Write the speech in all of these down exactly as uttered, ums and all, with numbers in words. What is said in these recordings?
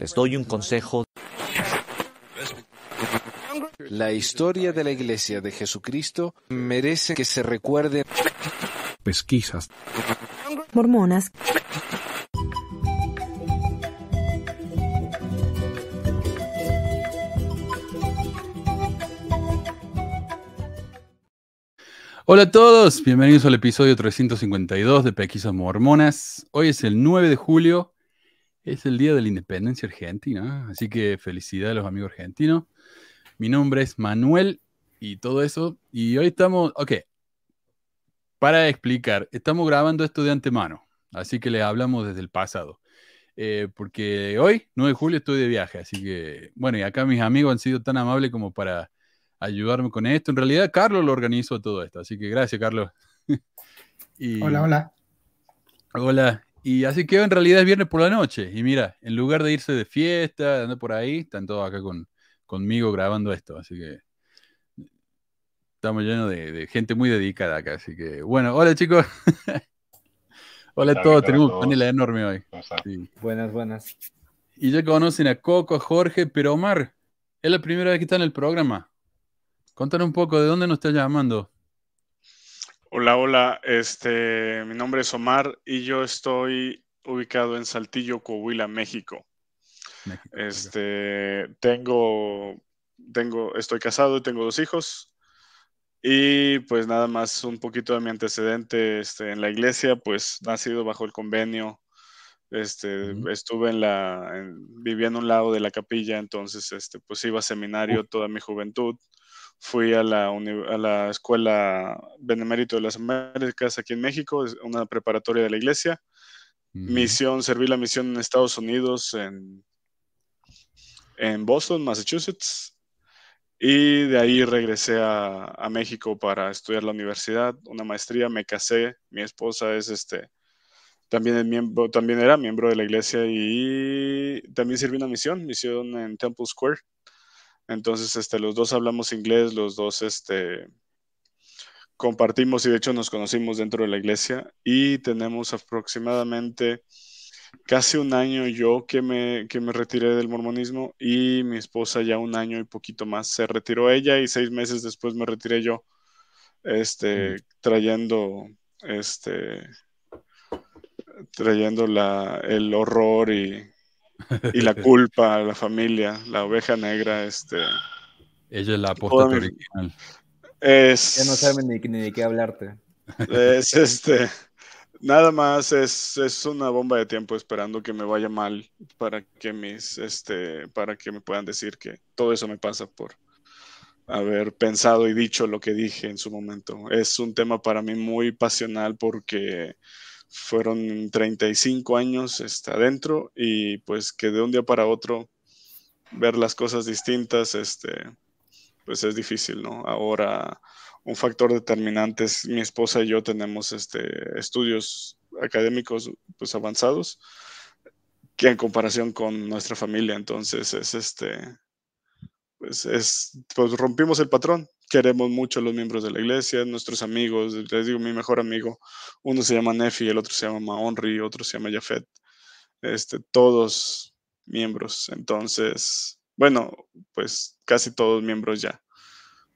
Les doy un consejo. La historia de la Iglesia de Jesucristo merece que se recuerde. Pesquisas Mormonas. Hola a todos, bienvenidos al episodio trescientos cincuenta y dos de Pesquisas Mormonas. Hoy es el nueve de julio, es el día de la independencia argentina, así que felicidades a los amigos argentinos. Mi nombre es Manuel y todo eso, y hoy estamos, ok, para explicar, estamos grabando esto de antemano, así que les hablamos desde el pasado, eh, porque hoy, nueve de julio, estoy de viaje, así que, bueno, y acá mis amigos han sido tan amables como para ayudarme con esto. En realidad, Carlos lo organizó todo esto, así que gracias, Carlos. Y, hola, hola. Hola. Y así que en realidad es viernes por la noche. Y mira, en lugar de irse de fiesta, de andar por ahí, están todos acá con, conmigo grabando esto. Así que estamos llenos de, de gente muy dedicada acá. Así que, bueno, hola, chicos. Hola a todos. Tenemos un panel enorme hoy. Sí. Buenas, buenas. Y ya conocen a Coco, a Jorge, pero Omar, es la primera vez que está en el programa. Contanos un poco, ¿de dónde nos estás llamando? Hola, hola, este, mi nombre es Omar y yo estoy ubicado en Saltillo, Coahuila, México. México este, México. Tengo, tengo, estoy casado y tengo dos hijos. Y pues nada más un poquito de mi antecedente este, en la iglesia, pues nacido bajo el convenio. Este, uh-huh. Estuve en la, en, viviendo a un lado de la capilla, entonces este, pues iba a seminario uh-huh. toda mi juventud. Fui a la, a la Escuela Benemérito de las Américas aquí en México, una preparatoria de la iglesia. Mm. Misión, serví la misión en Estados Unidos, en, en Boston, Massachusetts. Y de ahí regresé a, a México para estudiar la universidad, una maestría. Me casé, mi esposa es este, también, el miembro, también era miembro de la iglesia y también serví una misión, misión en Temple Square. Entonces, este, los dos hablamos inglés, los dos este, compartimos y de hecho nos conocimos dentro de la iglesia y tenemos aproximadamente casi un año yo que me, que me retiré del mormonismo y mi esposa ya un año y poquito más se retiró ella y seis meses después me retiré yo este, mm. trayendo, este, trayendo la, el horror y... y la culpa, la familia, la oveja negra, este... Ella es la apóstata original. Es... Ya no saben ni, ni de qué hablarte. Es este... Nada más es, es una bomba de tiempo esperando que me vaya mal para que mis, este... para que me puedan decir que todo eso me pasa por haber pensado y dicho lo que dije en su momento. Es un tema para mí muy pasional porque... Fueron treinta y cinco años está adentro y pues que de un día para otro ver las cosas distintas este, pues es difícil, ¿no? Ahora un factor determinante es mi esposa y yo tenemos este, estudios académicos pues, avanzados que en comparación con nuestra familia, entonces es este pues, es, pues rompimos el patrón. Queremos mucho a los miembros de la iglesia, nuestros amigos, les digo, mi mejor amigo, uno se llama Nefi, el otro se llama Maonri, otro se llama Jafet, este, todos miembros, entonces, bueno, pues casi todos miembros ya,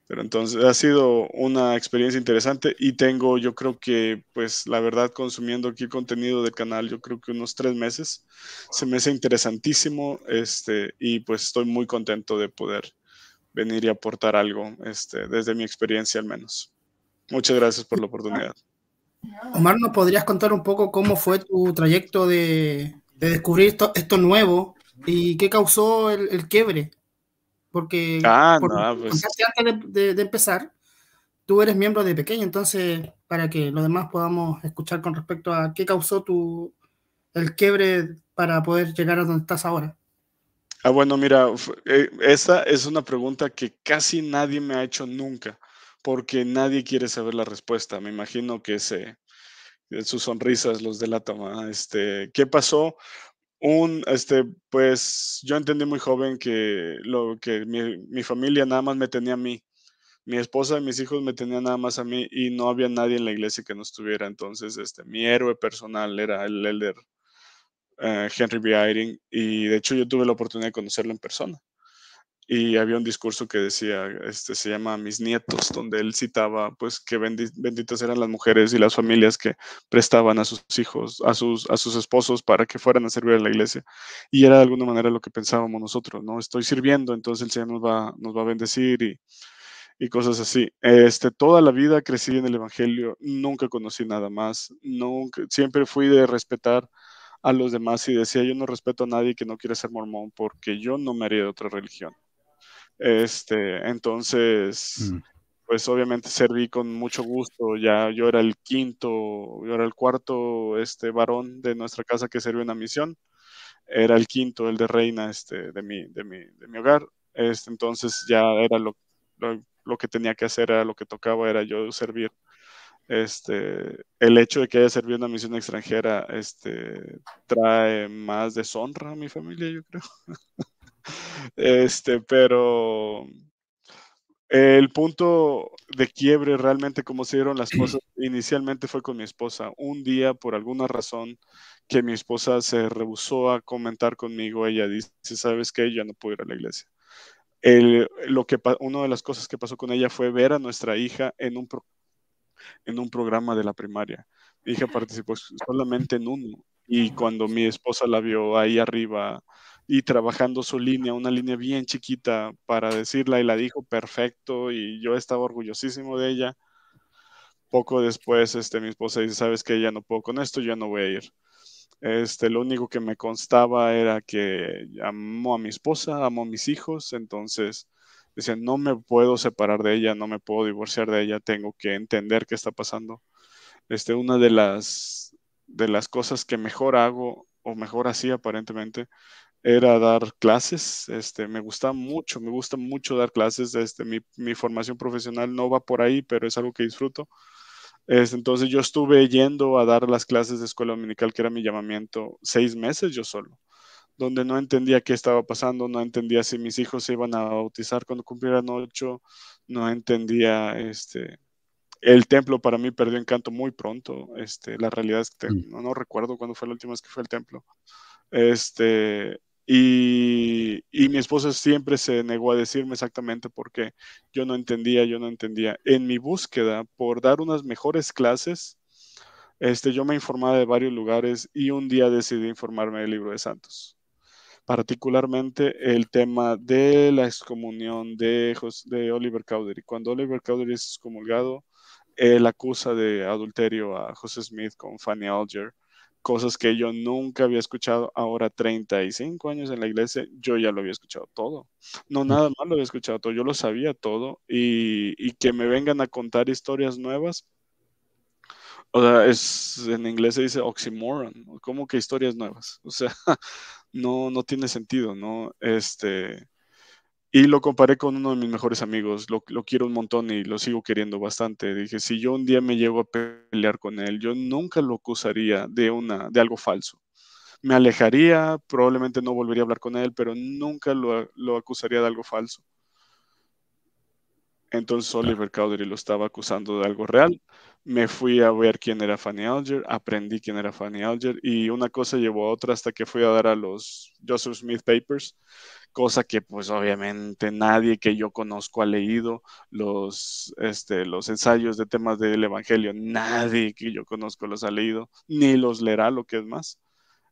pero entonces ha sido una experiencia interesante y tengo, yo creo que, pues la verdad, consumiendo aquí el contenido del canal, yo creo que unos tres meses, se me hace interesantísimo, este, y pues estoy muy contento de poder venir y aportar algo, este, desde mi experiencia al menos. Muchas gracias por la oportunidad. Omar, ¿nos podrías contar un poco cómo fue tu trayecto de, de descubrir esto, esto nuevo y qué causó el, el quiebre? Porque ah, por, no, pues... antes de, de, de empezar, tú eres miembro de pequeño, entonces para que los demás podamos escuchar con respecto a qué causó tu, el quiebre para poder llegar a donde estás ahora. Ah, bueno, mira, esa es una pregunta que casi nadie me ha hecho nunca, porque nadie quiere saber la respuesta. Me imagino que se, sus sonrisas los delatan. Este, ¿qué pasó? Un, este, pues yo entendí muy joven que, lo, que mi, mi familia nada más me tenía a mí. Mi esposa y mis hijos me tenían nada más a mí y no había nadie en la iglesia que no estuviera. Entonces, este, mi héroe personal era el elder uh, Henry B. Eyring, y de hecho yo tuve la oportunidad de conocerlo en persona. Y había un discurso que decía, este, se llama Mis nietos, donde él citaba pues que bendi benditas eran las mujeres y las familias que prestaban a sus hijos, a sus, a sus esposos para que fueran a servir a la iglesia. Y era de alguna manera lo que pensábamos nosotros, ¿no? Estoy sirviendo, entonces el Señor nos va, nos va a bendecir y, y cosas así. Este, toda la vida crecí en el Evangelio, nunca conocí nada más, nunca, siempre fui de respetar a los demás y decía, yo no respeto a nadie que no quiera ser mormón porque yo no me haría de otra religión. Este, entonces, mm. pues obviamente serví con mucho gusto. Ya yo era el quinto, yo era el cuarto este, varón de nuestra casa que sirvió en la misión. Era el quinto, el de reina este, de, mi, de, mi, de mi hogar. Este, entonces ya era lo, lo, lo que tenía que hacer, era lo que tocaba, era yo servir. Este, el hecho de que haya servido en una misión extranjera este, trae más deshonra a mi familia, yo creo. Este, pero el punto de quiebre realmente como se dieron las cosas inicialmente fue con mi esposa. Un día, por alguna razón, que mi esposa se rehusó a comentar conmigo, ella dice, ¿sabes qué? Yo no puedo ir a la iglesia. El, lo que, una de las cosas que pasó con ella fue ver a nuestra hija en un, pro, en un programa de la primaria. Mi hija participó solamente en uno. Y cuando mi esposa la vio ahí arriba y trabajando su línea, una línea bien chiquita para decirla, y la dijo perfecto, y yo estaba orgullosísimo de ella. Poco después este, mi esposa dice, ¿sabes qué? Ya no puedo con esto, ya no voy a ir. Este, lo único que me constaba era que amo a mi esposa, amo a mis hijos, entonces decía, no me puedo separar de ella, no me puedo divorciar de ella, tengo que entender qué está pasando. Este, una de las, de las cosas que mejor hago, o mejor hacía aparentemente, era dar clases. Este, me gusta mucho, me gusta mucho dar clases, este, mi, mi formación profesional no va por ahí, pero es algo que disfruto. Este, entonces yo estuve yendo a dar las clases de escuela dominical, que era mi llamamiento, seis meses yo solo, donde no entendía qué estaba pasando, no entendía si mis hijos se iban a bautizar cuando cumplieran ocho, no entendía, este, el templo para mí perdió encanto muy pronto, este, la realidad es que no, no recuerdo cuándo fue la última vez que fue al templo, este... Y, y mi esposa siempre se negó a decirme exactamente por qué. Yo no entendía, yo no entendía. En mi búsqueda por dar unas mejores clases, este, yo me informaba de varios lugares y un día decidí informarme del Libro de Santos. Particularmente el tema de la excomunión de, José, de Oliver Cowdery. Cuando Oliver Cowdery es excomulgado, él acusa de adulterio a Joseph Smith con Fanny Alger. Cosas que yo nunca había escuchado, ahora treinta y cinco años en la iglesia, yo ya lo había escuchado todo. No, nada más lo había escuchado todo, yo lo sabía todo, y, y que me vengan a contar historias nuevas, o sea, es, en inglés se dice oxymoron, ¿cómo que historias nuevas? O sea, no, no tiene sentido, ¿no? Este... Y lo comparé con uno de mis mejores amigos, lo, lo quiero un montón y lo sigo queriendo bastante. Dije, si yo un día me llego a pelear con él, yo nunca lo acusaría de, una, de algo falso. Me alejaría, probablemente no volvería a hablar con él, pero nunca lo, lo acusaría de algo falso. Entonces Oliver Cowdery lo estaba acusando de algo real. Me fui a ver quién era Fanny Alger, aprendí quién era Fanny Alger, y una cosa llevó a otra hasta que fui a dar a los Joseph Smith Papers, cosa que pues obviamente nadie que yo conozco ha leído, los, este, los ensayos de temas del Evangelio, nadie que yo conozco los ha leído, ni los leerá, lo que es más.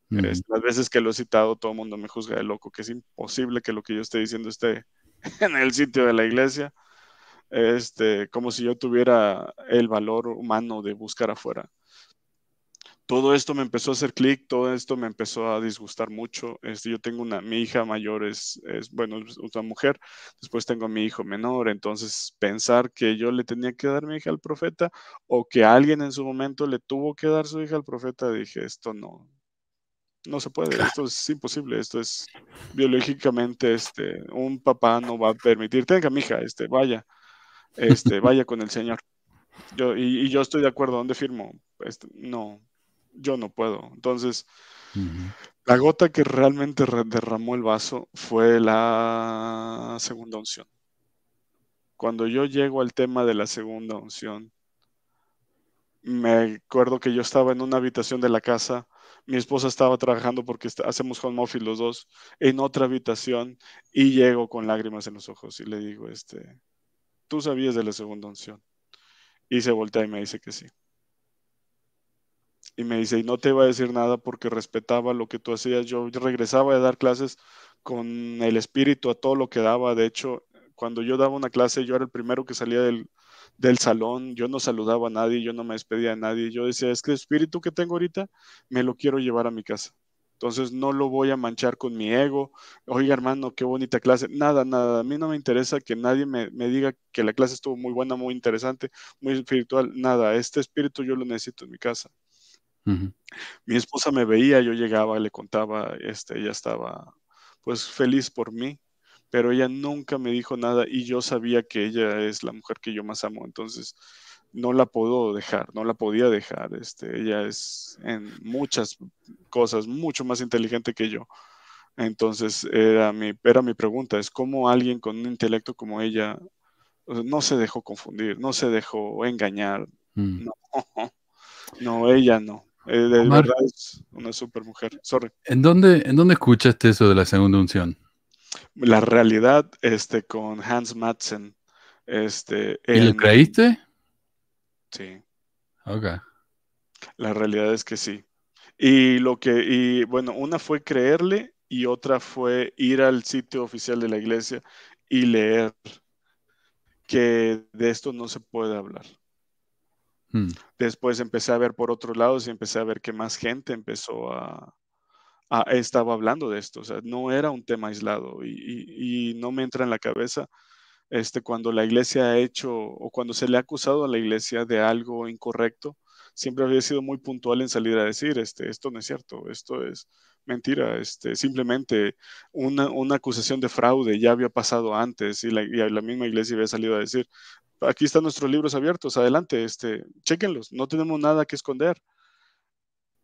Mm. Es, las veces que lo he citado, todo el mundo me juzga de loco, que es imposible que lo que yo esté diciendo esté en el sitio de la iglesia, este, como si yo tuviera el valor humano de buscar afuera. Todo esto me empezó a hacer clic, todo esto me empezó a disgustar mucho. Este, yo tengo una, mi hija mayor es, es, bueno, es una mujer, después tengo a mi hijo menor, entonces pensar que yo le tenía que dar mi hija al profeta o que alguien en su momento le tuvo que dar su hija al profeta, dije, esto no, no se puede, esto es imposible, esto es biológicamente, este, un papá no va a permitir, tenga mi hija, este, vaya, este, vaya con el Señor. Yo, y, y yo estoy de acuerdo, ¿dónde firmo? Este, no. Yo no puedo. Entonces, uh-huh. La gota que realmente derramó el vaso fue la segunda unción. Cuando yo llego al tema de la segunda unción, me acuerdo que yo estaba en una habitación de la casa, mi esposa estaba trabajando porque está, hacemos home office los dos, en otra habitación, y llego con lágrimas en los ojos y le digo, este, ¿tú sabías de la segunda unción? Y se voltea y me dice que sí. Y me dice, y no te iba a decir nada porque respetaba lo que tú hacías. Yo regresaba a dar clases con el espíritu a todo lo que daba. De hecho, cuando yo daba una clase, yo era el primero que salía del, del salón. Yo no saludaba a nadie, yo no me despedía de nadie. Yo decía, es que el espíritu que tengo ahorita me lo quiero llevar a mi casa. Entonces no lo voy a manchar con mi ego. Oiga, hermano, qué bonita clase. Nada, nada. A mí no me interesa que nadie me, me diga que la clase estuvo muy buena, muy interesante, muy espiritual. Nada, este espíritu yo lo necesito en mi casa. Uh-huh. Mi esposa me veía, yo llegaba, le contaba, este, ella estaba pues feliz por mí, pero ella nunca me dijo nada y yo sabía que ella es la mujer que yo más amo, entonces no la puedo dejar, no la podía dejar, este, ella es en muchas cosas mucho más inteligente que yo, entonces era mi, era mi pregunta, es cómo alguien con un intelecto como ella no se dejó confundir, no se dejó engañar, uh-huh. no, no, ella no. Eh, de Omar, verdad es una super mujer. Sorry. ¿En dónde, ¿En dónde escuchaste eso de la segunda unción? La realidad, este, con Hans Madsen. Este, ¿Y en... le creíste? Sí. Ok. La realidad es que sí. Y lo que, y bueno, una fue creerle y otra fue ir al sitio oficial de la iglesia y leer que de esto no se puede hablar. Después empecé a ver por otros lados y empecé a ver que más gente empezó a, a estaba hablando de esto, o sea, no era un tema aislado y, y, y no me entra en la cabeza este, cuando la iglesia ha hecho o cuando se le ha acusado a la iglesia de algo incorrecto, siempre había sido muy puntual en salir a decir, este, esto no es cierto, esto es mentira, este, simplemente una, una acusación de fraude ya había pasado antes y la, y la misma iglesia había salido a decir, aquí están nuestros libros abiertos, adelante, este, chéquenlos, no tenemos nada que esconder.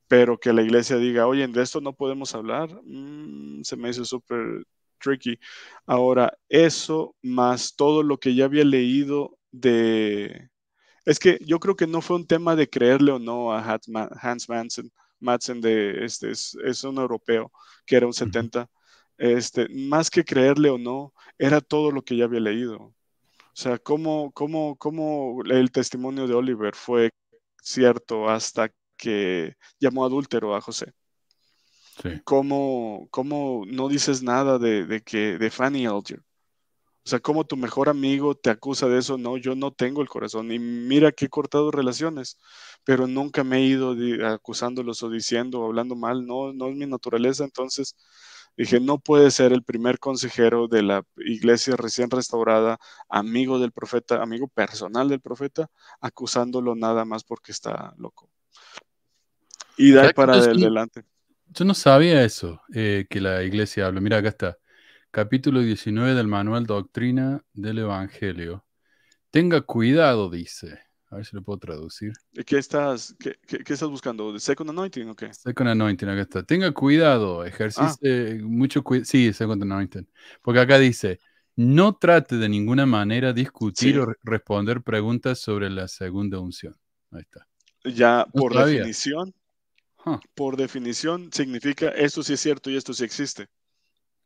Pero que la iglesia diga, oye, de esto no podemos hablar, mm, se me hizo súper tricky. Ahora, eso más todo lo que ya había leído de... Es que yo creo que no fue un tema de creerle o no a Hans Madsen, Madsen de, este, es, es un europeo que era un setenta. Este, más que creerle o no, era todo lo que ya había leído. O sea, ¿cómo, cómo, cómo el testimonio de Oliver fue cierto hasta que llamó adúltero a José? Sí. ¿Cómo, cómo no dices nada de, de, que, de Fanny Alger? O sea, ¿cómo tu mejor amigo te acusa de eso? No, yo no tengo el corazón. Y mira que he cortado relaciones, pero nunca me he ido acusándolos o diciendo o hablando mal. No, no es mi naturaleza, entonces... Dije, no puede ser el primer consejero de la iglesia recién restaurada, amigo del profeta, amigo personal del profeta, acusándolo nada más porque está loco. Y de ahí para adelante. Yo no sabía eso, eh, que la iglesia habla. Mira, acá está. Capítulo diecinueve del Manual Doctrina del Evangelio. Tenga cuidado, dice. A ver si lo puedo traducir. ¿Qué estás, qué, qué, qué estás buscando? ¿The Second Anointing o qué? Second Anointing, acá está. Tenga cuidado, ejercice ah. mucho cuidado. Sí, Second Anointing. Porque acá dice, no trate de ninguna manera discutir sí. o re responder preguntas sobre la segunda unción. Ahí está. Ya, no por sabía. definición, huh. por definición significa esto sí es cierto y esto sí existe.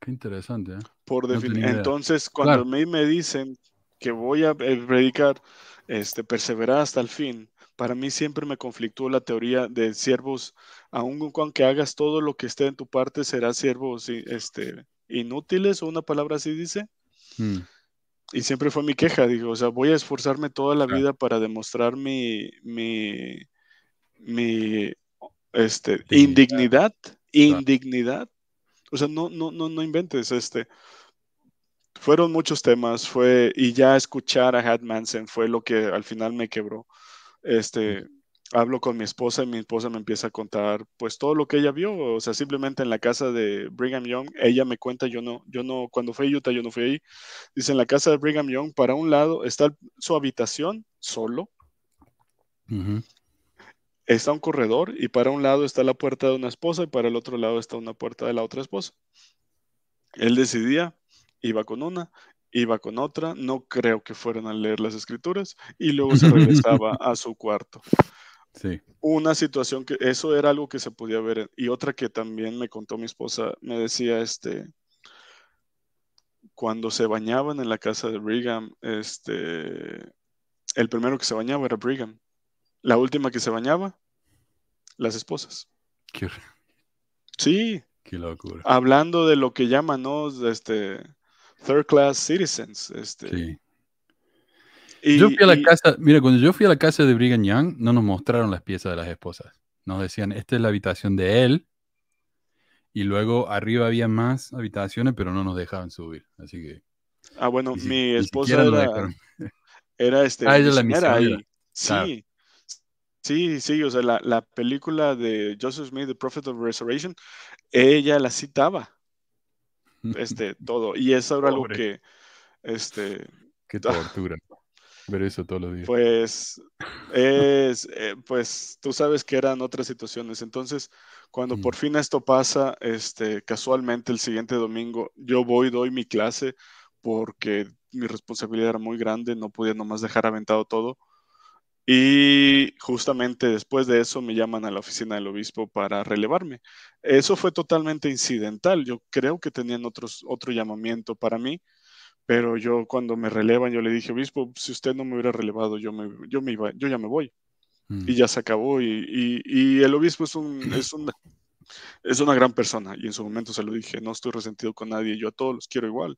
Qué interesante, ¿eh? Por no definición. Entonces, cuando a mí me dicen que voy a predicar... Este, perseverar hasta el fin. Para mí siempre me conflictó la teoría de siervos, aun aunque hagas todo lo que esté en tu parte, será siervos este, inútiles, o una palabra así dice. Mm. Y siempre fue mi queja, digo, o sea, voy a esforzarme toda la claro. vida para demostrar mi, mi, mi este, sí. indignidad, claro. indignidad. O sea, no, no, no, no inventes este. Fueron muchos temas, fue, y ya escuchar a Hans Madsen fue lo que al final me quebró. Este, hablo con mi esposa y mi esposa me empieza a contar pues todo lo que ella vio, o sea, simplemente en la casa de Brigham Young, ella me cuenta, yo no, yo no, cuando fui a Utah yo no fui ahí. Dice, en la casa de Brigham Young, para un lado está su habitación solo, uh-huh. está un corredor y para un lado está la puerta de una esposa y para el otro lado está una puerta de la otra esposa. Él decidía, iba con una, iba con otra, no creo que fueran a leer las escrituras, y luego se regresaba a su cuarto. Sí. Una situación que, eso era algo que se podía ver. Y otra que también me contó mi esposa, me decía, este, cuando se bañaban en la casa de Brigham, este, el primero que se bañaba era Brigham. La última que se bañaba, las esposas. Qué... Sí. Qué locura. Hablando de lo que llaman, ¿no? Este, third class citizens. Este. Sí. Y, yo fui a la y, casa, mira, cuando yo fui a la casa de Brigham Young, no nos mostraron las piezas de las esposas. Nos decían, esta es la habitación de él. Y luego arriba había más habitaciones, pero no nos dejaban subir. Así que... Ah, bueno, si, mi esposa era, era este... Ah, ella la misionera. Sí, claro. sí, sí. O sea, la, la película de Joseph Smith, The Prophet of Restoration, ella la citaba. Este, todo. Y eso era algo que... Este... Qué tortura. Ver eso todos los días. Pues, es, eh, pues tú sabes que eran otras situaciones. Entonces, cuando mm. por fin esto pasa, este, casualmente el siguiente domingo, yo voy, doy mi clase, porque mi responsabilidad era muy grande, no podía nomás dejar aventado todo. Y justamente después de eso me llaman a la oficina del obispo para relevarme. Eso fue totalmente incidental. Yo creo que tenían otros, otro llamamiento para mí. Pero yo cuando me relevan, yo le dije, obispo, si usted no me hubiera relevado, yo, me, yo, me iba, yo ya me voy. Mm. Y ya se acabó. Y, y, y el obispo es, un, es, un, es una gran persona. Y en su momento se lo dije, no estoy resentido con nadie. Yo a todos los quiero igual.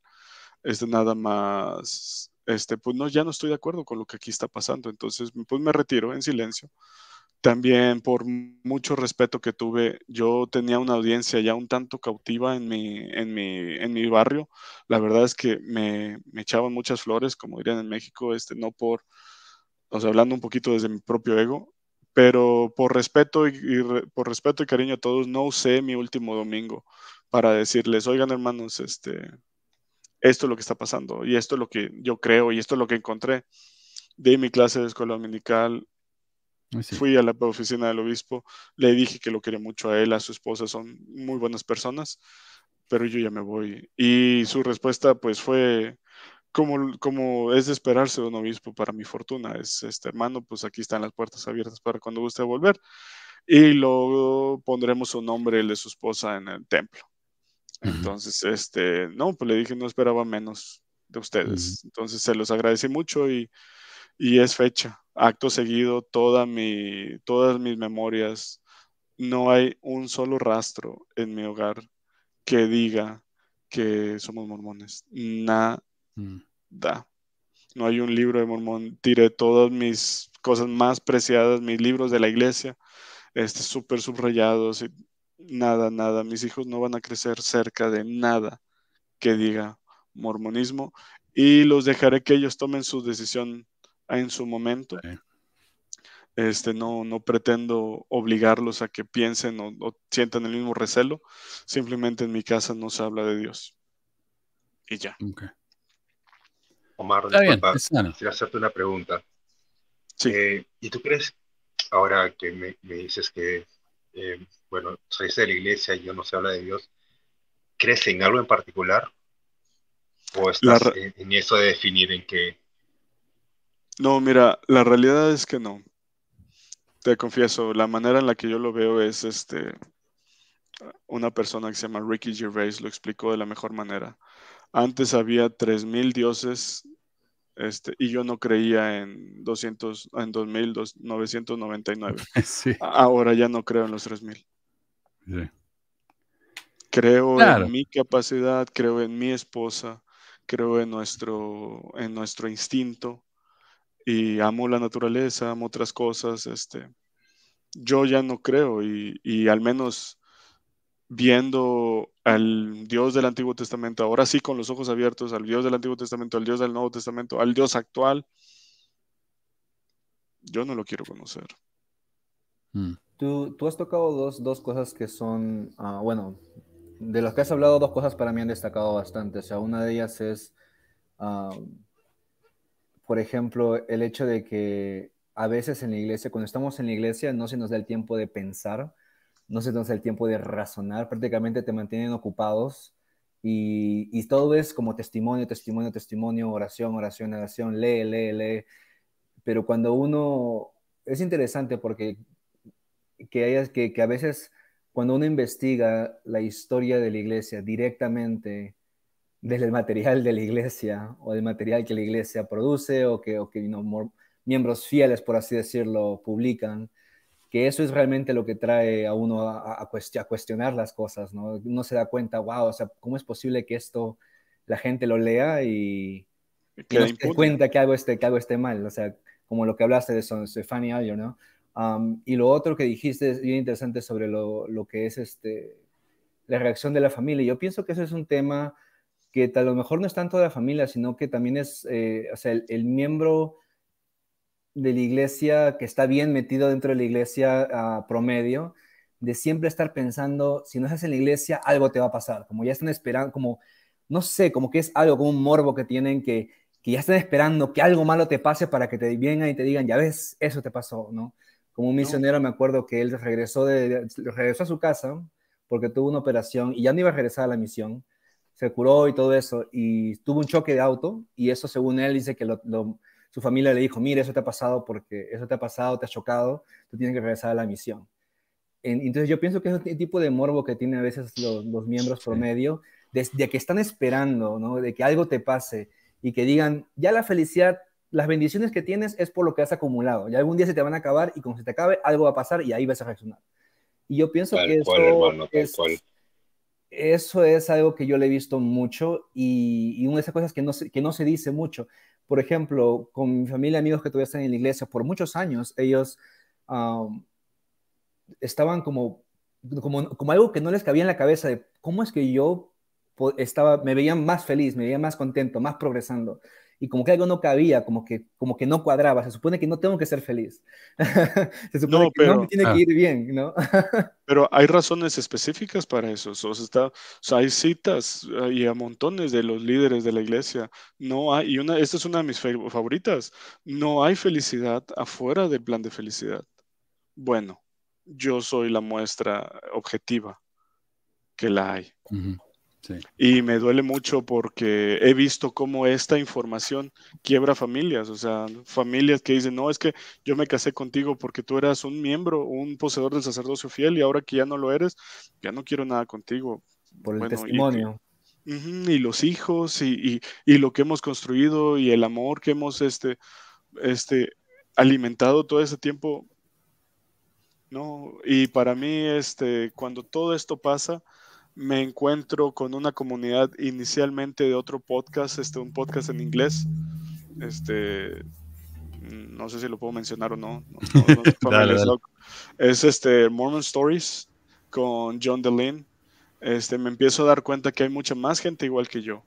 Este, nada más, este, pues no, ya no estoy de acuerdo con lo que aquí está pasando. Entonces, pues me retiro en silencio. También por mucho respeto que tuve, yo tenía una audiencia ya un tanto cautiva en mi, en mi, en mi barrio. La verdad es que me, me echaban muchas flores, como dirían en México, este, no por, o sea, hablando un poquito desde mi propio ego, pero por respeto y, y re, por respeto y cariño a todos, no usé mi último domingo para decirles, oigan hermanos, este, esto es lo que está pasando y esto es lo que yo creo y esto es lo que encontré. De mi clase de escuela dominical, sí. Fui a la oficina del obispo, le dije que lo quería mucho a él, a su esposa, son muy buenas personas, pero yo ya me voy. Y su respuesta pues fue como, como es de esperarse de un obispo, para mi fortuna, es este hermano, pues aquí están las puertas abiertas para cuando guste volver y luego pondremos su nombre, el de su esposa, en el templo. Uh-huh. Entonces, este, no, pues le dije, no esperaba menos de ustedes. Uh-huh. Entonces se los agradecí mucho y Y es fecha, acto seguido, toda mi, todas mis memorias, no hay un solo rastro en mi hogar que diga que somos mormones, nada, mm. no hay un libro de mormón, tiré todas mis cosas más preciadas, mis libros de la iglesia, este, súper subrayados, y nada, nada, mis hijos no van a crecer cerca de nada que diga mormonismo y los dejaré que ellos tomen su decisión en su momento. Okay. Este, no, no pretendo obligarlos a que piensen o, o sientan el mismo recelo, simplemente en mi casa no se habla de Dios y ya. Okay. Omar, disculpa, quisiera hacerte una pregunta. Sí. Eh, ¿y tú crees, ahora que me, me dices que eh, bueno, soy de la iglesia y yo no se habla de Dios, ¿crees en algo en particular? ¿O estás la... en, en eso de definir en qué? No, mira, la realidad es que no. Te confieso, la manera en la que yo lo veo es, este, una persona que se llama Ricky Gervais lo explicó de la mejor manera. Antes había tres mil dioses, este, y yo no creía en doscientos, en dos mil novecientos noventa y nueve. Sí. Ahora ya no creo en los tres mil. Sí. Creo claro. en mi capacidad, creo en mi esposa, creo en nuestro, en nuestro instinto. Y amo la naturaleza, amo otras cosas, este, yo ya no creo, y, y al menos viendo al Dios del Antiguo Testamento, ahora sí con los ojos abiertos, al Dios del Antiguo Testamento, al Dios del Nuevo Testamento, al Dios actual, yo no lo quiero conocer. Hmm. Tú, tú has tocado dos, dos cosas que son, uh, bueno, de las que has hablado, dos cosas para mí han destacado bastante, o sea, una de ellas es... Uh, Por ejemplo, el hecho de que a veces en la iglesia, cuando estamos en la iglesia, no se nos da el tiempo de pensar, no se nos da el tiempo de razonar, prácticamente te mantienen ocupados y, y todo es como testimonio, testimonio, testimonio, oración, oración, oración, lee, lee, lee. Pero cuando uno es interesante porque que, hayas, que, que a veces cuando uno investiga la historia de la iglesia directamente desde el material de la iglesia o del material que la iglesia produce o que, o que no, miembros fieles, por así decirlo, publican, que eso es realmente lo que trae a uno a, a, cuest- a cuestionar las cosas, ¿no? Uno se da cuenta, wow, o sea, ¿cómo es posible que esto la gente lo lea y, y no se dé cuenta que algo, esté, que algo esté mal? O sea, como lo que hablaste de, eso, de Fanny Alger, ¿no? Um, y lo otro que dijiste es bien interesante sobre lo, lo que es este, la reacción de la familia. Yo pienso que eso es un tema que a lo mejor no es tanto de la familia, sino que también es, eh, o sea, el, el miembro de la iglesia, que está bien metido dentro de la iglesia uh, promedio, de siempre estar pensando, si no estás en la iglesia, algo te va a pasar. Como ya están esperando, como, no sé, como que es algo, como un morbo que tienen, que, que ya están esperando que algo malo te pase para que te vengan y te digan, ya ves, eso te pasó, ¿no? Como un misionero, me acuerdo que él regresó, de, regresó a su casa porque tuvo una operación y ya no iba a regresar a la misión. Se curó y todo eso, y tuvo un choque de auto, y eso, según él, dice que lo... lo su familia le dijo, mira, eso te ha pasado porque eso te ha pasado, te ha chocado, tú tienes que regresar a la misión. En, entonces yo pienso que es el tipo de morbo que tienen a veces los, los miembros promedio, desde que están esperando, ¿no? De que algo te pase y que digan, ya la felicidad, las bendiciones que tienes es por lo que has acumulado, y algún día se te van a acabar y como se te acabe, algo va a pasar y ahí vas a reaccionar. Y yo pienso tal que cual, eso, hermano, tal es, cual. Eso es algo que yo le he visto mucho y, y una de esas cosas que no se, que no se dice mucho. Por ejemplo, con mi familia, amigos que todavía están en la iglesia, por muchos años, ellos um, estaban como, como, como algo que no les cabía en la cabeza de cómo es que yo estaba, me veía más feliz, me veía más contento, más progresando. Y como que algo no cabía, como que, como que no cuadraba. Se supone que no tengo que ser feliz. Se supone no, pero, que no me tiene ah, que ir bien, ¿no? Pero hay razones específicas para eso. O sea, está, o sea, hay citas y a montones de los líderes de la iglesia. No hay, y una, esta es una de mis favoritas. No hay felicidad afuera del plan de felicidad. Bueno, yo soy la muestra objetiva que la hay. Uh-huh. Sí. Y me duele mucho porque he visto cómo esta información quiebra familias, o sea, familias que dicen, no, es que yo me casé contigo porque tú eras un miembro, un poseedor del sacerdocio fiel y ahora que ya no lo eres, ya no quiero nada contigo. Por el bueno, testimonio. Y, uh-huh, y los hijos y, y, y lo que hemos construido y el amor que hemos este, este, alimentado todo ese tiempo. No, y para mí, este, cuando todo esto pasa, me encuentro con una comunidad inicialmente de otro podcast, este, un podcast en inglés, este, no sé si lo puedo mencionar o no, no, no, no dale, dale. Es este Mormon Stories con John DeLynn. Este, me empiezo a dar cuenta que hay mucha más gente igual que yo,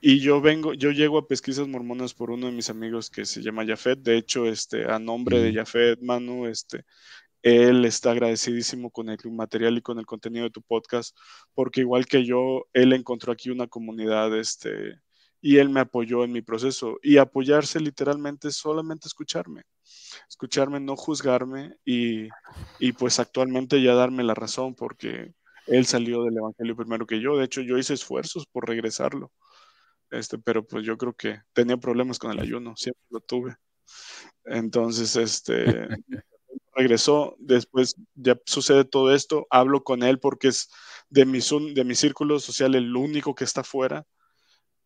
y yo vengo, yo llego a Pesquisas Mormonas por uno de mis amigos que se llama Jafet, de hecho, este, a nombre de Jafet, Manu, este, él está agradecidísimo con el material y con el contenido de tu podcast, porque igual que yo, él encontró aquí una comunidad este, y él me apoyó en mi proceso. Y apoyarse literalmente es solamente escucharme, escucharme, no juzgarme y, y pues actualmente ya darme la razón, porque él salió del evangelio primero que yo. De hecho, yo hice esfuerzos por regresarlo, este, pero pues yo creo que tenía problemas con el ayuno, siempre lo tuve. Entonces, este... regresó, después ya sucede todo esto, hablo con él porque es de mi, de mi círculo social el único que está fuera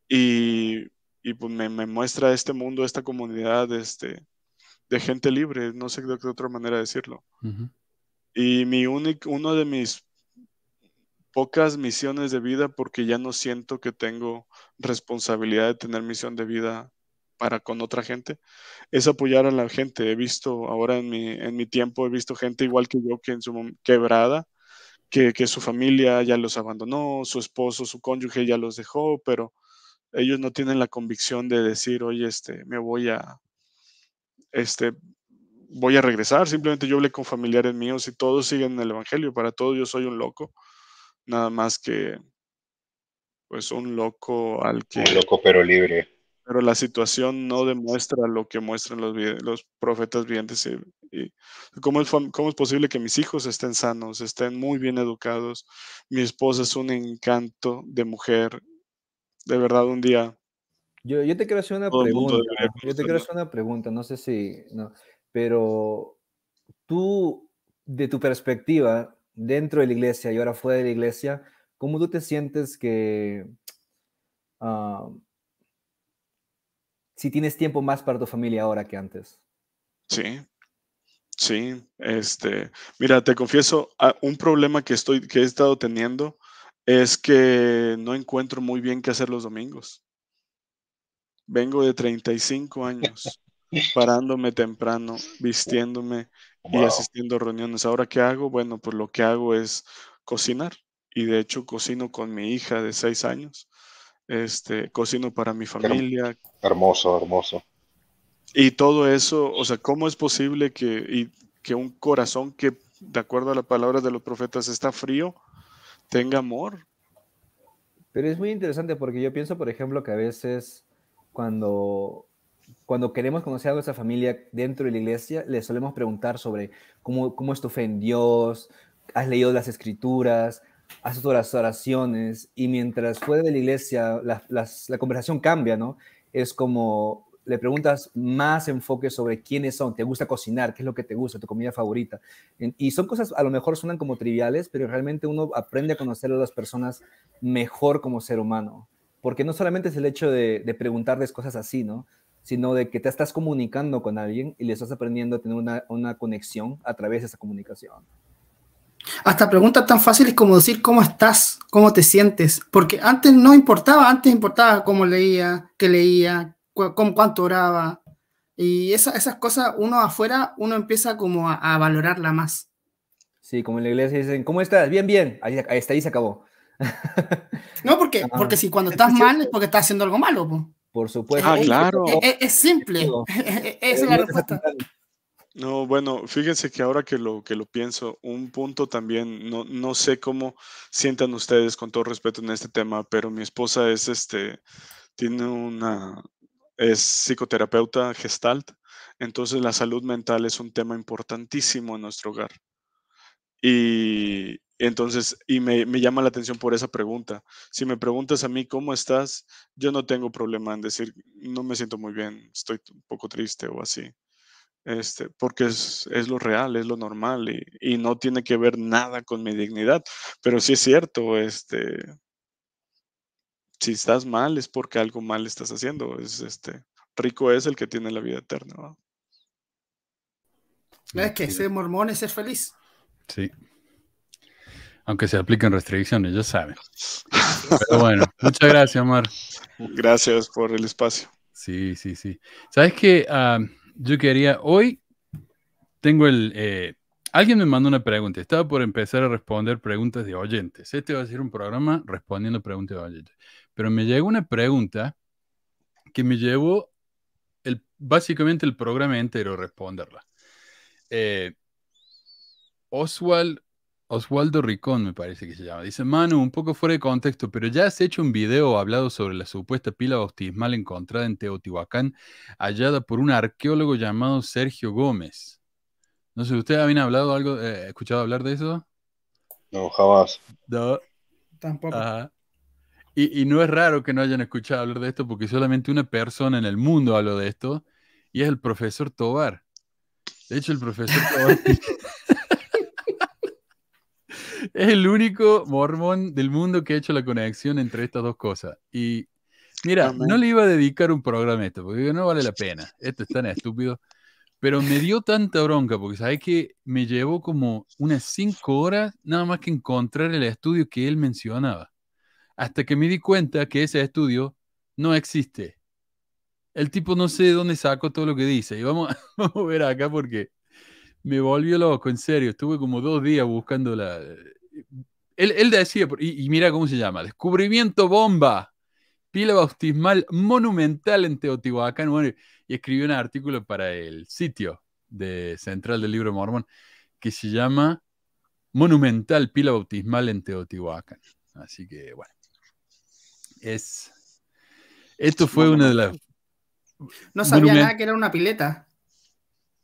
y, y pues me, me muestra este mundo, esta comunidad este, de gente libre, no sé de qué otra manera decirlo. Uh-huh. Y mi único, uno de mis pocas misiones de vida, porque ya no siento que tengo responsabilidad de tener misión de vida para con otra gente, es apoyar a la gente. He visto ahora en mi, en mi tiempo, he visto gente igual que yo que en su quebrada, que, que su familia ya los abandonó, su esposo, su cónyuge ya los dejó, pero ellos no tienen la convicción de decir, oye, este, me voy a, este, voy a regresar. Simplemente yo hablé con familiares míos y todos siguen en el evangelio. Para todos yo soy un loco, nada más que, pues, un loco al que... Un loco pero libre. Pero la situación no demuestra lo que muestran los, los profetas videntes. Y, y ¿cómo, es, ¿Cómo es posible que mis hijos estén sanos, estén muy bien educados? Mi esposa es un encanto de mujer. De verdad, un día... Yo, yo te quiero hacer una pregunta. Yo te quiero hacer una pregunta, no sé si... No, pero tú, de tu perspectiva, dentro de la iglesia y ahora fuera de la iglesia, ¿cómo tú te sientes que... Uh, si tienes tiempo más para tu familia ahora que antes? Sí, sí. Este, mira, te confieso, un problema que, estoy, que he estado teniendo es que no encuentro muy bien qué hacer los domingos. Vengo de treinta y cinco años, parándome temprano, vistiéndome y wow. asistiendo a reuniones. ¿Ahora qué hago? Bueno, pues lo que hago es cocinar. Y de hecho cocino con mi hija de seis años. Este, cocino para mi familia. Hermoso, hermoso. Y todo eso, o sea, ¿cómo es posible que, y, que un corazón que, de acuerdo a las palabras de los profetas, está frío, tenga amor? Pero es muy interesante porque yo pienso, por ejemplo, que a veces cuando, cuando queremos conocer a nuestra familia dentro de la iglesia, le solemos preguntar sobre cómo, cómo es tu fe en Dios, has leído las escrituras, haces las oraciones, y mientras fuera de la iglesia la, las, la conversación cambia, ¿no? Es como le preguntas más enfoque sobre quiénes son, te gusta cocinar, qué es lo que te gusta, tu comida favorita. Y son cosas, a lo mejor suenan como triviales, pero realmente uno aprende a conocer a las personas mejor como ser humano. Porque no solamente es el hecho de, de preguntarles cosas así, ¿no? Sino de que te estás comunicando con alguien y le estás aprendiendo a tener una, una conexión a través de esa comunicación. Hasta preguntas tan fáciles como decir ¿cómo estás? ¿Cómo te sientes? Porque antes no importaba, antes importaba cómo leía, qué leía, cu cu cuánto oraba. Y esa, esas cosas, uno afuera, uno empieza como a, a valorarla más. Sí, como en la iglesia dicen, ¿cómo estás? Bien, bien. Ahí, ahí está, ahí se acabó. No, porque, porque si cuando estás mal es porque estás haciendo algo malo. Po. Por supuesto. Ah, claro. Es, es, es simple. Esa es la respuesta. No, bueno, fíjense que ahora que lo, que lo pienso, un punto también, no, no sé cómo sientan ustedes con todo respeto en este tema, pero mi esposa es, este, tiene una, es psicoterapeuta gestalt, entonces la salud mental es un tema importantísimo en nuestro hogar. Y entonces, y me, me llama la atención por esa pregunta. Si me preguntas a mí, ¿cómo estás? Yo no tengo problema en decir, no me siento muy bien, estoy un poco triste o así. Este, porque es, es lo real, es lo normal y, y no tiene que ver nada con mi dignidad, pero sí es cierto, este, si estás mal es porque algo mal estás haciendo, es, este, rico es el que tiene la vida eterna, ¿no? Es que ser mormón es ser feliz. Sí, aunque se apliquen restricciones, ya saben. Pero bueno, muchas gracias, Omar. Gracias por el espacio. Sí, sí, sí. ¿Sabes qué? Uh, Yo quería, hoy tengo el, eh, alguien me mandó una pregunta, estaba por empezar a responder preguntas de oyentes, este va a ser un programa respondiendo preguntas de oyentes, pero me llegó una pregunta que me llevó el, básicamente el programa entero a responderla. Eh, Oswald, Oswaldo Ricón me parece que se llama, dice, Manu, un poco fuera de contexto, pero ya has hecho un video hablado sobre la supuesta pila bautismal encontrada en Teotihuacán, hallada por un arqueólogo llamado Sergio Gómez. No sé, ¿ustedes habían hablado algo, eh, escuchado hablar de eso? No, jamás. No. Tampoco. Ajá. Y, y no es raro que no hayan escuchado hablar de esto, porque solamente una persona en el mundo habló de esto, y es el profesor Tovar. De hecho, el profesor Tovar... es el único mormón del mundo que ha hecho la conexión entre estas dos cosas. Y mira, amén. No le iba a dedicar un programa a esto, porque no vale la pena. Esto es tan estúpido. Pero me dio tanta bronca, porque sabes que me llevó como unas cinco horas nada más que encontrar el estudio que él mencionaba. Hasta que me di cuenta que ese estudio no existe. El tipo no sé de dónde sacó todo lo que dice. Y vamos, vamos a ver acá porque... me volvió loco, en serio. Estuve como dos días buscando la... Él, él decía, y, y mira cómo se llama, descubrimiento bomba, pila bautismal monumental en Teotihuacán. Bueno, y escribió un artículo para el sitio de Central del Libro Mormón que se llama Monumental Pila Bautismal en Teotihuacán. Así que, bueno. Es... Esto fue una de las... No sabía Monument... nada que era una pileta.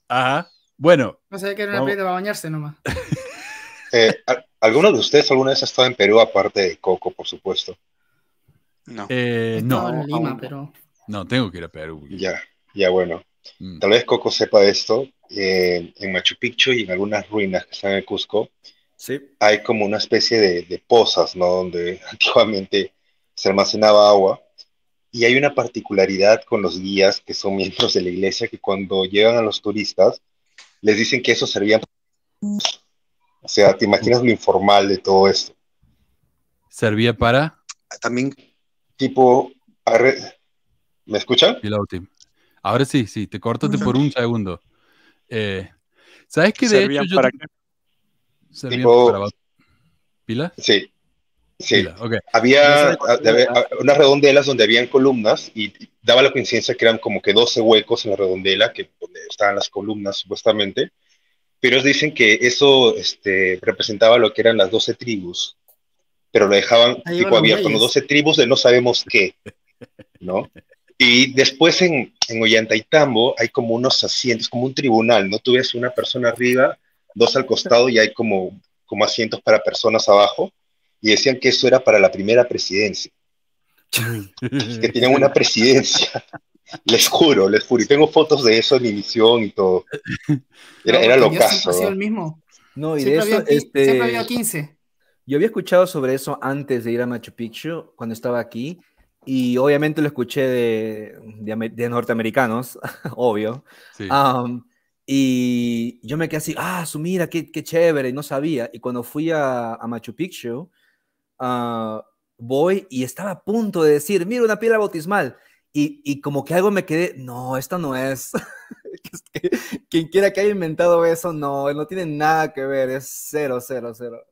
Ajá. Bueno. No sé qué era una pileta para bañarse nomás. eh, ¿Alguno de ustedes alguna vez ha estado en Perú, aparte de Coco, por supuesto? No. Eh, no. En Lima, pero... no, tengo que ir a Perú. Ya, ya bueno. Mm. Tal vez Coco sepa esto, eh, en Machu Picchu y en algunas ruinas que están en Cusco, sí, hay como una especie de, de pozas, ¿no?, donde antiguamente se almacenaba agua. Y hay una particularidad con los guías que son miembros de la iglesia, que cuando llegan a los turistas les dicen que eso servía. O sea, ¿te imaginas lo informal de todo esto? ¿Servía para? También, tipo... ¿Me escuchan? Ahora sí, sí, te cortaste por un segundo. Eh, ¿Sabes qué? De hecho, para yo... ¿Servían tipo... para abajo? ¿Pilas? Sí. Sí, Pila, okay. Había, había unas redondelas donde habían columnas y daba la coincidencia que eran como que doce huecos en la redondela, que donde estaban las columnas supuestamente, pero ellos dicen que eso este, representaba lo que eran las doce tribus, pero lo dejaban ahí tipo abierto, ¿no? doce tribus de no sabemos qué, ¿no? Y después en, en Ollantaytambo hay como unos asientos, como un tribunal, ¿no? Tú ves una persona arriba, dos al costado y hay como, como asientos para personas abajo. Y decían que eso era para la primera presidencia. Que tenían una presidencia. Les juro, les juro. Y tengo fotos de eso en mi misión y todo. Era, no, era lo caso. ¿No? El mismo. No, y siempre de eso... Había, este, siempre había quince. Yo había escuchado sobre eso antes de ir a Machu Picchu, cuando estaba aquí. Y obviamente lo escuché de, de, de norteamericanos, obvio. Sí. Um, y yo me quedé así, ah, su mira, qué, qué chévere, no sabía. Y cuando fui a, a Machu Picchu, uh, voy y estaba a punto de decir, mira, una piedra bautismal. Y, y como que algo me quedé, no, esta no es. Quien quiera que haya inventado eso, no, no tiene nada que ver, es cero, cero, cero.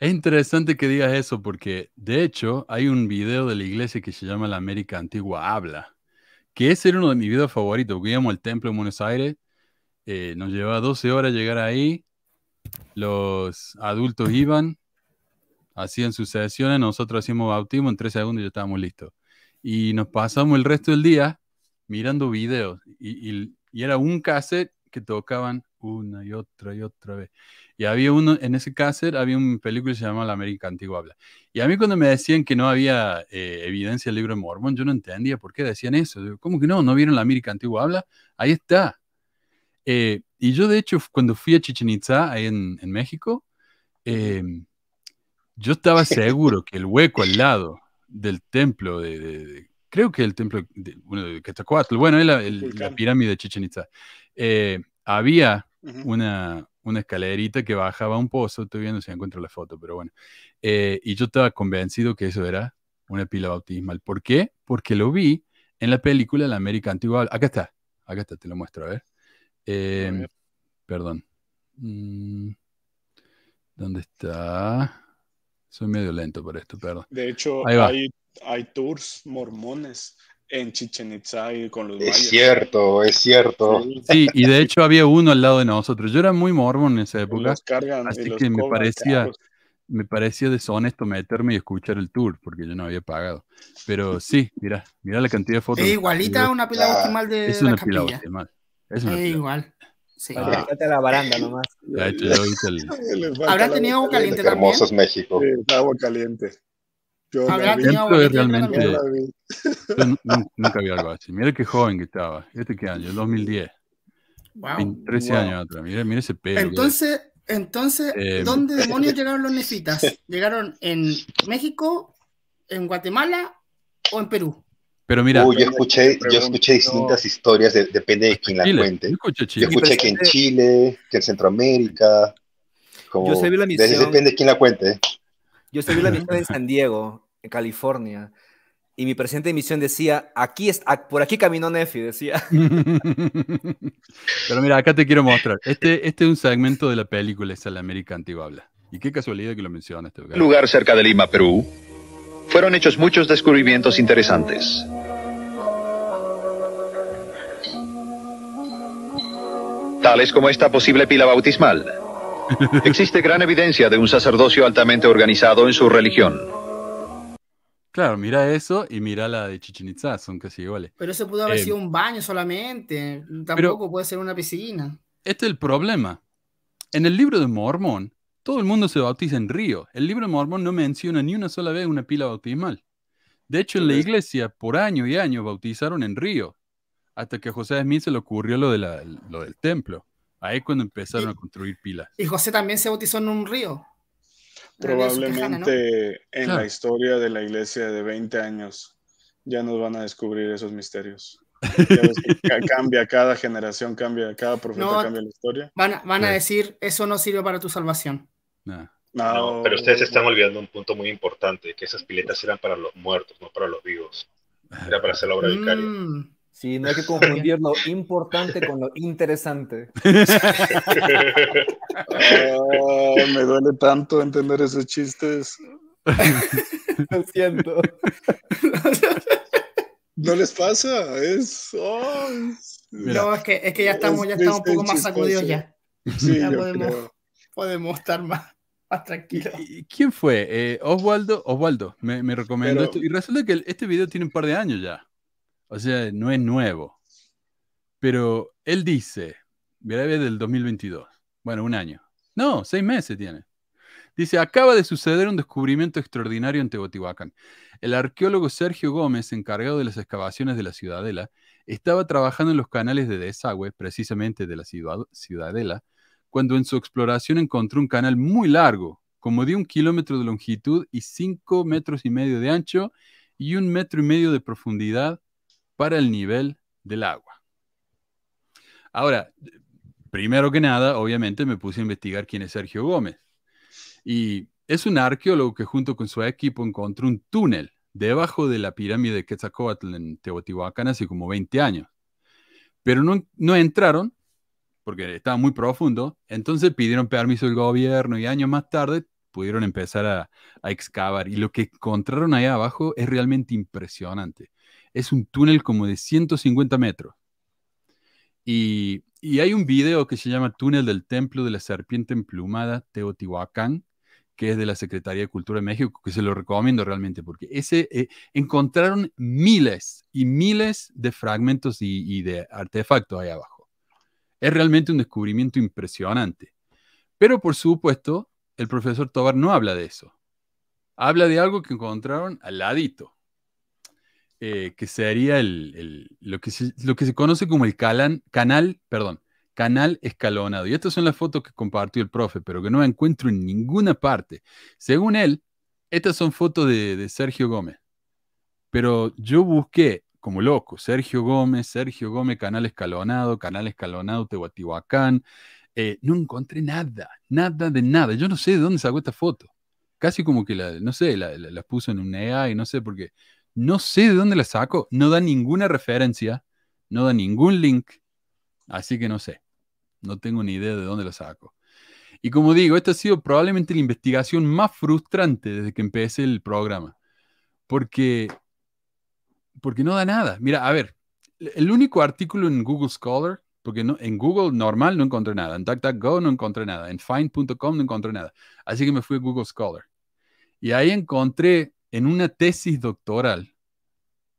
Es interesante que digas eso porque, de hecho, hay un video de la iglesia que se llama La América Antigua Habla, que ese era uno de mis videos favoritos, porque íbamos al templo en Buenos Aires. Eh, nos llevaba doce horas llegar ahí, los adultos iban, hacían sus sesiones, nosotros hacíamos bautismo, en tres segundos ya estábamos listos. Y nos pasamos el resto del día mirando videos, y, y, y era un cassette que tocaban una y otra y otra vez. Y había uno, en ese cassette había una película que se llamaba La América Antigua Habla. Y a mí cuando me decían que no había eh, evidencia del libro de Mormón, yo no entendía por qué decían eso. Yo, ¿cómo que no? ¿No vieron La América Antigua Habla? Ahí está. Eh, y yo de hecho cuando fui a Chichén Itzá ahí en, en México, eh, yo estaba seguro que el hueco al lado del templo de, de, de creo que el templo de, bueno, de Quetzalcóatl, bueno, el, el, la pirámide de Chichén Itzá, eh, había uh-huh. una, una escalerita que bajaba a un pozo, estoy viendo si encuentro la foto, pero bueno, eh, y yo estaba convencido que eso era una pila bautismal. ¿Por qué? Porque lo vi en la película La América Antigua. Acá está, acá está, te lo muestro, a ver. Eh, perdón. ¿Dónde está? Soy medio lento por esto, perdón. De hecho, hay, hay tours mormones en Chichén Itzá y con los mayas. Es cierto, es cierto. Sí, y de hecho había uno al lado de nosotros. Yo era muy mormón en esa época, cargan, así que me parecía, me parecía deshonesto meterme y escuchar el tour, porque yo no había pagado. Pero sí, mira, mira la cantidad de fotos. Es igualita a una pila bautismal de es la una capilla. Pila bautismal. Es eh, igual. Sí. Ah. La baranda nomás. ¿Habrá tenido agua caliente también? Hermoso es México. Sí, agua caliente. Yo ¿Habrá tenido agua caliente realmente, también? Yo nunca, nunca vi algo así. Mira qué joven que estaba. ¿Este qué año? El dos mil diez. Wow. trece wow. años atrás. Mira, mira ese pelo. Entonces, que... entonces eh, ¿dónde demonios llegaron los nefitas? ¿Llegaron en México, en Guatemala o en Perú? Pero mira, uh, yo escuché, yo escuché distintas historias, de, depende de quién la Chile, cuente. Yo escuché, yo escuché que en Chile, que en Centroamérica, como, yo la misión, de, depende de quién la cuente. Yo estuve la misión en San Diego, en California, y mi presidente de misión decía, aquí es, a, por aquí caminó Nefi, decía. Pero mira, acá te quiero mostrar. Este, este es un segmento de la película esa, La América Antigua Habla. Y qué casualidad que lo mencionaste. Un lugar cerca de Lima, Perú. Fueron hechos muchos descubrimientos interesantes. Tales como esta posible pila bautismal. Existe gran evidencia de un sacerdocio altamente organizado en su religión. Claro, mira eso y mira la de Chichén Itzá, son casi iguales. Pero eso pudo haber eh, sido un baño solamente, tampoco pero, puede ser una piscina. Este es el problema. En el libro de Mormón, todo el mundo se bautiza en río. El libro de Mormón no menciona ni una sola vez una pila bautismal. De hecho, en la iglesia, por año y año, bautizaron en río. Hasta que a Joseph Smith se le ocurrió lo, de la, lo del templo. Ahí cuando empezaron y, a construir pilas. Y José también se bautizó en un río. Probablemente en claro. la historia de la iglesia de veinte años ya nos van a descubrir esos misterios. Ya ves que cambia cada generación, cambia cada profeta, no, cambia la historia. Van, van sí. a decir, eso no sirve para tu salvación. Nah. No, no, pero ustedes están olvidando un punto muy importante, que esas piletas eran para los muertos, no para los vivos. Era para hacer la obra vicaria. Mm. Sí, no hay que confundir lo importante con lo interesante. Oh, me duele tanto entender esos chistes. Lo siento. No les pasa, es... Oh, es no, es que, es que ya estamos, es, ya estamos es un poco más sacudidos ya. Sí, ya podemos, podemos estar más, más tranquilos. ¿Quién fue? Eh, Oswaldo, Oswaldo me, me recomendó Pero, esto. Y resulta que este video tiene un par de años ya. O sea, no es nuevo. Pero él dice, grave del dos mil veintidós. Bueno, un año. No, seis meses tiene. Dice, acaba de suceder un descubrimiento extraordinario en Teotihuacán. El arqueólogo Sergio Gómez, encargado de las excavaciones de la Ciudadela, estaba trabajando en los canales de desagüe, precisamente de la Ciudadela, cuando en su exploración encontró un canal muy largo, como de un kilómetro de longitud y cinco metros y medio de ancho y un metro y medio de profundidad para el nivel del agua. Ahora, primero que nada, obviamente me puse a investigar quién es Sergio Gómez. Y es un arqueólogo que junto con su equipo encontró un túnel debajo de la pirámide de Quetzalcóatl en Teotihuacán hace como veinte años. Pero no, no entraron porque estaba muy profundo, entonces pidieron permiso del gobierno y años más tarde pudieron empezar a, a excavar. Y lo que encontraron ahí abajo es realmente impresionante. Es un túnel como de ciento cincuenta metros. Y, y hay un video que se llama Túnel del Templo de la Serpiente Emplumada Teotihuacán, que es de la Secretaría de Cultura de México, que se lo recomiendo realmente, porque ese, eh, encontraron miles y miles de fragmentos y, y de artefactos ahí abajo. Es realmente un descubrimiento impresionante. Pero, por supuesto, el profesor Tovar no habla de eso. Habla de algo que encontraron al ladito, eh, que sería el, el, lo, que se, lo que se conoce como el calan, canal, perdón, canal escalonado. Y estas son las fotos que compartió el profe, pero que no encuentro en ninguna parte. Según él, estas son fotos de, de Sergio Gómez. Pero yo busqué, como loco, Sergio Gómez, Sergio Gómez, canal escalonado, canal escalonado, Teotihuacán. Eh, no encontré nada, nada de nada. Yo no sé de dónde sacó esta foto. Casi como que, la, no sé, la, la, la puso en un A I, no sé por qué. No sé de dónde la sacó. No da ninguna referencia, no da ningún link. Así que no sé, no tengo ni idea de dónde la saco. Y como digo, esta ha sido probablemente la investigación más frustrante desde que empecé el programa, porque, porque no da nada. Mira, a ver, el único artículo en Google Scholar, porque no, en Google normal no encontré nada, en DuckDuckGo no encontré nada, en Find punto com no encontré nada, así que me fui a Google Scholar. Y ahí encontré en una tesis doctoral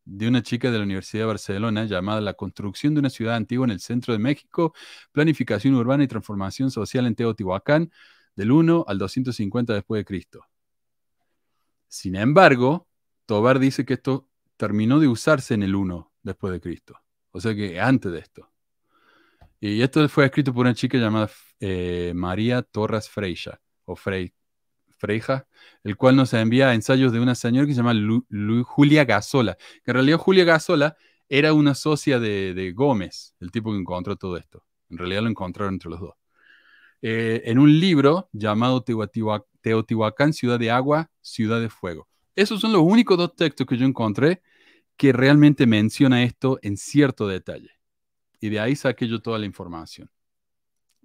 de una chica de la Universidad de Barcelona llamada La construcción de una ciudad antigua en el centro de México, planificación urbana y transformación social en Teotihuacán del uno al doscientos cincuenta después de Cristo. Sin embargo, Tovar dice que esto terminó de usarse en el uno después de Cristo, o sea que antes de esto. Y esto fue escrito por una chica llamada eh, María Torres Freija, o Frey, Freija, el cual nos envía ensayos de una señora que se llama Lu, Lu, Julia Gasola, que en realidad Julia Gasola era una socia de, de Gómez, el tipo que encontró todo esto. En realidad lo encontraron entre los dos. Eh, en un libro llamado Teotihuac, Teotihuacán, Ciudad de Agua, Ciudad de Fuego. Esos son los únicos dos textos que yo encontré que realmente menciona esto en cierto detalle. Y de ahí saqué yo toda la información.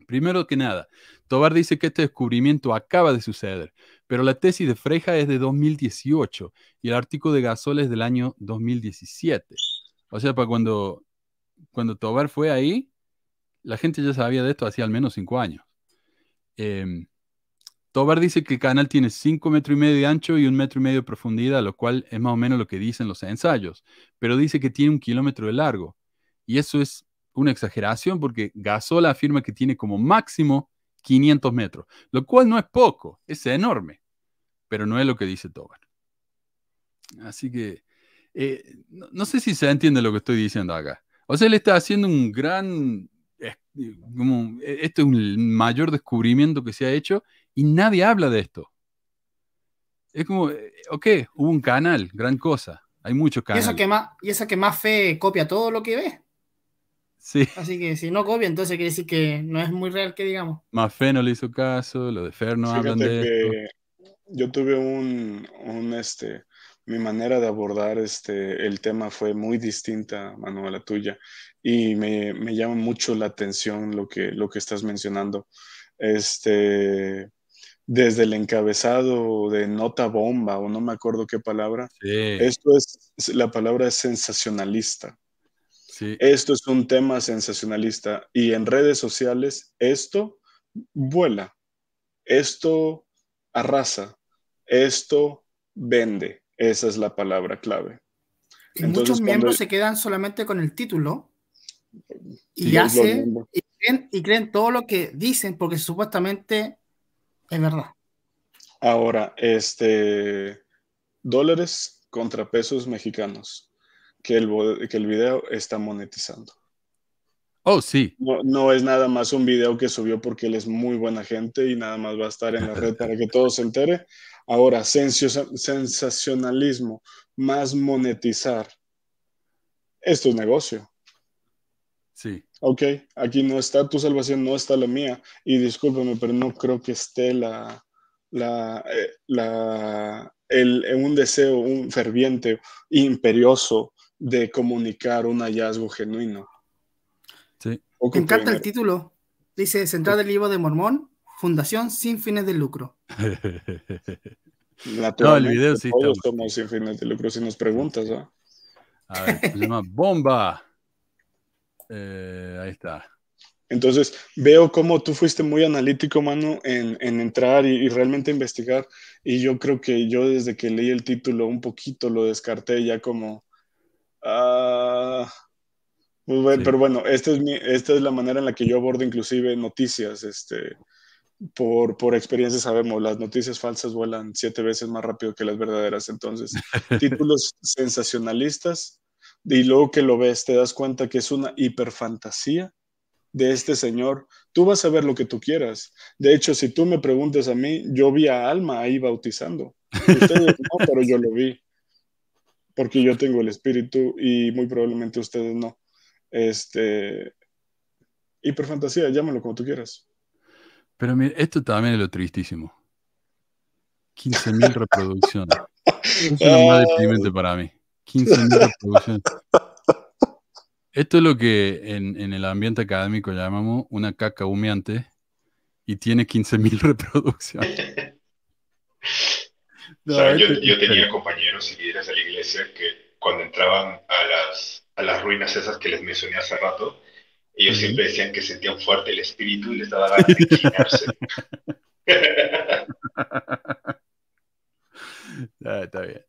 Primero que nada, Tovar dice que este descubrimiento acaba de suceder, pero la tesis de Freija es de dos mil dieciocho y el artículo de Gasol es del año dos mil diecisiete. O sea, para cuando, cuando Tovar fue ahí, la gente ya sabía de esto hacía al menos cinco años. Eh, Tovar dice que el canal tiene cinco metros y medio de ancho y un metro y medio de profundidad, lo cual es más o menos lo que dicen los ensayos, pero dice que tiene un kilómetro de largo. Y eso es una exageración porque Gasola afirma que tiene como máximo quinientos metros, lo cual no es poco, es enorme, pero no es lo que dice Tovar. Así que eh, no, no sé si se entiende lo que estoy diciendo acá. O sea, él está haciendo un gran, como, esto es un mayor descubrimiento que se ha hecho y nadie habla de esto. Es como, ok, hubo un canal, gran cosa. Hay muchos canales. Y esa que más, y esa que más fe copia todo lo que ve. Sí. Así que si no copia, entonces quiere decir que no es muy real que digamos. Más fe no le hizo caso, lo de Fer no hablan de esto. Yo tuve un, un este... mi manera de abordar este, el tema fue muy distinta, Manu, a la tuya. Y me, me llama mucho la atención lo que, lo que estás mencionando. Este, desde el encabezado de nota bomba, o no me acuerdo qué palabra. Sí. Esto es, la palabra es sensacionalista. Sí. Esto es un tema sensacionalista. Y en redes sociales, esto vuela. Esto arrasa. Esto vende. Esa es la palabra clave. Y entonces, muchos miembros cuando... se quedan solamente con el título y sí, hacen y creen, y creen todo lo que dicen porque supuestamente es verdad. Ahora, este, dólares contra pesos mexicanos, que el, que el video está monetizando. Oh, sí. No, no es nada más un video que subió porque él es muy buena gente y nada más va a estar en la red para que todo se entere. Ahora, sensacionalismo, más monetizar. Esto es negocio. Sí. Ok, aquí no está tu salvación, no está la mía. Y discúlpame, pero no creo que esté la, la, eh, la, el, un deseo un ferviente, imperioso de comunicar un hallazgo genuino. Sí. Me encanta el título. Dice, Central del Libro de Mormón. Fundación sin fines de lucro. No, el video sí. Todos somos sin fines de lucro, si nos preguntas, ¿eh? A ver, se llama Bomba. Eh, ahí está. Entonces, veo cómo tú fuiste muy analítico, Manu, en, en entrar y, y realmente investigar. Y yo creo que yo desde que leí el título un poquito lo descarté ya como... Uh... Pues bueno, sí. Pero bueno, esta es, mi, esta es la manera en la que yo abordo inclusive noticias, este... Por, por experiencia sabemos, las noticias falsas vuelan siete veces más rápido que las verdaderas. Entonces, títulos sensacionalistas, y luego que lo ves te das cuenta que es una hiperfantasía de este señor. Tú vas a ver lo que tú quieras. De hecho, si tú me preguntas a mí, yo vi a Alma ahí bautizando. Ustedes no, pero yo lo vi. Porque yo tengo el espíritu y muy probablemente ustedes no. Este, hiperfantasía, llámalo como tú quieras. Pero mira, esto también es lo tristísimo. quince mil reproducciones. Eso es lo más deprimente para mí. quince mil reproducciones. Esto es lo que en, en el ambiente académico llamamos una caca humeante y tiene quince mil reproducciones. No, ¿sabes? Yo, yo tenía compañeros y líderes de la iglesia que cuando entraban a las, a las ruinas esas que les mencioné hace rato, ellos siempre decían que sentían fuerte el espíritu y les daba ganas de inclinarse. Ah, está bien.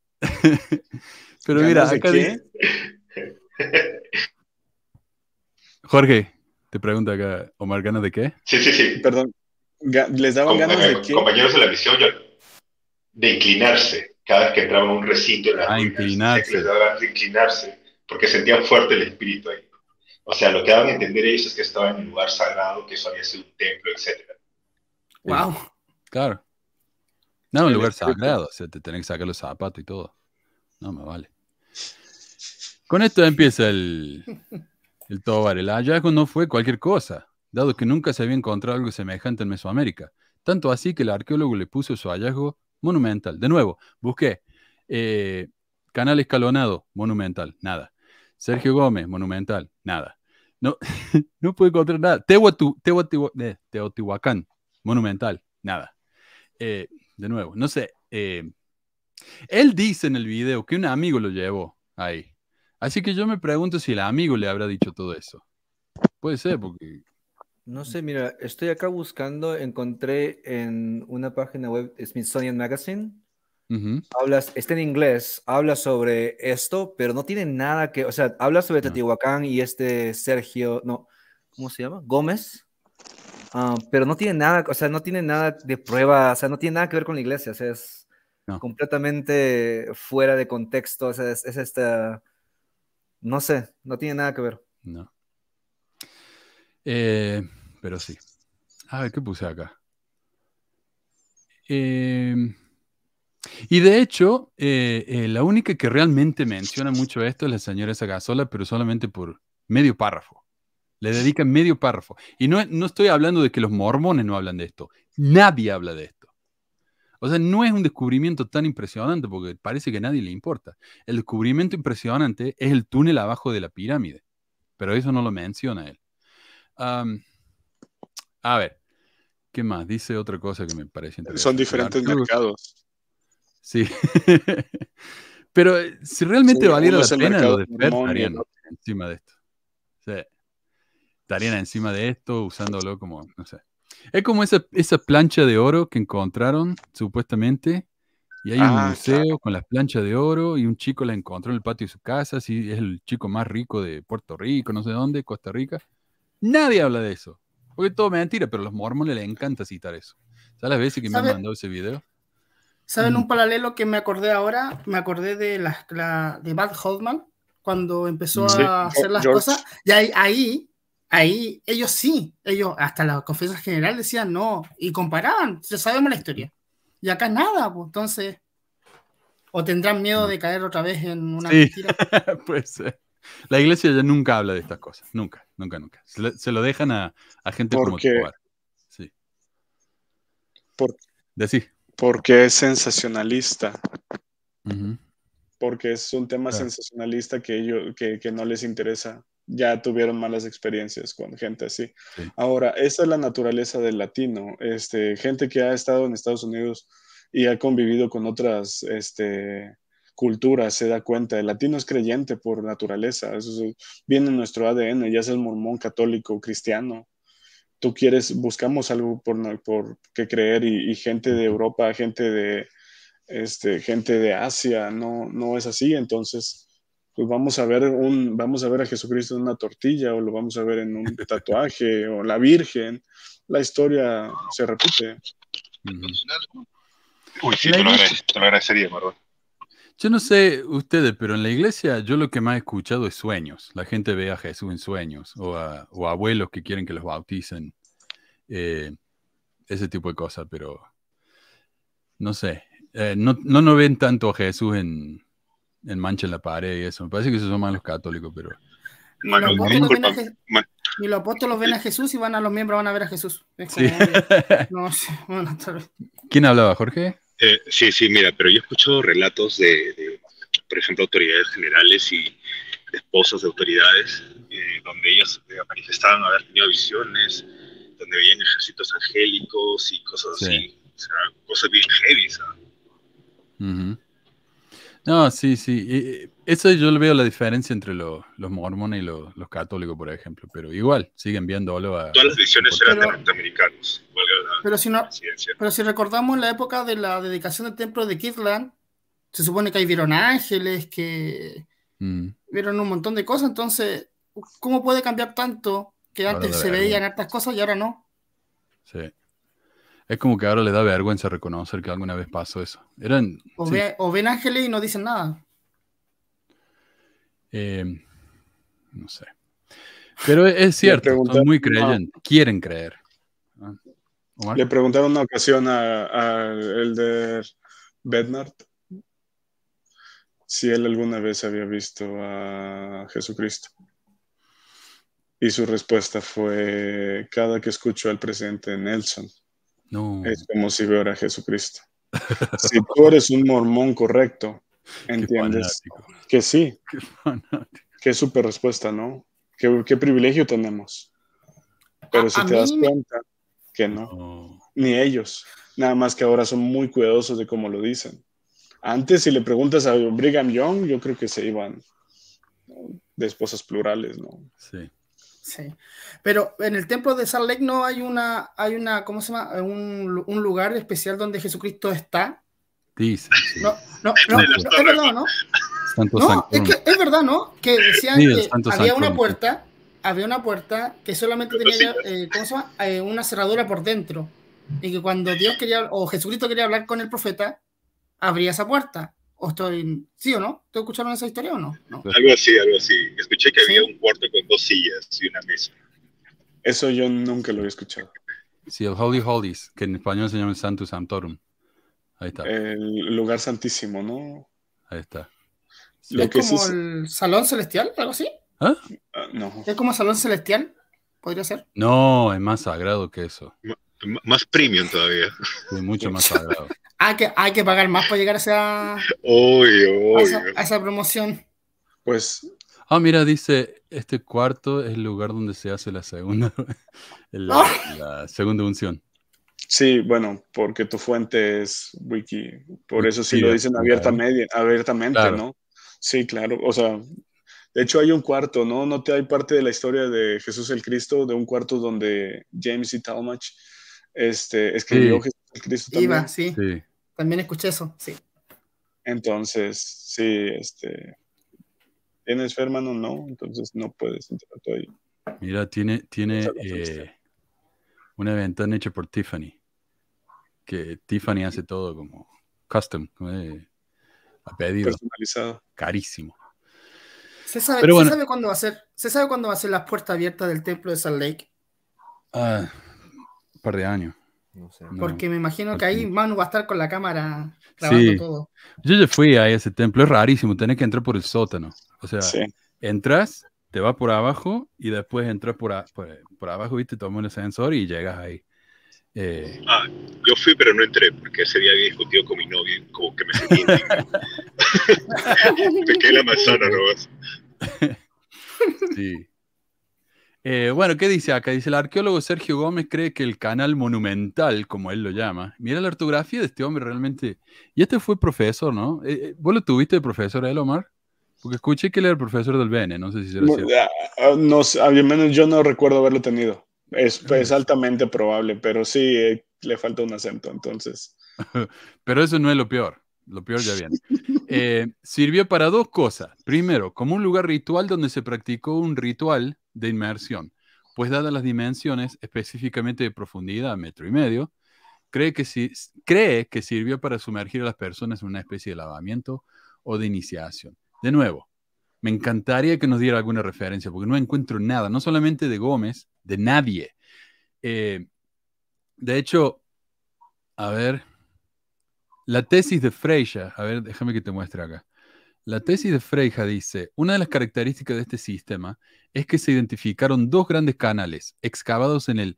Pero mira, acá dice... Jorge, te pregunta acá, Omar, ¿ganas de qué? Sí, sí, sí. Perdón. ¿Les daban ganas de qué? Compañeros de la misión de inclinarse. Cada vez que entraban a un recinto en las ah, ruinas, inclinarse. Les daba ganas de inclinarse porque sentían fuerte el espíritu ahí. O sea, lo que daban a entender ellos es que estaban en un lugar sagrado, que eso había sido un templo, etcétera. ¡Wow! Claro. No, un lugar sagrado. O sea, te tenés que sacar los zapatos y todo. No, me vale. Con esto empieza el, el Tovar. El hallazgo no fue cualquier cosa, dado que nunca se había encontrado algo semejante en Mesoamérica. Tanto así que el arqueólogo le puso su hallazgo monumental. De nuevo, busqué eh, canal escalonado, monumental, nada. Sergio Gómez, monumental, nada. No, no pude encontrar nada. Tehuatu, Tehuatu, eh, Teotihuacán, monumental, nada. Eh, de nuevo, no sé. Eh, él dice en el video que un amigo lo llevó ahí. Así que yo me pregunto si el amigo le habrá dicho todo eso. Puede ser, porque... No sé, mira, estoy acá buscando, encontré en una página web Smithsonian Magazine. Uh-huh. Hablas, está en inglés, habla sobre esto, pero no tiene nada que, o sea, habla sobre Teotihuacán y este Sergio, no, ¿cómo se llama? Gómez, uh, pero no tiene nada, o sea, no tiene nada de prueba, o sea, no tiene nada que ver con la iglesia, o sea, es no. completamente fuera de contexto, o sea, es, es esta, no sé, no tiene nada que ver. No. Eh, pero sí. A ver, ¿qué puse acá? Eh, y de hecho, eh, eh, la única que realmente menciona mucho esto es la señora Gasola, pero solamente por medio párrafo. Le dedican medio párrafo. Y no, no estoy hablando de que los mormones no hablan de esto. Nadie habla de esto. O sea, no es un descubrimiento tan impresionante porque parece que a nadie le importa. El descubrimiento impresionante es el túnel abajo de la pirámide. Pero eso no lo menciona él. Um, a ver, ¿qué más? Dice otra cosa que me parece interesante. Son diferentes mercados. Sí. Pero si realmente sí, valiera la pena, lo de Fer, estarían encima de esto. Sí. Estarían encima de esto, usándolo como, no sé. Es como esa, esa plancha de oro que encontraron, supuestamente, y hay ah, un museo claro. con las planchas de oro, y un chico la encontró en el patio de su casa, sí, es el chico más rico de Puerto Rico, no sé dónde, Costa Rica. Nadie habla de eso, porque es todo mentira, pero a los mormones les encanta citar eso. ¿Sabes las veces que me han mandado ese video? ¿Saben mm. un paralelo que me acordé ahora? Me acordé de, la, la, de Bad Holdman, cuando empezó sí. a hacer las George. cosas, y ahí... ahí Ahí ellos sí, ellos hasta la confesión general decían no, y comparaban, sabemos la historia. Y acá nada, pues entonces, o tendrán miedo de caer otra vez en una sí. mentira. Pues eh, la iglesia ya nunca habla de estas cosas, nunca, nunca, nunca. Se, le, se lo dejan a, a gente porque, como Tovar. Sí. Por, Decí. Porque es sensacionalista. Uh-huh. Porque es un tema claro. sensacionalista que, ellos, que, que no les interesa. Ya tuvieron malas experiencias con gente así. Sí. Ahora, esa es la naturaleza del latino. Este, gente que ha estado en Estados Unidos y ha convivido con otras este, culturas, se da cuenta. El latino es creyente por naturaleza. Eso es, viene en nuestro A D N, ya seas mormón, católico, cristiano. Tú quieres, buscamos algo por, por que creer y, y gente de Europa, gente de, este, gente de Asia, no, no es así. Entonces... pues vamos a ver un, vamos a ver a Jesucristo en una tortilla, o lo vamos a ver en un tatuaje, o la Virgen. La historia se repite. Uh-huh. Uy, sí, te lo, agrade- te lo agradecería, Marlon. Yo no sé ustedes, pero en la iglesia yo lo que más he escuchado es sueños. La gente ve a Jesús en sueños, o a, o a abuelos que quieren que los bauticen. Eh, ese tipo de cosas, pero no sé. Eh, no, no, no ven tanto a Jesús en... en mancha en la pared y eso. Me parece que esos son más los católicos, pero... Ni los apóstolos, Je- los apóstolos ven a Jesús y van a los miembros, van a ver a Jesús. Es como, sí. no, sí. Bueno, ¿quién hablaba, Jorge? Eh, sí, sí, mira, pero yo he escuchado relatos de, de, por ejemplo, autoridades generales y de esposas de autoridades, eh, donde ellas manifestaban haber tenido visiones, donde veían ejércitos angélicos y cosas sí. así. O sea, cosas bien heavy, ¿sabes? Uh-huh. No, sí, sí. Eso yo veo la diferencia entre los, los mormones y los, los católicos, por ejemplo. Pero igual, siguen viéndolo a... Todas las visiones eran de norteamericanos. Pero si, no, pero si recordamos la época de la dedicación del templo de Kirtland, se supone que ahí vieron ángeles, que mm. vieron un montón de cosas. Entonces, ¿cómo puede cambiar tanto que antes se veían hartas cosas y ahora no? Sí. Es como que ahora le da vergüenza reconocer que alguna vez pasó eso. Eran, o, sí. ve, o ven ángeles y no dicen nada. Eh, no sé. Pero es cierto, son muy creyentes, no. quieren creer. ¿Omar? Le preguntaron una ocasión al de Bednard si él alguna vez había visto a Jesucristo. Y su respuesta fue: cada que escucho al presidente Nelson. No. Es como si viera a Jesucristo. Si tú eres un mormón correcto, entiendes que sí. Qué súper respuesta, ¿no? Qué, qué privilegio tenemos. Pero si te das cuenta que no, no, ni ellos. Nada más que ahora son muy cuidadosos de cómo lo dicen. Antes, si le preguntas a Brigham Young, yo creo que se iban de esposas plurales, ¿no? Sí. Sí, pero en el templo de Salt Lake no hay una, hay una, ¿cómo se llama? Un, un lugar especial donde Jesucristo está. Dice. Sí. No, no, no, es verdad, ¿no? Santo no, San es que es verdad, ¿no? Que decían sí, que Santo había San una puerta, había una puerta que solamente tenía, eh, ¿cómo se llama? Eh, una cerradura por dentro, y que cuando Dios quería o Jesucristo quería hablar con el profeta, abría esa puerta. ¿O estoy, sí o no? ¿Te escucharon esa historia o no? no? Algo así, algo así. Escuché que había ¿Sí? un cuarto con dos sillas y una mesa. Eso yo nunca lo había escuchado. Sí, el Holy Holies, que en español se llama Santus Sanctorum. Ahí está. El lugar santísimo, ¿no? Ahí está. Sí. ¿Es como sí... el Salón Celestial? ¿Algo así? ¿Ah? Uh, no. ¿Es como Salón Celestial? ¿Podría ser? No, es más sagrado que eso. M más premium todavía. Sí, mucho más sagrado. Hay que, hay que pagar más para llegar a esa, obvio, obvio. A esa, a esa promoción. Pues... Ah, mira, dice, este cuarto es el lugar donde se hace la segunda, la, ¡oh! la segunda unción. Sí, bueno, porque tu fuente es Wiki, por eso sí, sí lo dicen abierta media, abiertamente, claro. ¿No? Sí, claro, o sea, de hecho hay un cuarto, ¿no? No te hay parte de la historia de Jesús el Cristo, de un cuarto donde James y Talmage este, escribió sí. Jesús el Cristo también. Iba, sí. sí, también escuché eso, sí. Entonces, sí, este... ¿Tienes fe, hermano? No, entonces no puedes entrar tú ahí. Mira, tiene, tiene eh, una ventana hecha por Tiffany, que Tiffany hace todo como custom, eh, a pedido, personalizado, carísimo. ¿Se sabe, Pero ¿se bueno, sabe cuándo va a ser? ¿Se sabe cuándo va a ser la puerta abierta del templo de Salt Lake? Ah, un par de años. No sé. Porque no, me imagino que ahí Manu va a estar con la cámara grabando sí. todo. Yo ya fui a ese templo, es rarísimo, tenés que entrar por el sótano. O sea, sí. entras, te vas por abajo y después entras por, a, por, por abajo, viste, tomas el ascensor y llegas ahí. Eh... Ah, yo fui pero no entré porque ese día había discutido con mi novia, como que me sentí me quedé la manzana, ¿no? Sí. Eh, bueno, ¿qué dice acá? Dice, el arqueólogo Sergio Gómez cree que el canal monumental, como él lo llama, mira la ortografía de este hombre realmente, y este fue profesor, ¿no? Eh, ¿Vos lo tuviste de profesor, él, Omar? Porque escuché que él era el profesor del B N, no sé si será cierto. No, al menos yo no recuerdo haberlo tenido, es, es altamente probable, pero sí eh, le falta un acento, entonces. Pero eso no es lo peor. Lo peor ya viene. Eh, sirvió para dos cosas. Primero, como un lugar ritual donde se practicó un ritual de inmersión. Pues dadas las dimensiones, específicamente de profundidad, metro y medio, cree que, si, cree que sirvió para sumergir a las personas en una especie de lavamiento o de iniciación. De nuevo, me encantaría que nos diera alguna referencia, porque no encuentro nada, no solamente de Gómez, de nadie. Eh, de hecho, a ver... La tesis de Freija, a ver, déjame que te muestre acá. La tesis de Freija dice, una de las características de este sistema es que se identificaron dos grandes canales excavados en el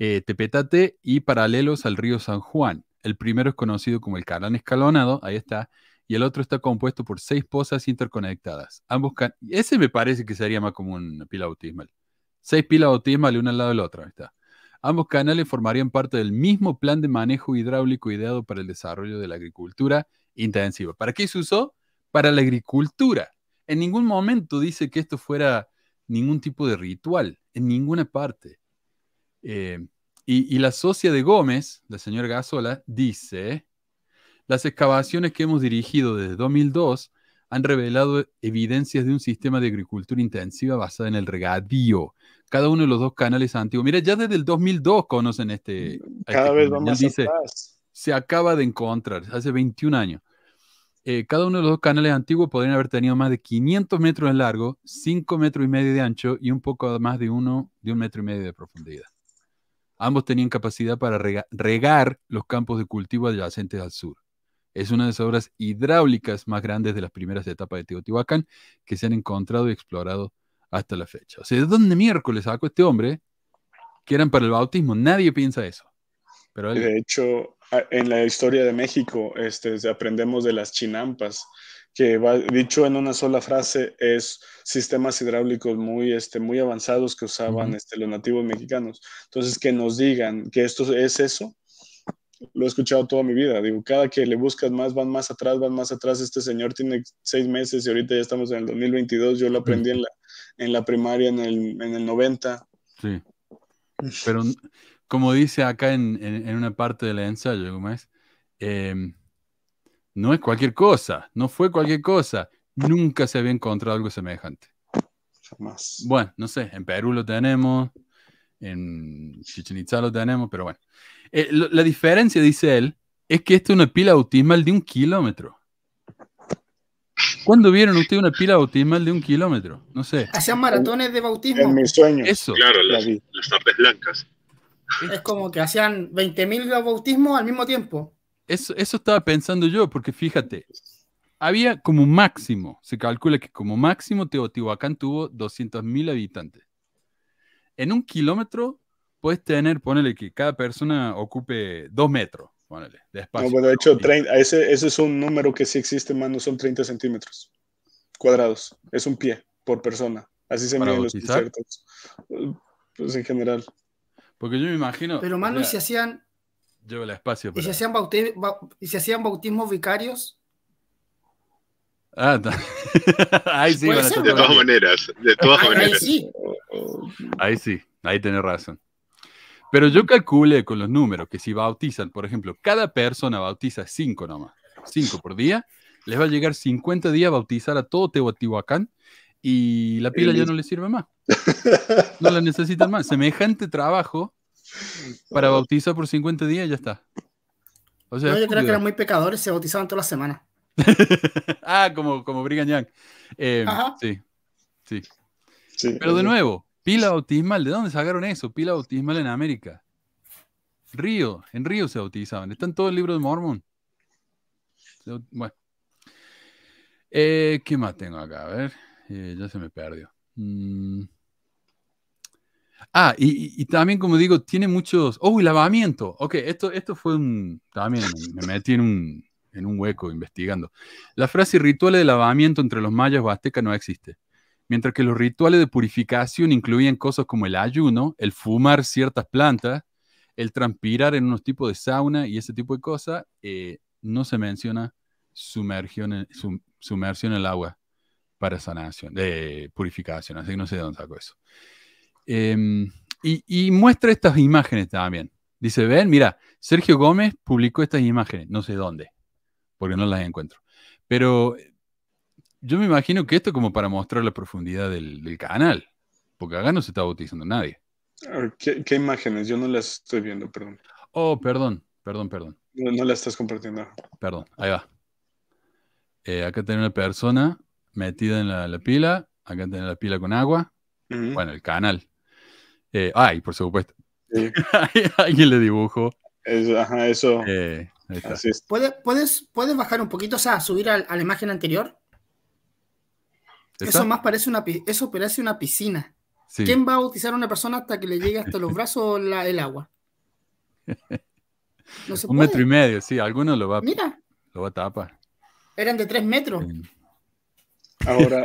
eh, Tepetate y paralelos al río San Juan. El primero es conocido como el canal escalonado, ahí está, y el otro está compuesto por seis pozas interconectadas. Ambos can Ese me parece que sería más como una pila bautismal. Seis pilas bautismales una al lado de la otra, ahí está. Ambos canales formarían parte del mismo plan de manejo hidráulico ideado para el desarrollo de la agricultura intensiva. ¿Para qué se usó? Para la agricultura. En ningún momento dice que esto fuera ningún tipo de ritual, en ninguna parte. Eh, y, y la socia de Gómez, la señora Gasola, dice, las excavaciones que hemos dirigido desde dos mil dos han revelado evidencias de un sistema de agricultura intensiva basada en el regadío. Cada uno de los dos canales antiguos. Mira, ya desde el dos mil dos conocen este... Cada este vez canal. Vamos dice, atrás. Se acaba de encontrar, hace veintiún años. Eh, cada uno de los dos canales antiguos podrían haber tenido más de quinientos metros de largo, cinco metros y medio de ancho y un poco más de, uno, de un metro y medio de profundidad. Ambos tenían capacidad para rega regar los campos de cultivo adyacentes al sur. Es una de las obras hidráulicas más grandes de las primeras etapas de Teotihuacán que se han encontrado y explorado hasta la fecha. O sea, ¿de dónde miércoles sacó este hombre que eran para el bautismo? Nadie piensa eso. Pero él... De hecho, en la historia de México este, aprendemos de las chinampas, que va, dicho en una sola frase es sistemas hidráulicos muy, este, muy avanzados que usaban uh-huh. este, los nativos mexicanos. Entonces, que nos digan que esto es eso, lo he escuchado toda mi vida. Digo, cada que le buscas más, van más atrás, van más atrás. Este señor tiene seis meses y ahorita ya estamos en el dos mil veintidós. Yo lo aprendí en la, en la primaria, en el, en el noventa. Sí. Pero como dice acá en, en, en una parte del ensayo, Gómez, eh, no es cualquier cosa, no fue cualquier cosa. Nunca se había encontrado algo semejante. Jamás. Bueno, no sé, en Perú lo tenemos, en Chichén Itzá lo tenemos, pero bueno. Eh, lo, la diferencia, dice él, es que esta es una pila bautismal de un kilómetro. ¿Cuándo vieron ustedes una pila bautismal de un kilómetro? No sé. Hacían maratones de bautismo. En mis sueños. Eso. Claro, las, las tardes blancas. Es como que hacían veinte mil bautismos al mismo tiempo. Eso, eso estaba pensando yo, porque fíjate, había como máximo, se calcula que como máximo Teotihuacán tuvo doscientos mil habitantes. En un kilómetro puedes tener, ponele que cada persona ocupe dos metros, ponele, de espacio. No, bueno, de hecho, treinta, ese, ese es un número que sí existe, mano, son treinta centímetros cuadrados. Es un pie por persona. Así se miden los desiertos. Pues en general. Porque yo me imagino... Pero, mano, ¿y si hacían... Llevo el espacio. ¿Y si hacían, bauti ba ¿Y si hacían bautismos vicarios? Ah, ahí sí. Bueno, de todas maneras, de todas maneras. Ahí sí. Ahí sí, ahí tenés razón. Pero yo calculé con los números que si bautizan, por ejemplo, cada persona bautiza cinco nomás, cinco por día, les va a llegar cincuenta días a bautizar a todo Teotihuacán y la pila ya no les sirve más. No la necesitan más. Semejante trabajo para bautizar por cincuenta días, ya está. O sea, no, yo creo que eran muy pecadores, se bautizaban toda la semana. Ah, como, como Brigham Young. Eh, sí, sí, sí. Pero de nuevo, pila bautismal, ¿de dónde sacaron eso? Pila bautismal en América. Río, en Río se bautizaban. Está en todo el libro de Mormon. Bueno. Eh, ¿Qué más tengo acá? A ver, eh, ya se me perdió. Mm. Ah, y, y también, como digo, tiene muchos... ¡Oh, el lavamiento! Ok, esto, esto fue un... También me metí en un, en un hueco investigando. La frase rituales de lavamiento entre los mayas o aztecas no existe. Mientras que los rituales de purificación incluían cosas como el ayuno, el fumar ciertas plantas, el transpirar en unos tipos de sauna y ese tipo de cosas, eh, no se menciona sumersión en, sum, sumersión en el agua para sanación, de eh, purificación. Así que no sé de dónde saco eso. Eh, y, y muestra estas imágenes también. Dice, ven, mira, Sergio Gómez publicó estas imágenes, no sé dónde, porque no las encuentro. Pero yo me imagino que esto es como para mostrar la profundidad del, del canal, porque acá no se está bautizando nadie. ¿Qué, qué imágenes? Yo no las estoy viendo, perdón. Oh, perdón, perdón, perdón. No, no las estás compartiendo. Perdón, ahí va. Eh, acá tiene una persona metida en la, la pila, acá tiene la pila con agua, uh-huh. Bueno, el canal. Eh, ay, por supuesto. Sí. Alguien le dibujó. Eso, ajá, eso. Eh, así es. ¿Puedes, puedes, ¿Puedes bajar un poquito, o sea, subir a, a la imagen anterior? ¿Está? Eso más parece una, eso parece una piscina. Sí. ¿Quién va a bautizar a una persona hasta que le llegue hasta los brazos la, el agua? No se puede. Un metro y medio, sí. Alguno lo va, Mira. Lo va a tapar. Eran de tres metros. Sí. Ahora,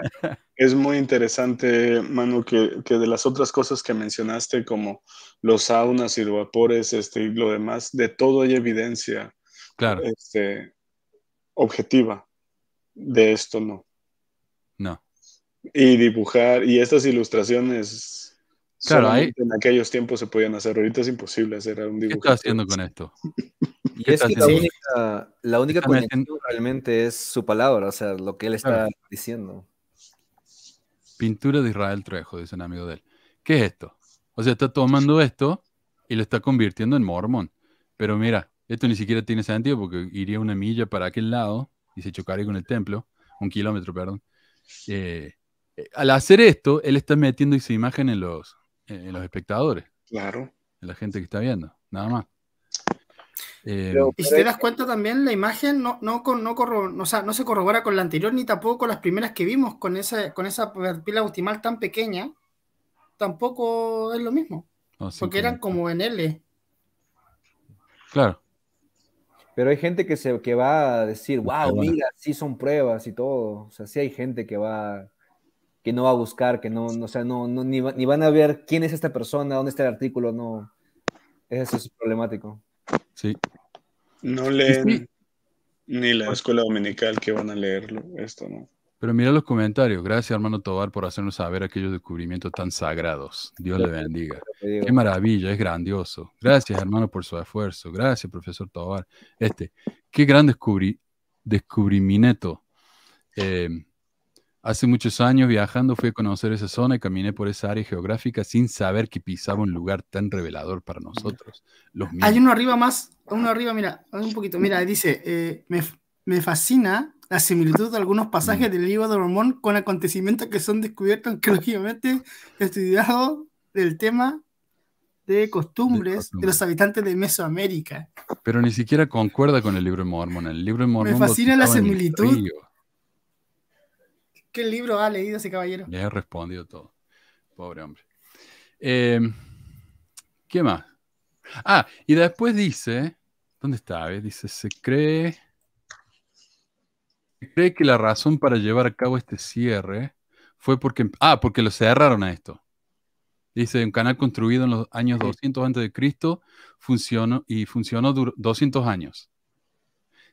es muy interesante, Manu, que, que de las otras cosas que mencionaste, como los saunas y los vapores, este, y lo demás, de todo hay evidencia, claro, este, objetiva. De esto no. No. Y dibujar, y estas ilustraciones, claro, ahí, en aquellos tiempos se podían hacer, ahorita es imposible hacer un dibujo. ¿Qué estás haciendo con esto? Y es que la única, la única conexión realmente es su palabra, o sea, lo que él está claro. diciendo. Pintura de Israel Trejo, dice un amigo de él. ¿Qué es esto? O sea, está tomando esto y lo está convirtiendo en mormón. Pero mira, esto ni siquiera tiene sentido porque iría una milla para aquel lado y se chocaría con el templo, un kilómetro, perdón. Eh, al hacer esto, él está metiendo esa imagen en los, en los espectadores. Claro. En la gente que está viendo, nada más. Eh, y si te das cuenta también, la imagen no, no, no, corro, no, o sea, no se corrobora con la anterior ni tampoco con las primeras que vimos, con esa, con esa pila bautismal tan pequeña, tampoco es lo mismo. No, porque eran como en L. Claro. Pero hay gente que, se, que va a decir, wow, bueno, mira, sí son pruebas y todo. O sea, sí hay gente que va, que no va a buscar, que no, no, o sea, no, no ni, va, ni van a ver quién es esta persona, dónde está el artículo, no. Eso es problemático. Sí. No leen sí. ni la escuela dominical que van a leerlo, esto no. Pero mira los comentarios. Gracias, hermano Tovar, por hacernos saber aquellos descubrimientos tan sagrados. Dios le bendiga. Qué maravilla, es grandioso. Gracias, hermano, por su esfuerzo. Gracias, profesor Tovar. Este, qué gran descubri descubrimiento. Eh, hace muchos años viajando fui a conocer esa zona y caminé por esa área geográfica sin saber que pisaba un lugar tan revelador para nosotros. Los Hay uno arriba más, uno arriba, mira, un poquito. Mira, dice, eh, me, me fascina la similitud de algunos pasajes del libro de Mormón con acontecimientos que son descubiertos arqueológicamente estudiados del tema de costumbres de, costumbre. de los habitantes de Mesoamérica. Pero ni siquiera concuerda con el libro de Mormón. El libro de Mormón. Me fascina la similitud. ¿Qué libro ha leído ese caballero? Le he respondido todo. Pobre hombre. Eh, ¿Qué más? Ah, y después dice... ¿Dónde está? A ver, dice, se cree... Cree que la razón para llevar a cabo este cierre fue porque... Ah, porque lo cerraron a esto. Dice, un canal construido en los años doscientos antes de Cristo funcionó y funcionó doscientos años.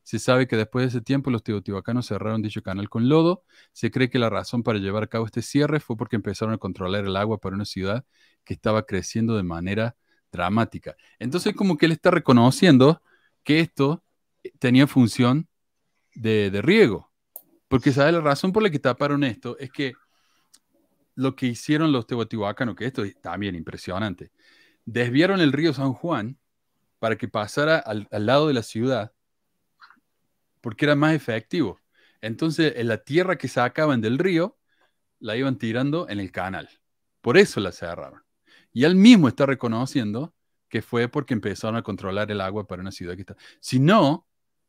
Se sabe que después de ese tiempo los teotihuacanos cerraron dicho canal con lodo. Se cree que la razón para llevar a cabo este cierre fue porque empezaron a controlar el agua para una ciudad que estaba creciendo de manera dramática. Entonces como que él está reconociendo que esto tenía función De, de riego, porque sabe la razón por la que taparon esto es que lo que hicieron los teotihuacanos, que esto es también impresionante, desviaron el río San Juan para que pasara al, al lado de la ciudad porque era más efectivo. Entonces en la tierra que sacaban del río la iban tirando en el canal, por eso la cerraron, y él mismo está reconociendo que fue porque empezaron a controlar el agua para una ciudad que está, si no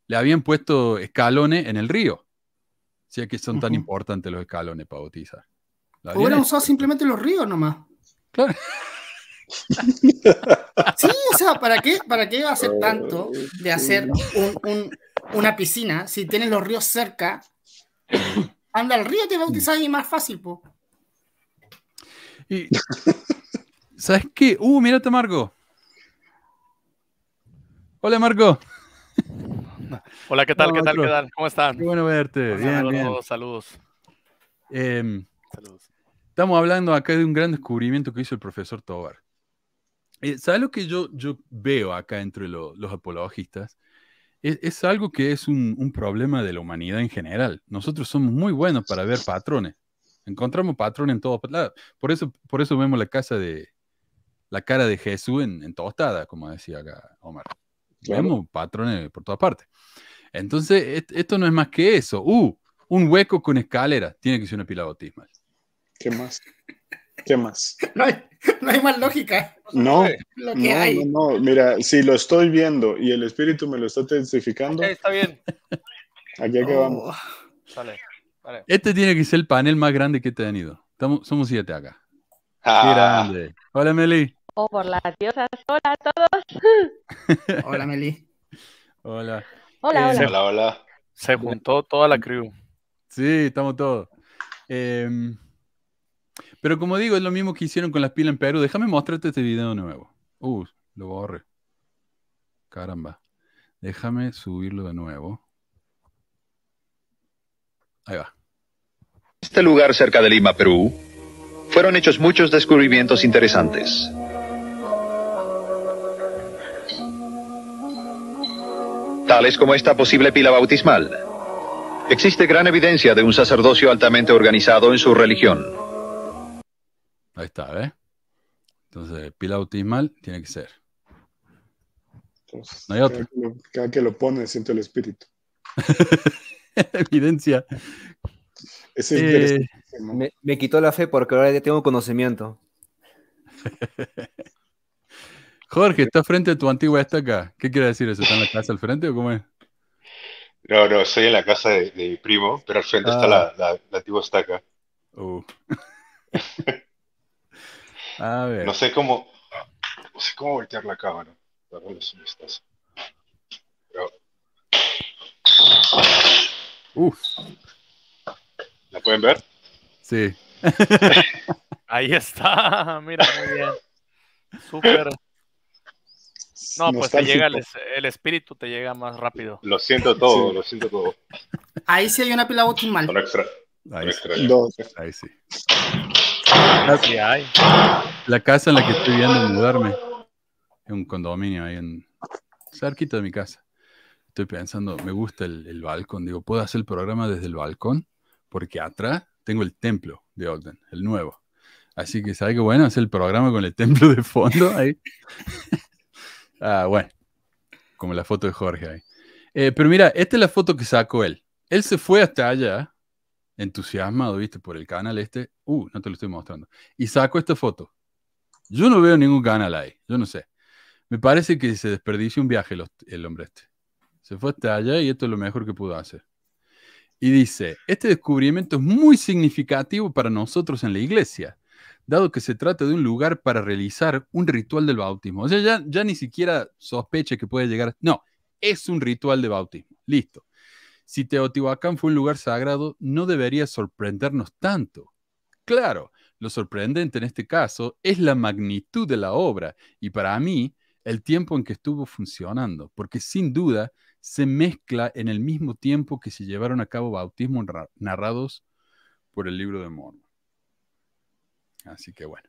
le habían puesto escalones en el río. O sea que son tan uh-huh. importantes los escalones para bautizar. Hubieran usado simplemente los ríos nomás. Claro. Sí, o sea, ¿para qué, para qué hacer tanto de hacer un, un, una piscina si tienes los ríos cerca? Anda al río, te bautizas y más fácil, po. Y, ¿sabes qué? Uh, mírate, Marco. Hola, Marco. Hola, ¿qué tal? No, ¿Qué tal? Otro. ¿Qué tal? ¿Cómo están? Qué bueno verte. Hola, bien, bien. Saludos. Saludos. Eh, saludos. Estamos hablando acá de un gran descubrimiento que hizo el profesor Tovar. Eh, ¿Sabes lo que yo, yo veo acá entre lo, los apologistas? Es, es algo que es un, un problema de la humanidad en general. Nosotros somos muy buenos para ver patrones. Encontramos patrones en todos lados. Por eso, por eso vemos la casa de la cara de Jesús en, en tostada, como decía acá Omar. Vemos patrones por todas partes. Entonces, esto no es más que eso. Uh, un hueco con escalera. Tiene que ser una pila bautismal. ¿Qué más? ¿Qué más? No hay, no hay más lógica. No, lo que no, hay. no, no. Mira, si lo estoy viendo y el espíritu me lo está testificando. Okay, está bien. Aquí que vamos. Vale, vale. Este tiene que ser el panel más grande que te han ido. Estamos, somos siete acá. Ah. Grande. Hola, Meli. Oh, por las diosas, hola a todos. Hola, Meli. Hola. Hola, eh, hola. Hola, se juntó toda la crew. Sí, estamos todos. Eh, pero como digo, es lo mismo que hicieron con las pilas en Perú. Déjame mostrarte este video nuevo. Uh, lo borré. Caramba. Déjame subirlo de nuevo. Ahí va. Este lugar cerca de Lima, Perú, fueron hechos muchos descubrimientos interesantes. Tales como esta posible pila bautismal. Existe gran evidencia de un sacerdocio altamente organizado en su religión. Ahí está, ¿eh? Entonces, pila bautismal tiene que ser. Entonces, no hay cada otra. Que lo, cada que lo pone, siento el espíritu. Evidencia. Es eh, me, me quitó la fe porque ahora ya tengo conocimiento. Jorge, está frente a tu antigua estaca. ¿Qué quiere decir eso? ¿Está en la casa al frente o cómo es? No, no, estoy en la casa de, de mi primo, pero al frente ah. está la, la, la antigua estaca. Uh. A ver. No sé cómo, no sé cómo voltear la cámara. Pero... Uf. ¿La pueden ver? Sí. Ahí está, mira, muy bien. Súper. No, pues te llega el, el espíritu, te llega más rápido. Lo siento todo, sí. lo siento todo. Ahí sí hay una pila bautismal. Una extra. Ahí, extra ahí sí. Así hay. La casa en la que estoy viendo mudarme. Es un condominio ahí en cerquita de mi casa. Estoy pensando, me gusta el, el balcón. Digo, ¿puedo hacer el programa desde el balcón? Porque atrás tengo el templo de Ogden, el nuevo. Así que, ¿sabes qué bueno? Hacer el programa con el templo de fondo ahí. Ah, bueno. Como la foto de Jorge ahí. Eh, pero mira, esta es la foto que sacó él. Él se fue hasta allá, entusiasmado, viste, por el canal este. Uh, no te lo estoy mostrando. Y sacó esta foto. Yo no veo ningún canal ahí. Yo no sé. Me parece que se desperdició un viaje los, el hombre este. Se fue hasta allá y esto es lo mejor que pudo hacer. Y dice, este descubrimiento es muy significativo para nosotros en la iglesia, dado que se trata de un lugar para realizar un ritual del bautismo. O sea, ya, ya ni siquiera sospeche que puede llegar. No, es un ritual de bautismo. Listo. Si Teotihuacán fue un lugar sagrado, no debería sorprendernos tanto. Claro, lo sorprendente en este caso es la magnitud de la obra y para mí el tiempo en que estuvo funcionando, porque sin duda se mezcla en el mismo tiempo que se llevaron a cabo bautismos narrados por el libro de Mormon. Así que bueno.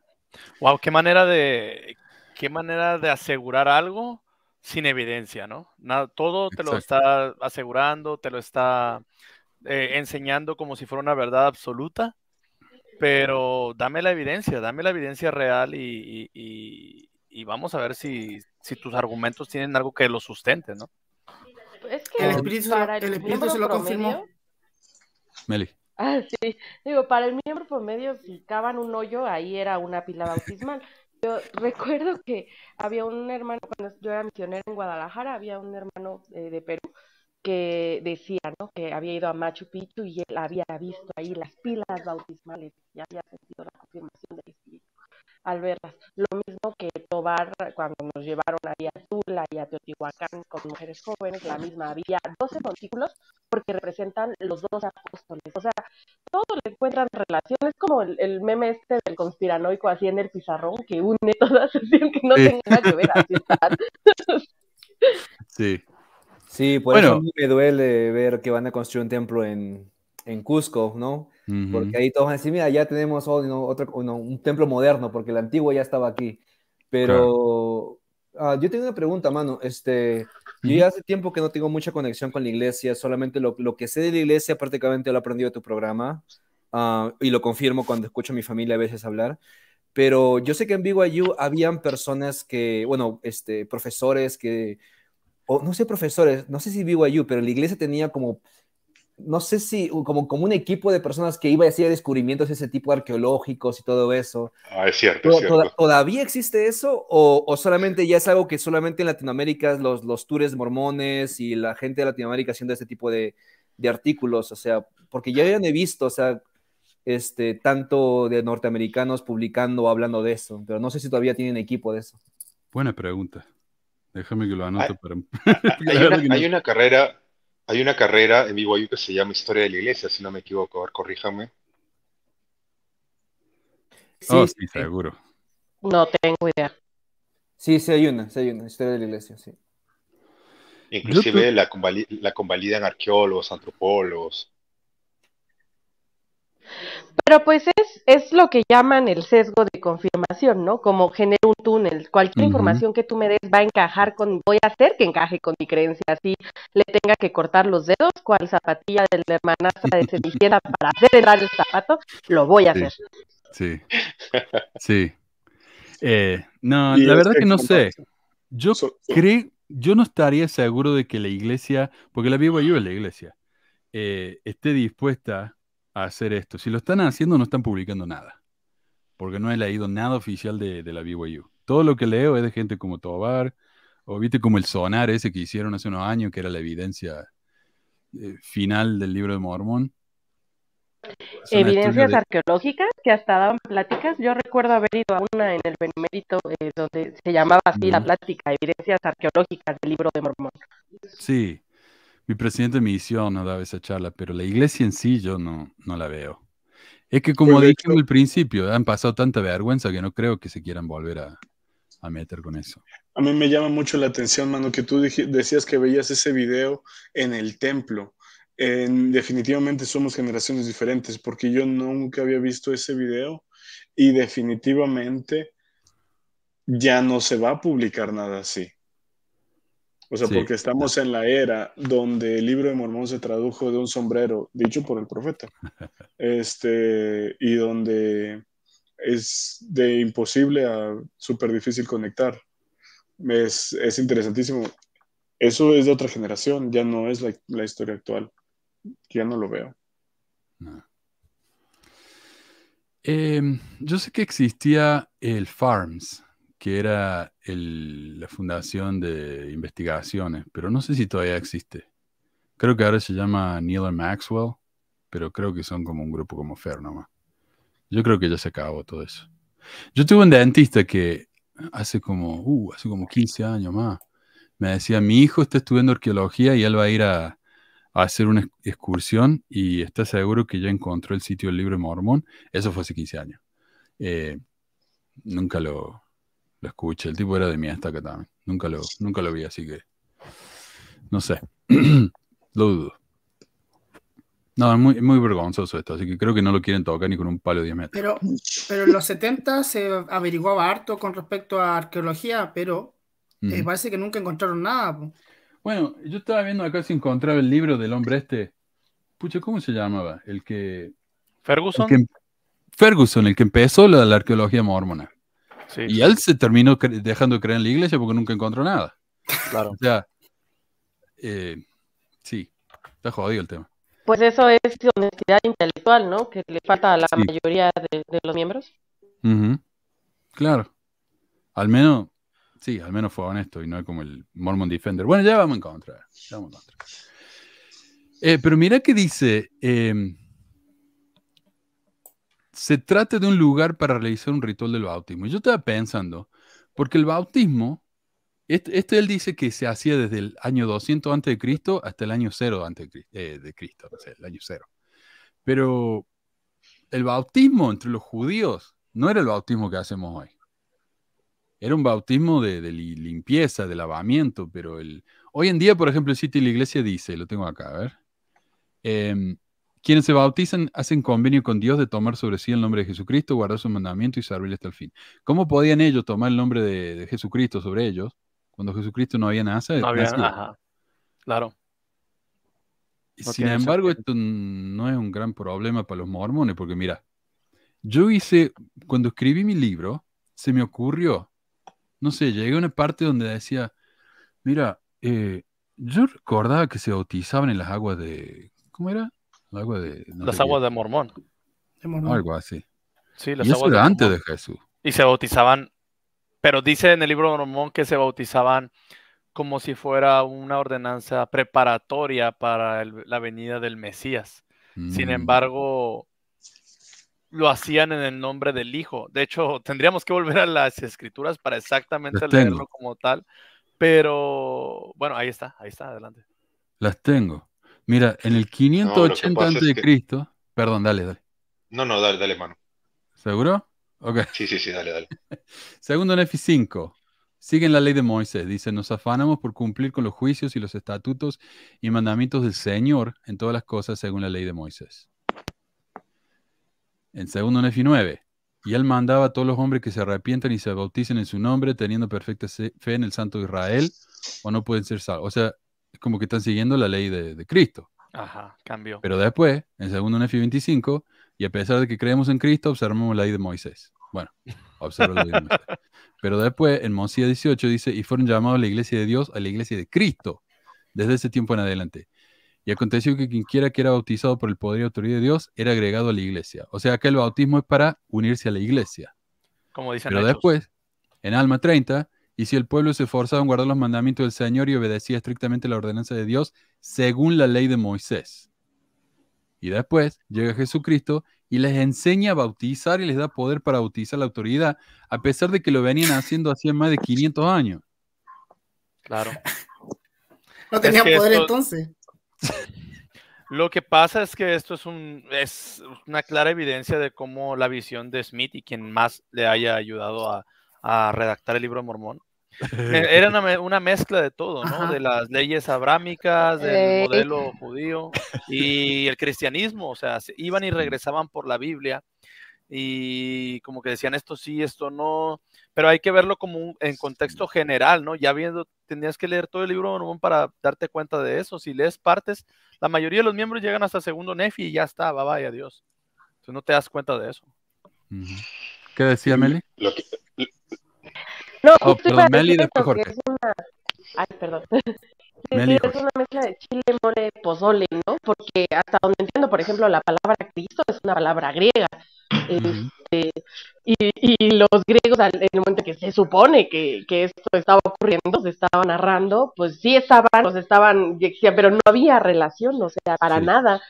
Wow, qué manera de qué manera de asegurar algo sin evidencia, ¿no? Nada, todo te Exacto. lo está asegurando, te lo está eh, enseñando como si fuera una verdad absoluta, pero dame la evidencia, dame la evidencia real y, y, y, y vamos a ver si, si tus argumentos tienen algo que los sustente, ¿no? Es que el espíritu, el el espíritu se lo confirmó. Meli. Ah, sí. Digo, para el miembro promedio, si cavan un hoyo, ahí era una pila bautismal. Yo recuerdo que había un hermano, cuando yo era misionera en Guadalajara, había un hermano eh, de Perú que decía, ¿no?, que había ido a Machu Picchu y él había visto ahí las pilas bautismales y había sentido la confirmación del espíritu al verlas. Lo mismo que Tovar, cuando nos llevaron ahí a Tula y a Teotihuacán con mujeres jóvenes, la misma, había doce montículos porque representan los dos apóstoles. O sea, todos le encuentran relaciones, como el, el meme este del conspiranoico así en el pizarrón que une todas, que no sí. tenga nada que ver así. Sí. Sí, por bueno. eso a mí me duele ver que van a construir un templo en, en Cusco, ¿no? Uh-huh. Porque ahí todos van a decir, mira, ya tenemos otro, otro, uno, un templo moderno, porque el antiguo ya estaba aquí. Pero claro. uh, yo tengo una pregunta, mano. Este, uh-huh. Yo ya hace tiempo que no tengo mucha conexión con la iglesia, solamente lo, lo que sé de la iglesia prácticamente lo aprendí de tu programa, uh, y lo confirmo cuando escucho a mi familia a veces hablar. Pero yo sé que en B Y U habían personas que, bueno, este, profesores que, oh, no sé, profesores, no sé si B Y U, pero la iglesia tenía como... no sé si, como, como un equipo de personas que iba a hacer descubrimientos de ese tipo arqueológicos y todo eso. Ah, es cierto, es cierto. ¿Todavía existe eso? O, ¿O solamente ya es algo que solamente en Latinoamérica los, los tours mormones y la gente de Latinoamérica haciendo este tipo de, de artículos? O sea, porque ya habían visto, o sea, este, tanto de norteamericanos publicando o hablando de eso, pero no sé si todavía tienen equipo de eso. Buena pregunta. Déjame que lo anote. Hay, para... hay, una, hay una carrera... Hay una carrera en B Y U que se llama Historia de la Iglesia, si no me equivoco. A ver, corríjame. Sí, oh, sí, sí, seguro. No tengo idea. Sí, sí hay una, sí hay una, Historia de la Iglesia, sí. Inclusive te... la, convali la convalidan arqueólogos, antropólogos. Pero pues es, es lo que llaman el sesgo de confirmación, ¿no? Como genera un túnel. Cualquier uh-huh. información que tú me des va a encajar con, voy a hacer que encaje con mi creencia. Así le tenga que cortar los dedos, cual zapatilla de la hermanastra de Cenicienta para hacer entrar el zapato, lo voy a sí. hacer. Sí. Sí. Eh, no, la verdad que no sé. Yo creo, yo no estaría seguro de que la iglesia, porque la B Y U es la iglesia, eh, esté dispuesta a hacer esto. Si lo están haciendo, no están publicando nada, porque no he leído nada oficial de, de la B Y U. Todo lo que leo es de gente como Tovar, o viste como el sonar ese que hicieron hace unos años, que era la evidencia eh, final del libro de Mormón. Son evidencias de... arqueológicas que hasta daban pláticas. Yo recuerdo haber ido a una en el Benemérito eh, donde se llamaba así uh-huh. la plática, evidencias arqueológicas del libro de Mormón. Sí. Mi presidente de misión no daba esa charla, pero la iglesia en sí yo no, no la veo. Es que como dije al principio, han pasado tanta vergüenza que no creo que se quieran volver a, a meter con eso. A mí me llama mucho la atención, mano, que tú dije, decías que veías ese video en el templo. En, definitivamente somos generaciones diferentes, porque yo nunca había visto ese video y definitivamente ya no se va a publicar nada así. O sea, sí, porque estamos en la era donde el libro de Mormón se tradujo de un sombrero, dicho por el profeta, este, y donde es de imposible a súper difícil conectar. Es, es interesantísimo. Eso es de otra generación, ya no es la, la historia actual. que ya no lo veo. No. Eh, yo sé que existía el FARMS, que era el, la Fundación de Investigaciones, pero no sé si todavía existe. Creo que ahora se llama Neil Maxwell, pero creo que son como un grupo como Fer nomás. Yo creo que ya se acabó todo eso. Yo tuve un dentista que hace como, uh, hace como quince años más, me decía, mi hijo está estudiando arqueología y él va a ir a, a hacer una excursión y está seguro que ya encontró el sitio del libro mormón. Eso fue hace quince años. Eh, nunca lo, lo escuché. El tipo era de mi estaca también. Nunca lo, nunca lo vi, así que no sé. Lo dudo. No, es muy, muy vergonzoso esto, así que creo que no lo quieren tocar ni con un palo de diez metros. Pero, pero en los setenta se averiguaba harto con respecto a arqueología, pero uh-huh. eh, parece que nunca encontraron nada. Po. Bueno, yo estaba viendo acá si encontraba el libro del hombre este. Pucha, ¿cómo se llamaba? El que... ¿Ferguson? El que, Ferguson, el que empezó la, la arqueología mormona. Sí. Y él se terminó cre- dejando de creer en la iglesia porque nunca encontró nada. Claro. O sea, eh, sí, está jodido el tema. Pues eso es honestidad intelectual, ¿no? Que le falta a la sí. mayoría de, de los miembros. Uh-huh. Claro. Al menos, sí, al menos fue honesto y no es como el Mormon Defender. Bueno, ya vamos en contra. Ya vamos en contra. Eh, pero mira que dice, eh, se trata de un lugar para realizar un ritual del bautismo. Yo estaba pensando, porque el bautismo, Este, este él dice que se hacía desde el año doscientos antes de Cristo hasta el año cero antes de, eh, de Cristo, o sea, el año cero. Pero el bautismo entre los judíos no era el bautismo que hacemos hoy. Era un bautismo de, de limpieza, de lavamiento, pero el, hoy en día, por ejemplo, el sitio de la iglesia dice, lo tengo acá, a ver, eh, quienes se bautizan hacen convenio con Dios de tomar sobre sí el nombre de Jesucristo, guardar su mandamiento y servirle hasta el fin. ¿Cómo podían ellos tomar el nombre de, de Jesucristo sobre ellos? Cuando Jesucristo no había nacido. No había nada. Claro. Porque sin embargo, esto no es un gran problema para los mormones, porque mira, yo hice, cuando escribí mi libro, se me ocurrió, no sé, llegué a una parte donde decía, mira, eh, yo recordaba que se bautizaban en las aguas de, ¿cómo era? Las aguas de, no las aguas de Mormón. de Mormón. Algo así. Sí, las y aguas eso era de antes de Jesús. Y se bautizaban. Pero dice en el libro de Mormón que se bautizaban como si fuera una ordenanza preparatoria para el, la venida del Mesías. Mm. Sin embargo, lo hacían en el nombre del Hijo. De hecho, tendríamos que volver a las Escrituras para exactamente las leerlo tengo. Como tal. Pero, bueno, ahí está, ahí está, adelante. Las tengo. Mira, en el quinientos ochenta no, antes de Cristo... Que... Perdón, dale, dale. No, no, dale, dale, mano. ¿Seguro? Okay. Sí, sí, sí, dale, dale. Segundo Nefi cinco. Siguen la ley de Moisés. Dice, nos afanamos por cumplir con los juicios y los estatutos y mandamientos del Señor en todas las cosas según la ley de Moisés. En segundo Nefi nueve. Y él mandaba a todos los hombres que se arrepientan y se bauticen en su nombre teniendo perfecta fe en el santo Israel o no pueden ser salvos. O sea, es como que están siguiendo la ley de, de Cristo. Ajá, cambió. Pero después, en segundo Nefi veinticinco... Y a pesar de que creemos en Cristo, observamos la ley de Moisés. Bueno, observo la ley de Moisés. Pero después, en Mosías dieciocho dice, y fueron llamados a la iglesia de Dios, a la iglesia de Cristo, desde ese tiempo en adelante. Y aconteció que quienquiera que era bautizado por el poder y autoridad de Dios, era agregado a la iglesia. O sea, que el bautismo es para unirse a la iglesia. Como dicen Pero después, en Alma treinta, y si el pueblo se esforzaba en guardar los mandamientos del Señor y obedecía estrictamente la ordenanza de Dios, según la ley de Moisés. Y después llega Jesucristo y les enseña a bautizar y les da poder para bautizar la autoridad, a pesar de que lo venían haciendo hacía más de quinientos años. Claro. No tenían es que poder esto, entonces. Lo que pasa es que esto es, un, es una clara evidencia de cómo la visión de Smith y quien más le haya ayudado a, a redactar el libro de Mormón. Era una, una mezcla de todo, ¿no? Ajá. De las leyes abrámicas, del eh. modelo judío y el cristianismo, o sea, se iban y regresaban por la Biblia y como que decían esto sí, esto no, pero hay que verlo como un, en contexto general, ¿no? Ya viendo, tenías que leer todo el libro Mormón para darte cuenta de eso. Si lees partes, la mayoría de los miembros llegan hasta segundo Nefi y ya está, va, vaya, adiós. Entonces no te das cuenta de eso. ¿Qué decía Meli? Lo que... No, oh, perdón, Meli, después Jorge. Es una... Ay, perdón. Meli, sí, Jorge. Es una mezcla de chile, mole, pozole, ¿no? Porque hasta donde entiendo, por ejemplo, la palabra Cristo es una palabra griega. Uh-huh. Este, y, y los griegos, en el momento que se supone que, que esto estaba ocurriendo, se estaba narrando, pues sí estaban, pues estaban, pero no había relación, o sea, para sí. nada.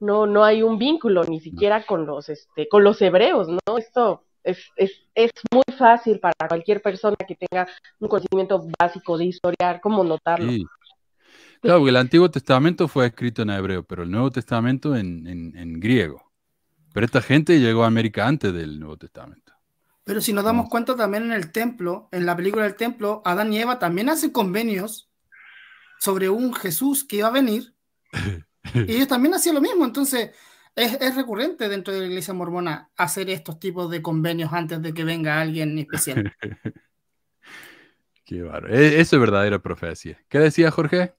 No, no hay un vínculo ni siquiera no. con los este, con los hebreos, ¿no? Esto es, es, es muy fácil para cualquier persona que tenga un conocimiento básico de historia, cómo notarlo. Sí. Claro, porque el Antiguo Testamento fue escrito en hebreo, pero el Nuevo Testamento en, en, en griego. Pero esta gente llegó a América antes del Nuevo Testamento. Pero si nos damos cuenta también en el templo, en la película del templo, Adán y Eva también hacen convenios sobre un Jesús que iba a venir. Y ellos también hacían lo mismo, entonces es, es recurrente dentro de la iglesia mormona hacer estos tipos de convenios antes de que venga alguien especial. Qué bárbaro. Eso es verdadera profecía. ¿Qué decía Jorge?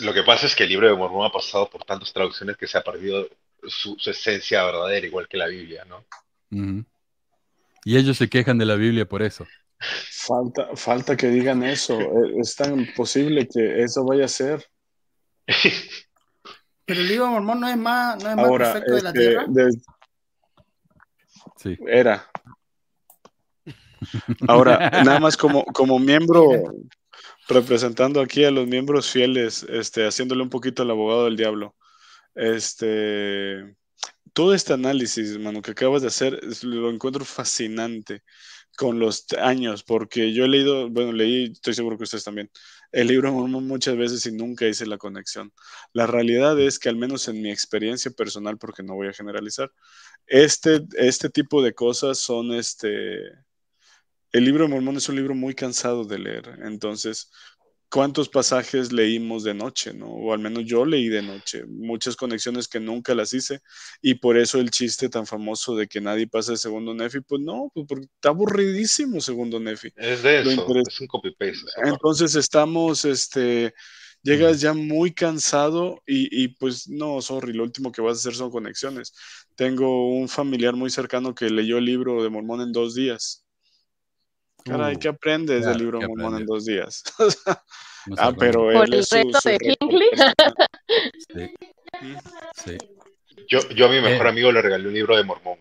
Lo que pasa es que el libro de Mormón ha pasado por tantas traducciones que se ha perdido su, su esencia verdadera, igual que la Biblia, ¿no? Uh-huh. Y ellos se quejan de la Biblia por eso. Falta, falta que digan eso. Es tan posible que eso vaya a ser. Pero el libro mormón no es más, no es más Ahora, perfecto de la tierra. De... Sí. Era. Ahora, nada más como, como miembro, representando aquí a los miembros fieles, este, haciéndole un poquito al abogado del diablo. Este, todo este análisis, mano, que acabas de hacer, lo encuentro fascinante. Con los años, porque yo he leído, bueno, leí, estoy seguro que ustedes también, el libro mormón muchas veces y nunca hice la conexión. La realidad es que, al menos en mi experiencia personal, porque no voy a generalizar, este, este tipo de cosas son, este, el libro mormón es un libro muy cansado de leer. Entonces, ¿cuántos pasajes leímos de noche, no? O al menos yo leí de noche, muchas conexiones que nunca las hice, y por eso el chiste tan famoso de que nadie pasa de segundo Nefi, pues no, pues porque está aburridísimo segundo Nefi. Es de eso, es un copy-paste. Entonces estamos, este, llegas ya muy cansado y, y pues no, sorry, lo último que vas a hacer son conexiones. Tengo un familiar muy cercano que leyó el libro de Mormón en dos días. Caray, ¿qué aprendes claro, del libro mormón en dos días? No ah, pero él ¿Por es el reto su, de Hinkley? Sí. Sí. Yo, yo a mi mejor eh. amigo le regalé un libro de mormón.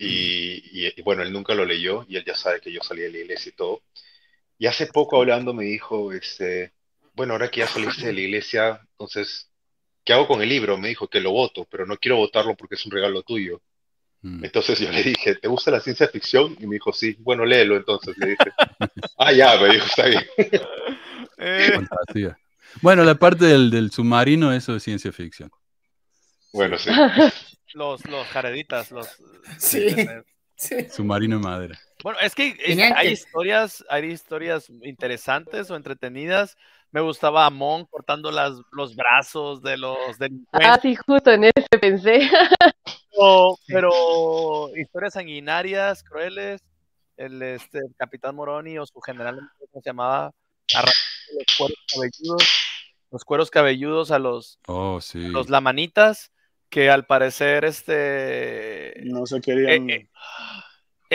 Y, y, y bueno, él nunca lo leyó y él ya sabe que yo salí de la iglesia y todo. Y hace poco hablando me dijo, este, bueno, ahora que ya saliste de la iglesia, entonces, ¿qué hago con el libro? Me dijo que lo voto, pero no quiero votarlo porque es un regalo tuyo. Entonces yo le dije, ¿te gusta la ciencia ficción? Y me dijo, sí, bueno, léelo entonces. Le dije, ah, ya, me dijo, está bien. Fantasía. Bueno, la parte del, del submarino, eso es ciencia ficción. Bueno, sí. Los, los jareditas, los... Sí, sí. Submarino de madera. Bueno, es que hay historias, hay historias interesantes o entretenidas. Me gustaba a Mon cortando las, los brazos de los delincuentes. Ah, sí, justo en ese pensé. Pero, pero historias sanguinarias, crueles, el, este, el capitán Moroni o su general, ¿cómo se llamaba? Arrancando los cueros cabelludos, los cueros cabelludos a los, oh, sí. a los lamanitas, que al parecer este no se querían. Eh, eh,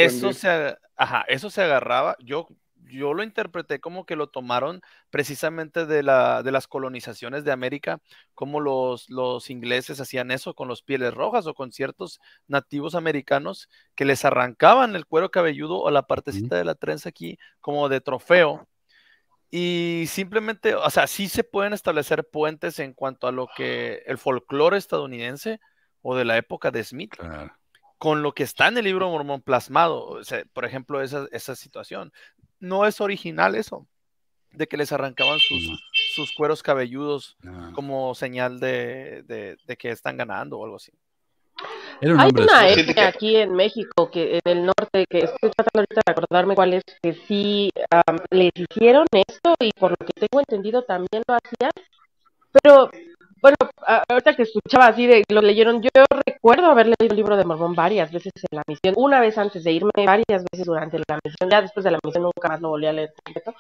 eso se, ajá, eso se agarraba. Yo, yo lo interpreté como que lo tomaron precisamente de, la, de las colonizaciones de América, como los, los ingleses hacían eso con los pieles rojas o con ciertos nativos americanos que les arrancaban el cuero cabelludo o la partecita de la trenza aquí como de trofeo. Y simplemente, o sea, sí se pueden establecer puentes en cuanto a lo que el folclore estadounidense o de la época de Smith. Claro. Con lo que está en el libro mormón plasmado, o sea, por ejemplo, esa, esa situación. No es original eso, de que les arrancaban sus, no. sus cueros cabelludos no. como señal de, de, de que están ganando o algo así. Un Hay una etnia aquí en México, que en el norte, que estoy tratando ahorita de acordarme cuál es, que sí um, les hicieron esto y por lo que tengo entendido también lo hacían, pero... Bueno, ahorita que escuchaba así de lo leyeron, yo recuerdo haber leído el libro de Mormón varias veces en la misión, una vez antes de irme, varias veces durante la misión, ya después de la misión nunca más lo volví a leer completo,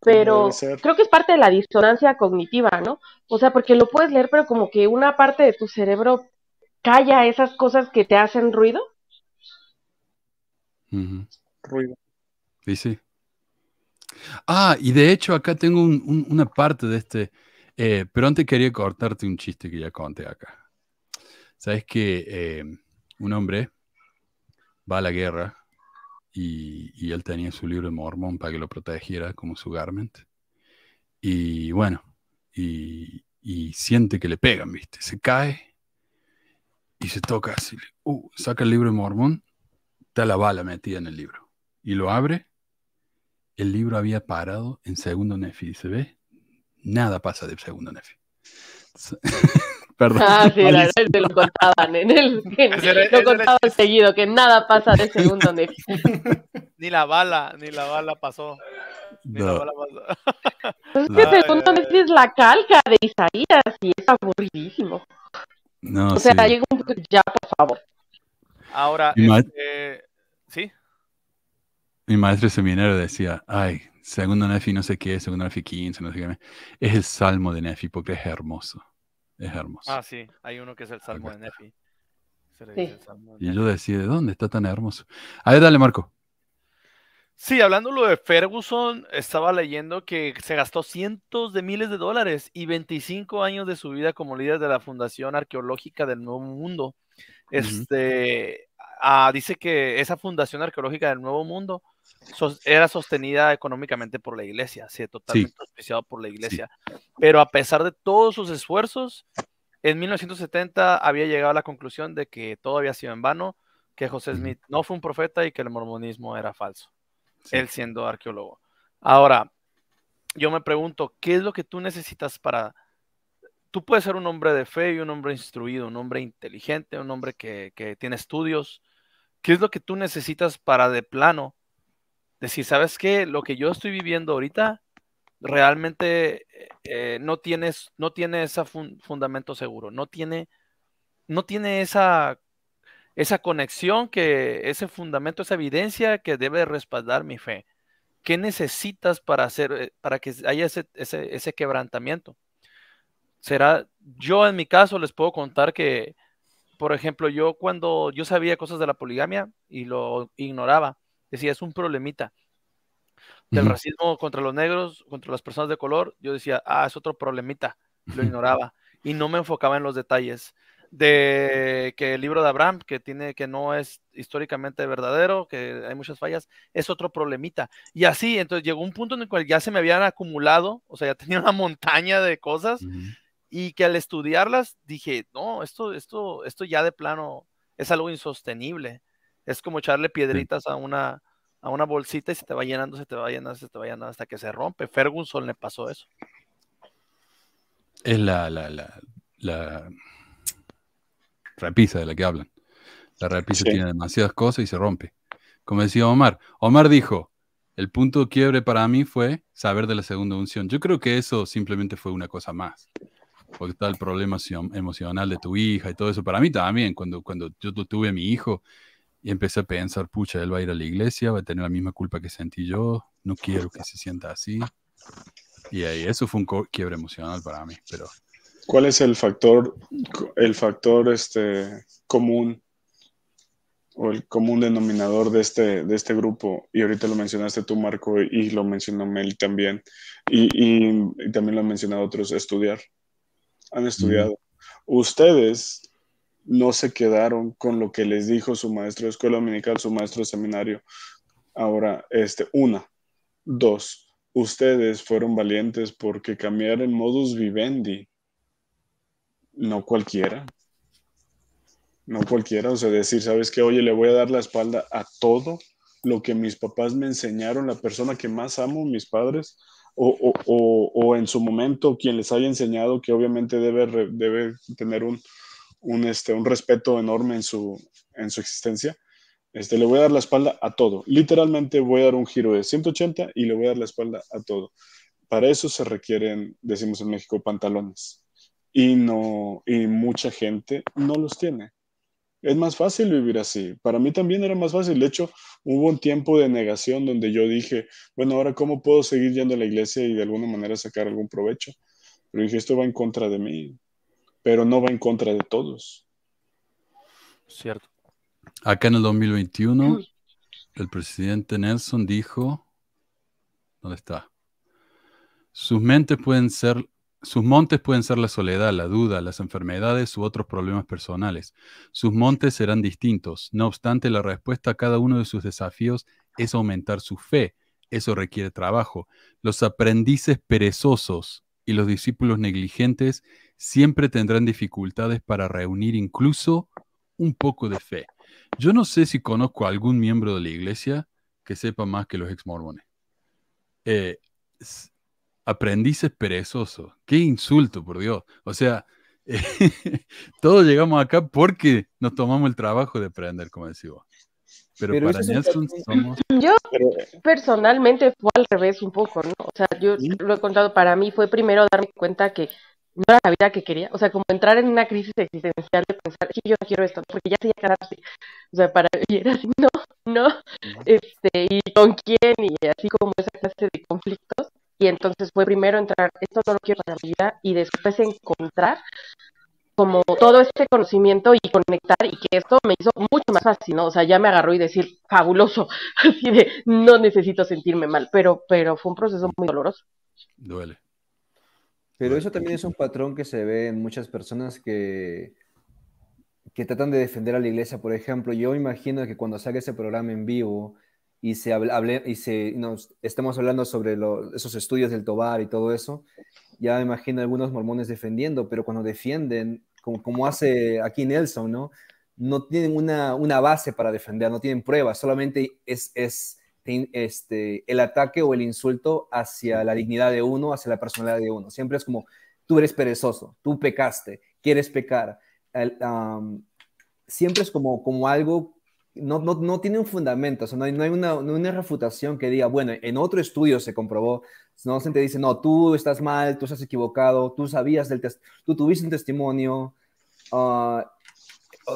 pero creo que es parte de la disonancia cognitiva, ¿no? O sea, porque lo puedes leer, pero como que una parte de tu cerebro calla esas cosas que te hacen ruido. Ruido. Uh-huh. Sí, sí. Ah, y de hecho acá tengo un, un, una parte de este, eh, pero antes quería cortarte un chiste que ya conté acá. Sabes que eh, un hombre va a la guerra y, y él tenía su libro de mormón para que lo protegiera como su garment. Y bueno, y, y siente que le pegan, ¿viste? Se cae y se toca así. Uh, saca el libro de mormón, está la bala metida en el libro. Y lo abre. El libro había parado en segundo nefi. ¿Se ve? Nada pasa de segundo nefi. Perdón. Ah, sí, la verdad te lo contaban. En el, en, era, lo contaban el... seguido, que nada pasa de segundo nefi. Ni la bala, ni la bala pasó. Ni no. la bala pasó. Es que no, segundo eh, nefi es la calca de Isaías y es aburridísimo. No, o sea, sí. Llega un punto ya, por favor. Ahora, este, ¿sí? Mi maestro seminario decía, ay, segundo Nefi no sé qué, segundo Nefi quince, no sé qué. Es el salmo de Nefi porque es hermoso. Es hermoso. Ah, sí, hay uno que es el salmo de Nefi. Se le dice sí. el salmo de Nefi. Y yo decía, ¿de dónde está tan hermoso? A ver, dale, Marco. Sí, hablando lo de Ferguson, estaba leyendo que se gastó cientos de miles de dólares y veinticinco años de su vida como líder de la Fundación Arqueológica del Nuevo Mundo. Este, uh-huh. ah, dice que esa Fundación Arqueológica del Nuevo Mundo era sostenida económicamente por la iglesia, sí, totalmente auspiciado por la iglesia, sí. Pero a pesar de todos sus esfuerzos, en mil novecientos setenta había llegado a la conclusión de que todo había sido en vano, que Joseph Smith no fue un profeta y que el mormonismo era falso, sí. Él siendo arqueólogo. Ahora, yo me pregunto, ¿qué es lo que tú necesitas para... Tú puedes ser un hombre de fe y un hombre instruido, un hombre inteligente, un hombre que, que tiene estudios. ¿Qué es lo que tú necesitas para de plano decir, ¿sabes qué? Lo que yo estoy viviendo ahorita realmente eh, no, tienes, no tiene ese fun fundamento seguro, no tiene, no tiene esa, esa conexión, que ese fundamento, esa evidencia que debe respaldar mi fe. ¿Qué necesitas para, hacer, para que haya ese, ese, ese quebrantamiento? Será, yo en mi caso les puedo contar que, por ejemplo, yo cuando yo sabía cosas de la poligamia y lo ignoraba, decía, es un problemita. Del racismo contra los negros, contra las personas de color, yo decía, ah, es otro problemita. Lo ignoraba y no me enfocaba en los detalles. De que el libro de Abraham, que, tiene, que no es históricamente verdadero, que hay muchas fallas, es otro problemita. Y así, entonces llegó un punto en el cual ya se me habían acumulado, o sea, ya tenía una montaña de cosas, uh-huh. y que al estudiarlas dije, no, esto, esto, esto ya de plano es algo insostenible. Es como echarle piedritas a una, a una bolsita y se te va llenando, se te va llenando, se te va llenando hasta que se rompe. Ferguson le pasó eso. Es la, la, la, la repisa de la que hablan. La repisa sí. tiene demasiadas cosas y se rompe. Como decía Omar, Omar dijo, el punto quiebre para mí fue saber de la segunda unción. Yo creo que eso simplemente fue una cosa más. Porque está el problema emocional de tu hija y todo eso. Para mí también, cuando, cuando yo tuve a mi hijo, y empecé a pensar, pucha, él va a ir a la iglesia, va a tener la misma culpa que sentí yo, no quiero que se sienta así. Y ahí eso fue un quiebre emocional para mí. Pero... ¿Cuál es el factor, el factor este, común o el común denominador de este, de este grupo? Y ahorita lo mencionaste tú, Marco, y lo mencionó Mel también. Y, y, y también lo han mencionado otros, estudiar. Han estudiado. Mm. Ustedes... no se quedaron con lo que les dijo su maestro de escuela dominical, su maestro de seminario. Ahora, este, una, dos, ustedes fueron valientes porque cambiar el modus vivendi, no cualquiera, no cualquiera, o sea, decir, ¿sabes qué? Oye, le voy a dar la espalda a todo lo que mis papás me enseñaron, la persona que más amo, mis padres, o, o, o, o en su momento quien les haya enseñado, que obviamente debe, debe tener un Un, este, un respeto enorme en su, en su existencia. Este, le voy a dar la espalda a todo. Literalmente voy a dar un giro de ciento ochenta y le voy a dar la espalda a todo. Para eso se requieren, decimos en México, pantalones. Y, no, y mucha gente no los tiene. Es más fácil vivir así. Para mí también era más fácil. De hecho, hubo un tiempo de negación donde yo dije, bueno, ahora ¿cómo puedo seguir yendo a la iglesia y de alguna manera sacar algún provecho? Pero dije, esto va en contra de mí. Pero no va en contra de todos. Cierto. Acá en el dos mil veintiuno, el presidente Nelson dijo, ¿Dónde está? Sus mentes pueden ser, sus montes pueden ser la soledad, la duda, las enfermedades u otros problemas personales. Sus montes serán distintos. No obstante, la respuesta a cada uno de sus desafíos es aumentar su fe. Eso requiere trabajo. Los aprendices perezosos y los discípulos negligentes siempre tendrán dificultades para reunir incluso un poco de fe. Yo no sé si conozco a algún miembro de la iglesia que sepa más que los exmormones. Eh, aprendices perezosos. ¡Qué insulto, por Dios! O sea, eh, todos llegamos acá porque nos tomamos el trabajo de aprender, como decimos. Pero, pero para Nelson es... somos... Yo personalmente fue al revés un poco, ¿no? O sea, yo ¿Sí? lo he contado, para mí fue primero darme cuenta que no era la vida que quería, o sea, como entrar en una crisis existencial de pensar, sí, yo no quiero esto, porque ya tenía casarse, o sea, para mí era así, no, no, este, y con quién, y así como esa clase de conflictos, y entonces fue primero entrar, esto no lo quiero para la vida, y después encontrar como todo este conocimiento y conectar, y que esto me hizo mucho más fácil, ¿no? O sea, ya me agarró y decir, fabuloso, así de, no necesito sentirme mal, pero, pero fue un proceso muy doloroso. Duele. Pero eso también es un patrón que se ve en muchas personas que, que tratan de defender a la iglesia. Por ejemplo, yo imagino que cuando salga ese programa en vivo y, se hable, y se, nos, estamos hablando sobre lo, esos estudios del Tovar y todo eso, ya imagino algunos mormones defendiendo, pero cuando defienden, como, como hace aquí Nelson, ¿no? No tienen una, una base para defender, no tienen pruebas, solamente es... es Este, el ataque o el insulto hacia la dignidad de uno, hacia la personalidad de uno. Siempre es como, tú eres perezoso, tú pecaste, quieres pecar. El, um, siempre es como, como algo, no, no, no tiene un fundamento, o sea, no hay, no hay una, una refutación que diga, bueno, en otro estudio se comprobó, no se te dice, no, tú estás mal, tú estás equivocado, tú sabías del test, tú tuviste un testimonio, uh,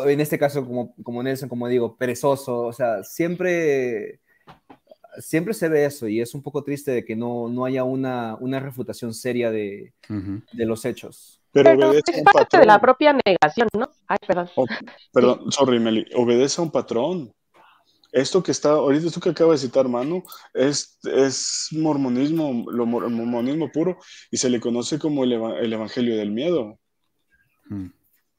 en este caso, como, como Nelson, como digo, perezoso, o sea, siempre... Siempre se ve eso y es un poco triste de que no, no haya una, una refutación seria de, uh-huh. de los hechos. Pero, Pero obedece es un parte patrón. De la propia negación, ¿no? Ay, perdón. Oh, perdón, sí. sorry, Meli. Obedece a un patrón. Esto que está, ahorita tú que acabas de citar, Manu, es, es mormonismo, lo mor, mormonismo puro y se le conoce como el, eva, el evangelio del miedo. Hmm.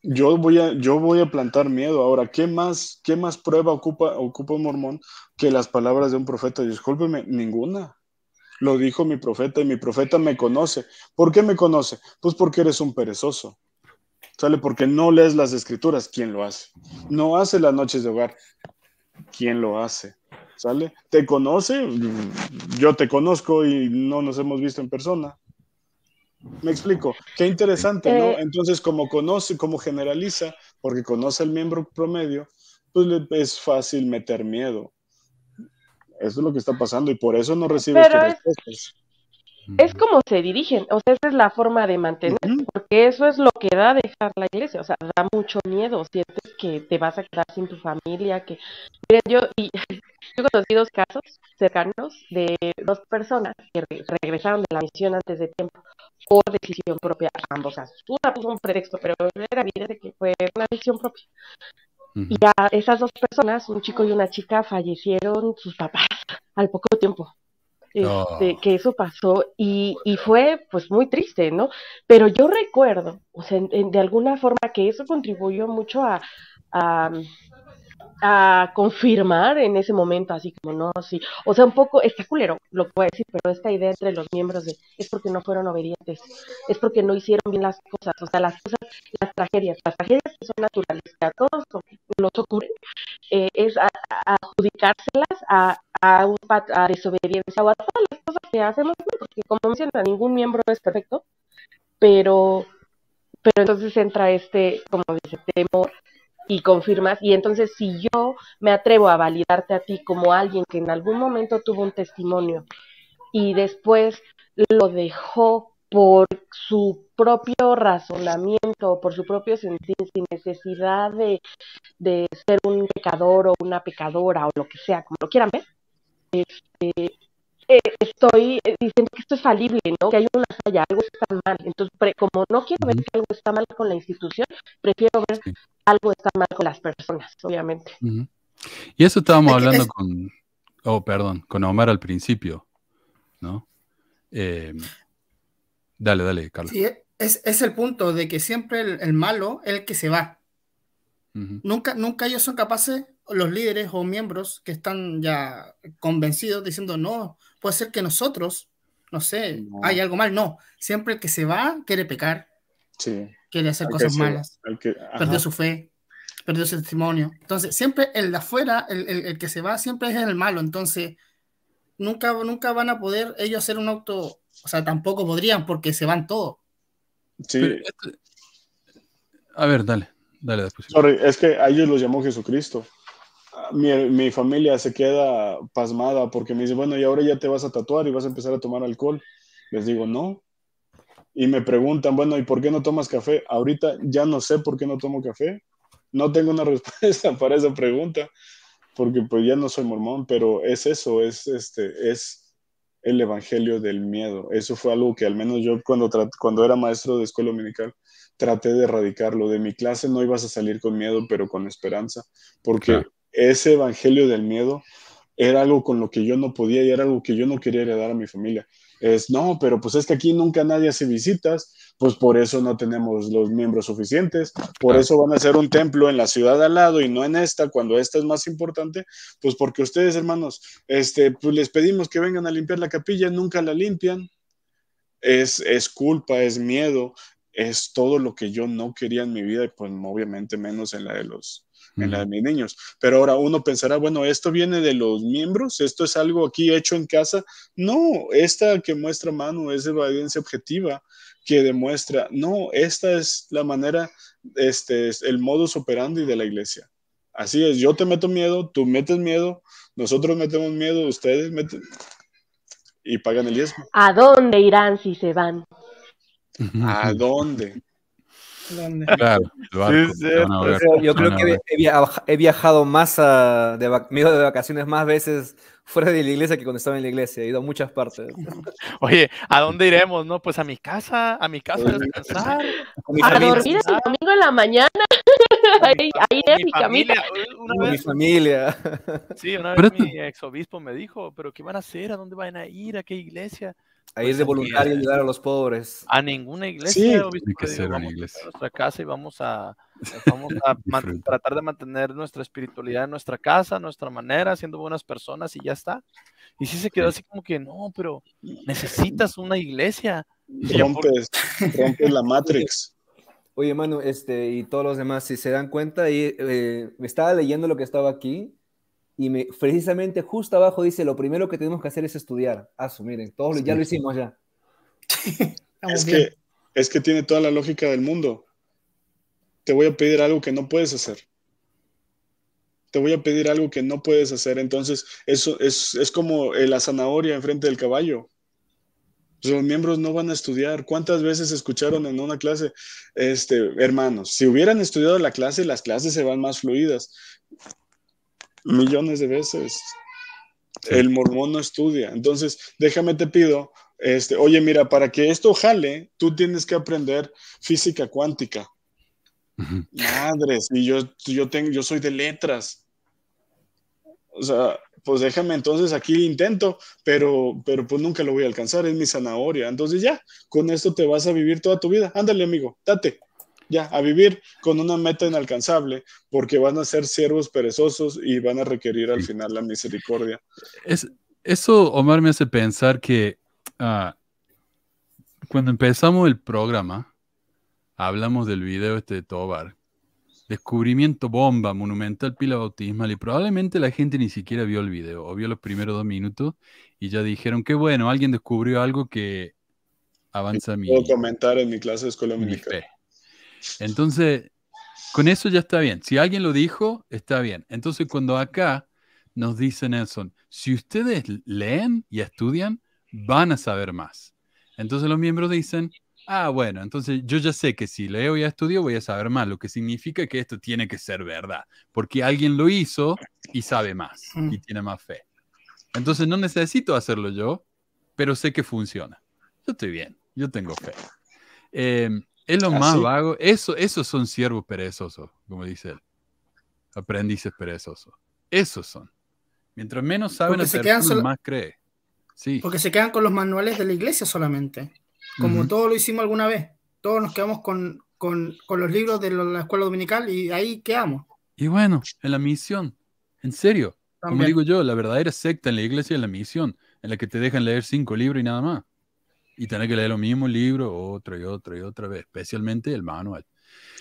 Yo voy, a, yo voy a plantar miedo. Ahora, ¿qué más, qué más prueba ocupa, ocupa un mormón que las palabras de un profeta? Discúlpeme, ninguna. Lo dijo mi profeta y mi profeta me conoce. ¿Por qué me conoce? Pues porque eres un perezoso. ¿Sale? Porque no lees las escrituras. ¿Quién lo hace? No hace las noches de hogar. ¿Quién lo hace? ¿Sale? ¿Te conoce? Yo te conozco y no nos hemos visto en persona. Me explico, qué interesante, ¿no? Eh, Entonces, como conoce, como generaliza, porque conoce al miembro promedio, pues le, es fácil meter miedo. Eso es lo que está pasando y por eso no recibe estas respuestas. Es como se dirigen, o sea, esa es la forma de mantener, uh-huh. porque eso es lo que da dejar la iglesia, o sea, da mucho miedo, sientes que te vas a quedar sin tu familia, que... Miren, yo, y, yo conocí dos casos cercanos de dos personas que re regresaron de la misión antes de tiempo, por decisión propia, ambos casos. Una puso un pretexto, pero era evidente que fue una decisión propia. Uh-huh. Y a esas dos personas, un chico y una chica, fallecieron sus papás al poco tiempo. Este, oh. que eso pasó y, y fue pues muy triste, ¿no? Pero yo recuerdo, o sea, en, en, de alguna forma que eso contribuyó mucho a, a, a confirmar en ese momento, así como no, sí, o sea, un poco, está culero lo que voy a decir, pero esta idea entre los miembros de, es porque no fueron obedientes, es porque no hicieron bien las cosas, o sea, las cosas, las tragedias, las tragedias que son naturales, que a todos nos ocurren, eh, es a, a adjudicárselas a A, un pat a desobediencia o a todas las cosas que hacemos, porque como menciona, ningún miembro es perfecto, pero, pero entonces entra este, como dice, temor y confirmas, y entonces si yo me atrevo a validarte a ti como alguien que en algún momento tuvo un testimonio y después lo dejó por su propio razonamiento, por su propio sentir, sin necesidad de, de ser un pecador o una pecadora o lo que sea, como lo quieran ver, Este, eh, estoy diciendo que esto es falible, ¿no? Que hay una falla, algo está mal. Entonces, pre, como no quiero ver que algo está mal con la institución, prefiero ver que algo está mal con las personas, obviamente. Uh-huh. Y eso estábamos hablando con, oh, perdón, con Omar al principio, ¿no? Eh, dale, dale, Carlos. Sí, es, es el punto de que siempre el, el malo es el que se va. Uh-huh. Nunca, nunca ellos son capaces, los líderes o miembros que están ya convencidos diciendo, no, puede ser que nosotros, no sé, no. hay algo mal. No, siempre el que se va quiere pecar, sí. quiere hacer al cosas que, malas, que, perdió su fe, perdió su testimonio. Entonces, siempre el de afuera, el, el, el que se va, siempre es el malo. Entonces, nunca, nunca van a poder ellos hacer un auto, o sea, tampoco podrían porque se van todos. Sí. Pero, a ver, dale. Dale, después. Sorry, es que a ellos los llamó Jesucristo. Mi, mi familia se queda pasmada porque me dice, bueno, y ahora ya te vas a tatuar y vas a empezar a tomar alcohol. Les digo, no. Y me preguntan, bueno, ¿y por qué no tomas café? Ahorita ya no sé por qué no tomo café. No tengo una respuesta para esa pregunta porque pues ya no soy mormón, pero es eso, es, este, es el evangelio del miedo. Eso fue algo que al menos yo cuando, cuando era maestro de escuela dominical traté de erradicarlo. De mi clase no ibas a salir con miedo, pero con esperanza, porque claro. ese evangelio del miedo era algo con lo que yo no podía y era algo que yo no quería heredar a mi familia. Es, no, pero pues es que aquí nunca nadie hace visitas, pues por eso no tenemos los miembros suficientes, por claro. eso van a hacer un templo en la ciudad al lado y no en esta, cuando esta es más importante, pues porque ustedes, hermanos, este, pues les pedimos que vengan a limpiar la capilla, nunca la limpian. Es, es culpa, es miedo, es todo lo que yo no quería en mi vida y pues obviamente menos en la de los uh-huh. en la de mis niños. Pero ahora uno pensará, bueno, ¿esto viene de los miembros? ¿Esto es algo aquí hecho en casa? No, esta que muestra Manu es evidencia objetiva que demuestra, no, esta es la manera, este es el modus operandi de la iglesia. Así es, yo te meto miedo, tú metes miedo, nosotros metemos miedo, ustedes meten y pagan el diezmo. ¿A dónde irán si se van? ¿A dónde? ¿Dónde? Claro, barco, sí, sí. No, no, no, yo creo no, no, que he viajado más a, de, me he ido de vacaciones más veces fuera de la iglesia que cuando estaba en la iglesia. He ido a muchas partes. Oye, ¿a dónde iremos? No, pues a mi casa, a mi casa a descansar. A dormir el domingo en la mañana. Ahí, ahí es mi, mi camino. Mi familia. Sí, una vez mi ex obispo me dijo, pero ¿qué van a hacer? ¿A dónde van a ir? ¿A qué iglesia? A ir de voluntario y ayudar a los pobres. A ninguna iglesia. Sí, tiene que ser una iglesia. A nuestra casa y vamos a, vamos a tratar de mantener nuestra espiritualidad en nuestra casa, nuestra manera, siendo buenas personas y ya está. Y sí se quedó así como que, no, pero necesitas una iglesia. Rompes, rompes la Matrix. Oye, Manu, este, y todos los demás, si se dan cuenta, y, eh, me estaba leyendo lo que estaba aquí. Y me, precisamente justo abajo dice, lo primero que tenemos que hacer es estudiar. Ah, miren, todos sí. ya lo hicimos ya. Es que, es que tiene toda la lógica del mundo. Te voy a pedir algo que no puedes hacer. Te voy a pedir algo que no puedes hacer. Entonces, eso es, es como la zanahoria enfrente del caballo. Los miembros no van a estudiar. ¿Cuántas veces escucharon en una clase? Este, hermanos, si hubieran estudiado la clase, las clases se van más fluidas. Millones de veces. Sí. El mormón no estudia. Entonces, déjame te pido, este, oye, mira, para que esto jale, tú tienes que aprender física cuántica. Uh-huh. Madres, y yo, yo, tengo, yo soy de letras. O sea, pues déjame entonces aquí intento, pero, pero pues nunca lo voy a alcanzar, es mi zanahoria. Entonces ya, con esto te vas a vivir toda tu vida. Ándale, amigo, date. Ya, a vivir con una meta inalcanzable, porque van a ser siervos perezosos y van a requerir al final la misericordia. Es, eso, Omar, me hace pensar que uh, cuando empezamos el programa, hablamos del video este de Tovar, descubrimiento bomba, monumental pila bautismal, y probablemente la gente ni siquiera vio el video, o vio los primeros dos minutos, y ya dijeron que bueno, alguien descubrió algo que avanza mi... Puedo comentar en mi clase de escuela militar. Entonces, con eso ya está bien. Si alguien lo dijo, está bien. Entonces, cuando acá nos dice Nelson, si ustedes leen y estudian, van a saber más. Entonces los miembros dicen, ah, bueno, entonces yo ya sé que si leo y estudio voy a saber más, lo que significa que esto tiene que ser verdad, porque alguien lo hizo y sabe más, y tiene más fe. Entonces no necesito hacerlo yo, pero sé que funciona. Yo estoy bien, yo tengo fe. Eh, Es lo más ¿Así? vago. Eso, esos son siervos perezosos, como dice él. Aprendices perezosos. Esos son. Mientras menos saben hacer, más cree. Sí. Porque se quedan con los manuales de la iglesia solamente. Como uh-huh. todo lo hicimos alguna vez. Todos nos quedamos con, con, con los libros de la escuela dominical y ahí quedamos. Y bueno, en la misión. En serio. También. Como digo yo, la verdadera secta en la iglesia es la misión, en la que te dejan leer cinco libros y nada más. Y tener que leer los mismos libros otra y otra y otra vez. Especialmente el manual.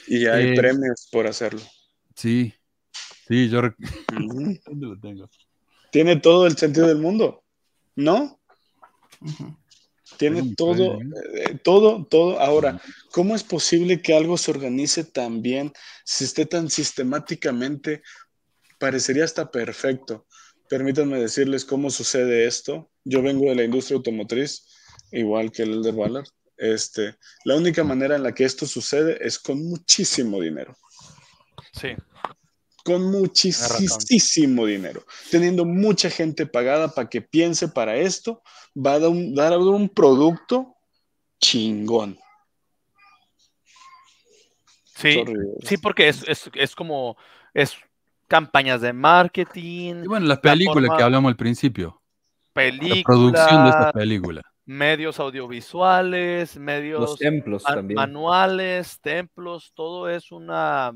Y hay eh, premios por hacerlo. Sí. Sí, yo... Uh-huh. ¿Dónde lo tengo? Tiene todo el sentido del mundo. ¿No? Uh-huh. Tiene sí, todo, eh, todo, todo. Ahora, uh-huh. ¿cómo es posible que algo se organice tan bien, si esté tan sistemáticamente? Parecería hasta perfecto. Permítanme decirles cómo sucede esto. Yo vengo de la industria automotriz, igual que el Elder Ballard. Este, la única manera en la que esto sucede es con muchísimo dinero. Sí. Con muchísimo dinero, teniendo mucha gente pagada para que piense para esto, va a dar a un producto chingón. Sí, Sorry. sí, porque es, es, es como es campañas de marketing. Y bueno, las películas que hablamos al principio. Películas. La producción de estas películas. Medios audiovisuales, medios. Los templos también. Manuales, templos, todo es una...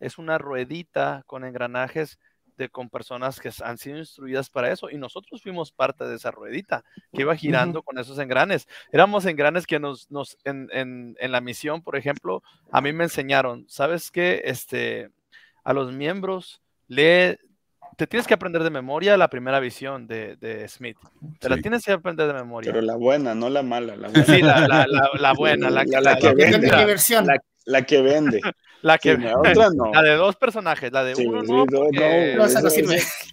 es una ruedita con engranajes de, con personas que han sido instruidas para eso, y nosotros fuimos parte de esa ruedita que iba girando uh-huh. con esos engranes. Éramos engranes que nos, nos en, en, en la misión, por ejemplo, a mí me enseñaron, ¿sabes qué? Este, a los miembros lee, te tienes que aprender de memoria la primera visión de, de Smith. Te sí. la tienes que aprender de memoria. Pero la buena, no la mala. La buena. Sí, la, la, la, la buena, la, la, la, la que vende. La, la que vende. La que sí, la otra no. La de dos personajes, la de sí, uno no, porque... no, no, esa,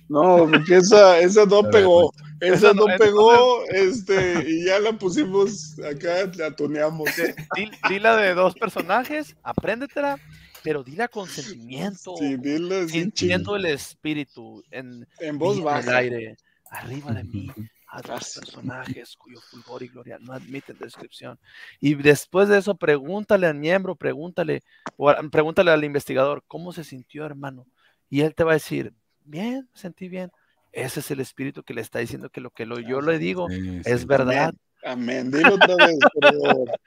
no, porque esa, esa no pegó, esa no pegó, este, y ya la pusimos acá, la tuneamos. Di, di la de dos personajes, apréndetela, pero dila con sentimiento, sí, dila sintiendo el espíritu, en, en voz baja, en el aire, arriba de mí. A los personajes cuyo fulgor y gloria no admiten descripción. Y después de eso, pregúntale al miembro, pregúntale, o a, pregúntale al investigador, ¿cómo se sintió, hermano? Y él te va a decir, bien, me sentí bien. Ese es el espíritu que le está diciendo que lo que lo, yo le digo sí, es sí. verdad. Amén, amén. Dilo otra vez, pero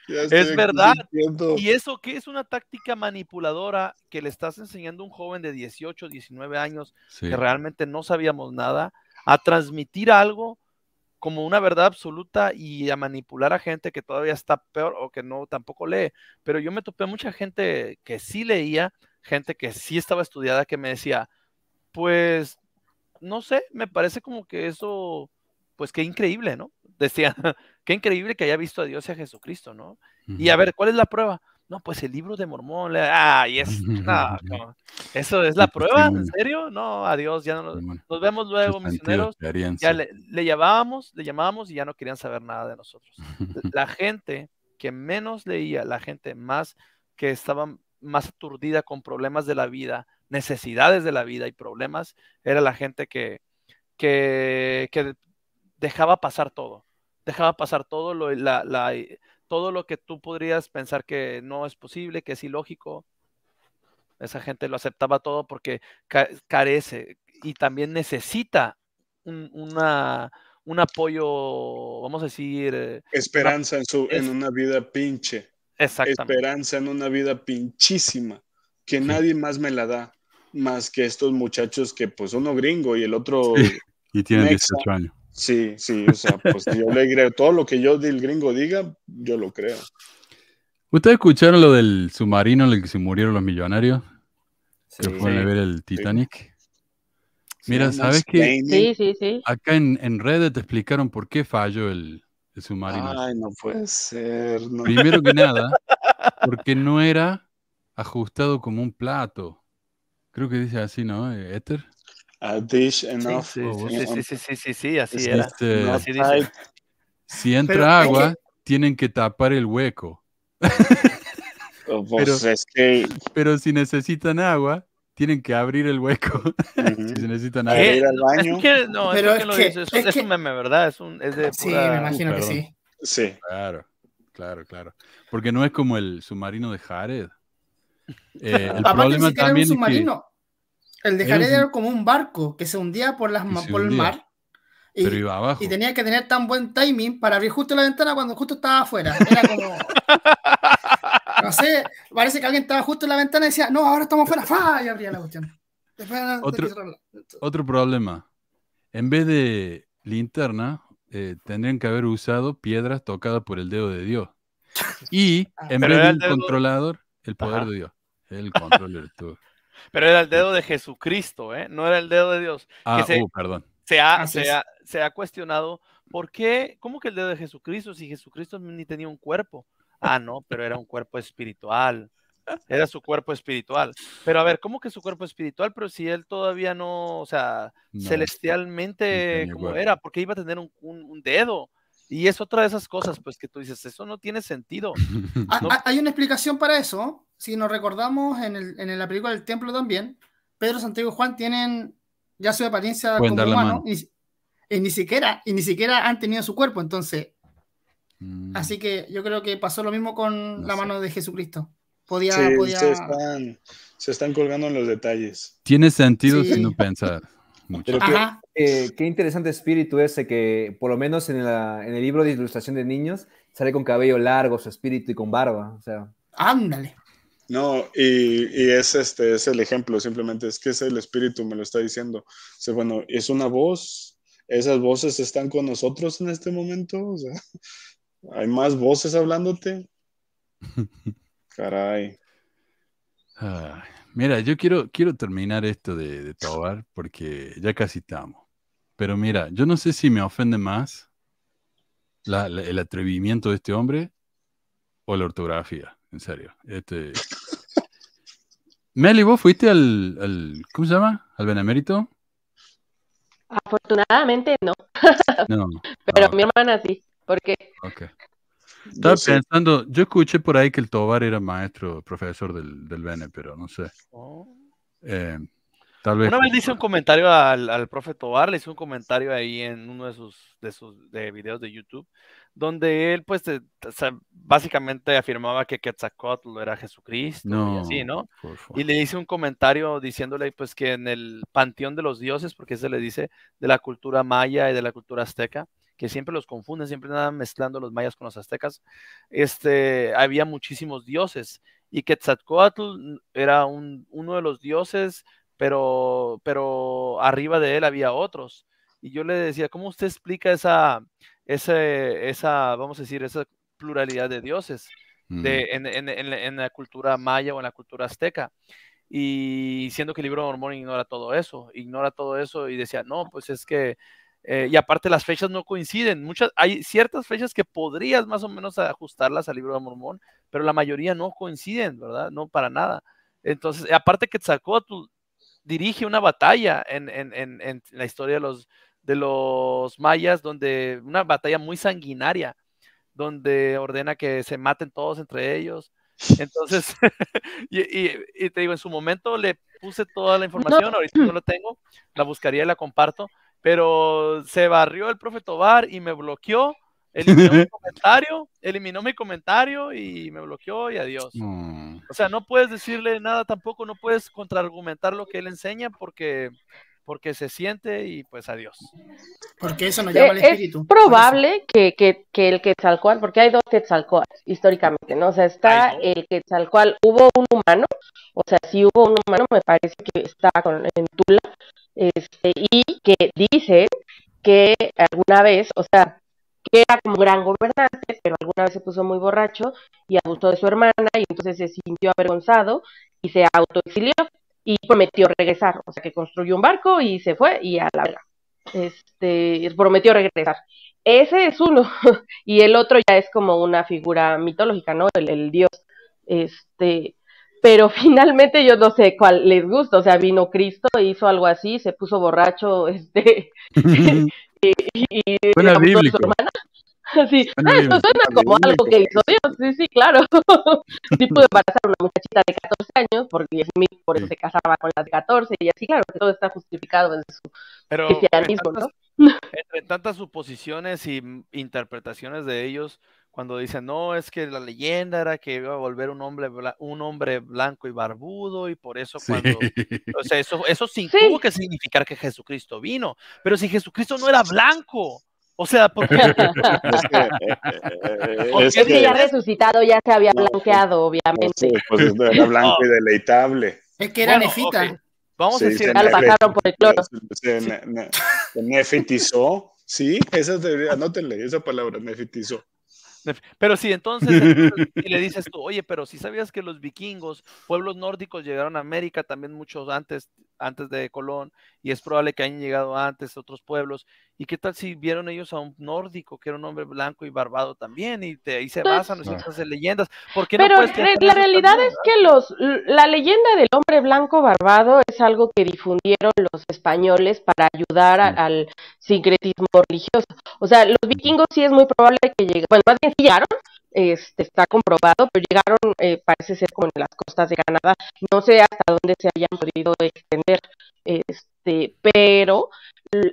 ya estoy es verdad. Sintiendo. Y eso que es una táctica manipuladora que le estás enseñando a un joven de dieciocho, diecinueve años, sí. que realmente no sabíamos nada, a transmitir algo como una verdad absoluta y a manipular a gente que todavía está peor o que no tampoco lee. Pero yo me topé mucha gente que sí leía, gente que sí estaba estudiada, que me decía, pues, no sé, me parece como que eso, pues qué increíble, ¿no? Decía, qué increíble que haya visto a Dios y a Jesucristo, ¿no? Uh-huh. Y a ver, ¿cuál es la prueba? No, pues el libro de Mormón, ah, y es, no, no, eso es la prueba, ¿en serio? No, adiós, ya no, nos vemos luego, misioneros, ya le, le llamábamos, le llamábamos y ya no querían saber nada de nosotros. La gente que menos leía, la gente más que estaba más aturdida con problemas de la vida, necesidades de la vida y problemas, era la gente que, que, que dejaba pasar todo, dejaba pasar todo lo, la... la todo lo que tú podrías pensar que no es posible, que es ilógico. Esa gente lo aceptaba todo porque carece y también necesita un, una, un apoyo, vamos a decir... Esperanza una, en, su, es, en una vida pinche. Exactamente. Esperanza en una vida pinchísima, que sí. nadie más me la da, más que estos muchachos que pues uno gringo y el otro... Sí. Y tiene dieciocho años. Sí, sí, o sea, pues yo le creo todo lo que yo del gringo diga, yo lo creo. ¿Ustedes escucharon lo del submarino en el que se murieron los millonarios? Sí, que fueron sí. a ver el Titanic. Sí. Mira, sí, ¿sabes qué? Sí, sí, sí. Acá en, en Reddit te explicaron por qué falló el, el submarino. Ay, no puede ser. No. Primero que nada, porque no era ajustado como un plato. Creo que dice así, ¿no? Éter. A dish enough. Sí, sí, sí, sí, sí, sí, sí, así este, era. Así dice. Si entra pero, agua, tienen que tapar el hueco. Pero, es que... pero si necesitan agua, tienen que abrir el hueco. Uh-huh. Si necesitan agua. ¿Ir al baño? Es que, no, pero es, es, que, que, lo es, es, es que... un meme, ¿verdad? Es un, es de sí, pura... me imagino uh, que sí. Sí. Claro, claro, claro. Porque no es como el submarino de Jared. Eh, el problema también es que... El de Jared era como un barco que se hundía por, las, por el mar Y, pero iba abajo. Y tenía que tener tan buen timing para abrir justo la ventana cuando justo estaba afuera. Era como... no sé, parece que alguien estaba justo en la ventana y decía, no, ahora estamos afuera. ¡Fa! Y abría la cuestión. Después, otro, otro problema. En vez de linterna, eh, tendrían que haber usado piedras tocadas por el dedo de Dios. Y en pero vez de un dedo... controlador, el poder Ajá. de Dios. El controlador. Pero era el dedo de Jesucristo, ¿eh? No era el dedo de Dios. Ah, que se... uh, perdón. Se ha, se, ha, se ha cuestionado por qué, ¿cómo que el dedo de Jesucristo? Si Jesucristo ni tenía un cuerpo. Ah, no, pero era un cuerpo espiritual. Era su cuerpo espiritual. Pero a ver, ¿cómo que su cuerpo espiritual? Pero si él todavía no, o sea, no, celestialmente, no ¿cómo era? Porque iba a tener un, un, un dedo. Y es otra de esas cosas, pues, que tú dices, eso no tiene sentido. ¿No? Hay una explicación para eso. Si nos recordamos en, el, en la película del templo también, Pedro, Santiago y Juan tienen... ya su apariencia como humano y, y ni siquiera y ni siquiera han tenido su cuerpo, entonces mm. así que yo creo que pasó lo mismo con no la sé. mano de Jesucristo. Podía, sí, podía... Se, están, se están colgando en los detalles. Tiene sentido sí. si no pensar mucho. Pero que, eh, qué interesante espíritu ese que por lo menos en, la, en el libro de ilustración de niños sale con cabello largo su espíritu y con barba, o sea. Ándale. No, y, y es este, es el ejemplo, simplemente es que es el espíritu, me lo está diciendo. O sea, bueno, es una voz, esas voces están con nosotros en este momento, o sea, hay más voces hablándote. Caray. Ah, mira, yo quiero, quiero terminar esto de, de Tovar porque ya casi estamos. Pero mira, yo no sé si me ofende más la, la, el atrevimiento de este hombre o la ortografía. En serio. Este... Meli, ¿vos fuiste al, al... ¿cómo se llama? ¿Al Benemérito? Afortunadamente no. no. Pero ah, mi okay. hermana sí. ¿Por qué? Okay. Estaba yo pensando, sí. yo escuché por ahí que el Tovar era maestro, profesor del, del Bene, pero no sé. Oh. Eh, tal vez... Una vez le hice un comentario al, al profe Tovar, le hice un comentario ahí en uno de sus, de sus de videos de YouTube, donde él, pues, te, o sea, básicamente afirmaba que Quetzalcóatl era Jesucristo no, y así, ¿no? Y le hice un comentario diciéndole, pues, que en el panteón de los dioses, porque se le dice de la cultura maya y de la cultura azteca, que siempre los confunden, siempre andan mezclando los mayas con los aztecas, este, había muchísimos dioses, y Quetzalcóatl era un, uno de los dioses, pero, pero arriba de él había otros. Y yo le decía, ¿cómo usted explica esa... Ese, esa, vamos a decir, esa pluralidad de dioses de, mm. en, en, en, en la cultura maya o en la cultura azteca? Y siendo que el libro mormón ignora todo eso, ignora todo eso y decía, no, pues es que, eh, y aparte las fechas no coinciden, muchas, hay ciertas fechas que podrías más o menos ajustarlas al libro de mormón, pero la mayoría no coinciden, ¿verdad? No para nada. Entonces, aparte que Quetzalcóatl dirige una batalla en, en, en, en la historia de los de los mayas, donde una batalla muy sanguinaria, donde ordena que se maten todos entre ellos. Entonces, y, y, y te digo, en su momento le puse toda la información, no. ahorita no lo tengo, la buscaría y la comparto, pero se barrió el profe Tovar y me bloqueó, eliminó mi comentario, eliminó mi comentario y me bloqueó y adiós. Mm. O sea, no puedes decirle nada tampoco, no puedes contraargumentar lo que él enseña porque... porque se siente y pues adiós. Porque eso nos llama el espíritu. Es probable que, que, que el Quetzalcóatl, porque hay dos Quetzalcóatls históricamente, ¿no? O sea, está el Quetzalcóatl, hubo un humano, o sea, si hubo un humano me parece que está con, en Tula, este, y que dicen que alguna vez, o sea, que era como gran gobernante, pero alguna vez se puso muy borracho y abusó de su hermana y entonces se sintió avergonzado y se autoexilió. Y prometió regresar, o sea que construyó un barco y se fue y a la verga. Este, prometió regresar. Ese es uno, y el otro ya es como una figura mitológica, ¿no? El, el dios. Este, pero finalmente yo no sé cuál les gusta, o sea, vino Cristo, hizo algo así, se puso borracho, este, y, y, y suena bíblico. Sí, bueno, ah, eso suena como bien, algo que hizo Dios, sí, sí, claro. Sí pudo embarazar a una muchachita de catorce años, porque Smith por eso se casaba con las de catorce, y así, claro, todo está justificado en su Pero cristianismo, entre tantas, ¿no? Entre tantas suposiciones y interpretaciones de ellos, cuando dicen, no, es que la leyenda era que iba a volver un hombre, un hombre blanco y barbudo, y por eso cuando... Sí. O sea, eso, eso sí, sí tuvo que significar que Jesucristo vino, pero si Jesucristo no era blanco, o sea, ¿por qué? Es que, ¿Por es qué? que ya resucitado ya se había blanqueado, obviamente. Sí, pues no era blanco oh. y deleitable. Es que era bueno, nefita. Okay. Vamos sí, a decir, ya lo pasaron por el cloro. Se, se, ne, se nefitizó, sí, esa teoría, anótenle esa palabra, nefitizó. Pero sí, entonces, entonces y le dices tú, oye, pero si sabías que los vikingos, pueblos nórdicos, llegaron a América también muchos antes, antes de Colón, y es probable que hayan llegado antes otros pueblos, y qué tal si vieron ellos a un nórdico que era un hombre blanco y barbado también, y te, ahí se basan pues, esas leyendas. ¿Por qué pero no re, la realidad también, es que los, la leyenda del hombre blanco barbado es algo que difundieron los españoles para ayudar a, al sincretismo religioso. O sea, los vikingos sí es muy probable que lleguen, bueno, más bien llegaron, este, está comprobado, pero llegaron, eh, parece ser como en las costas de Canadá, no sé hasta dónde se hayan podido extender, este, pero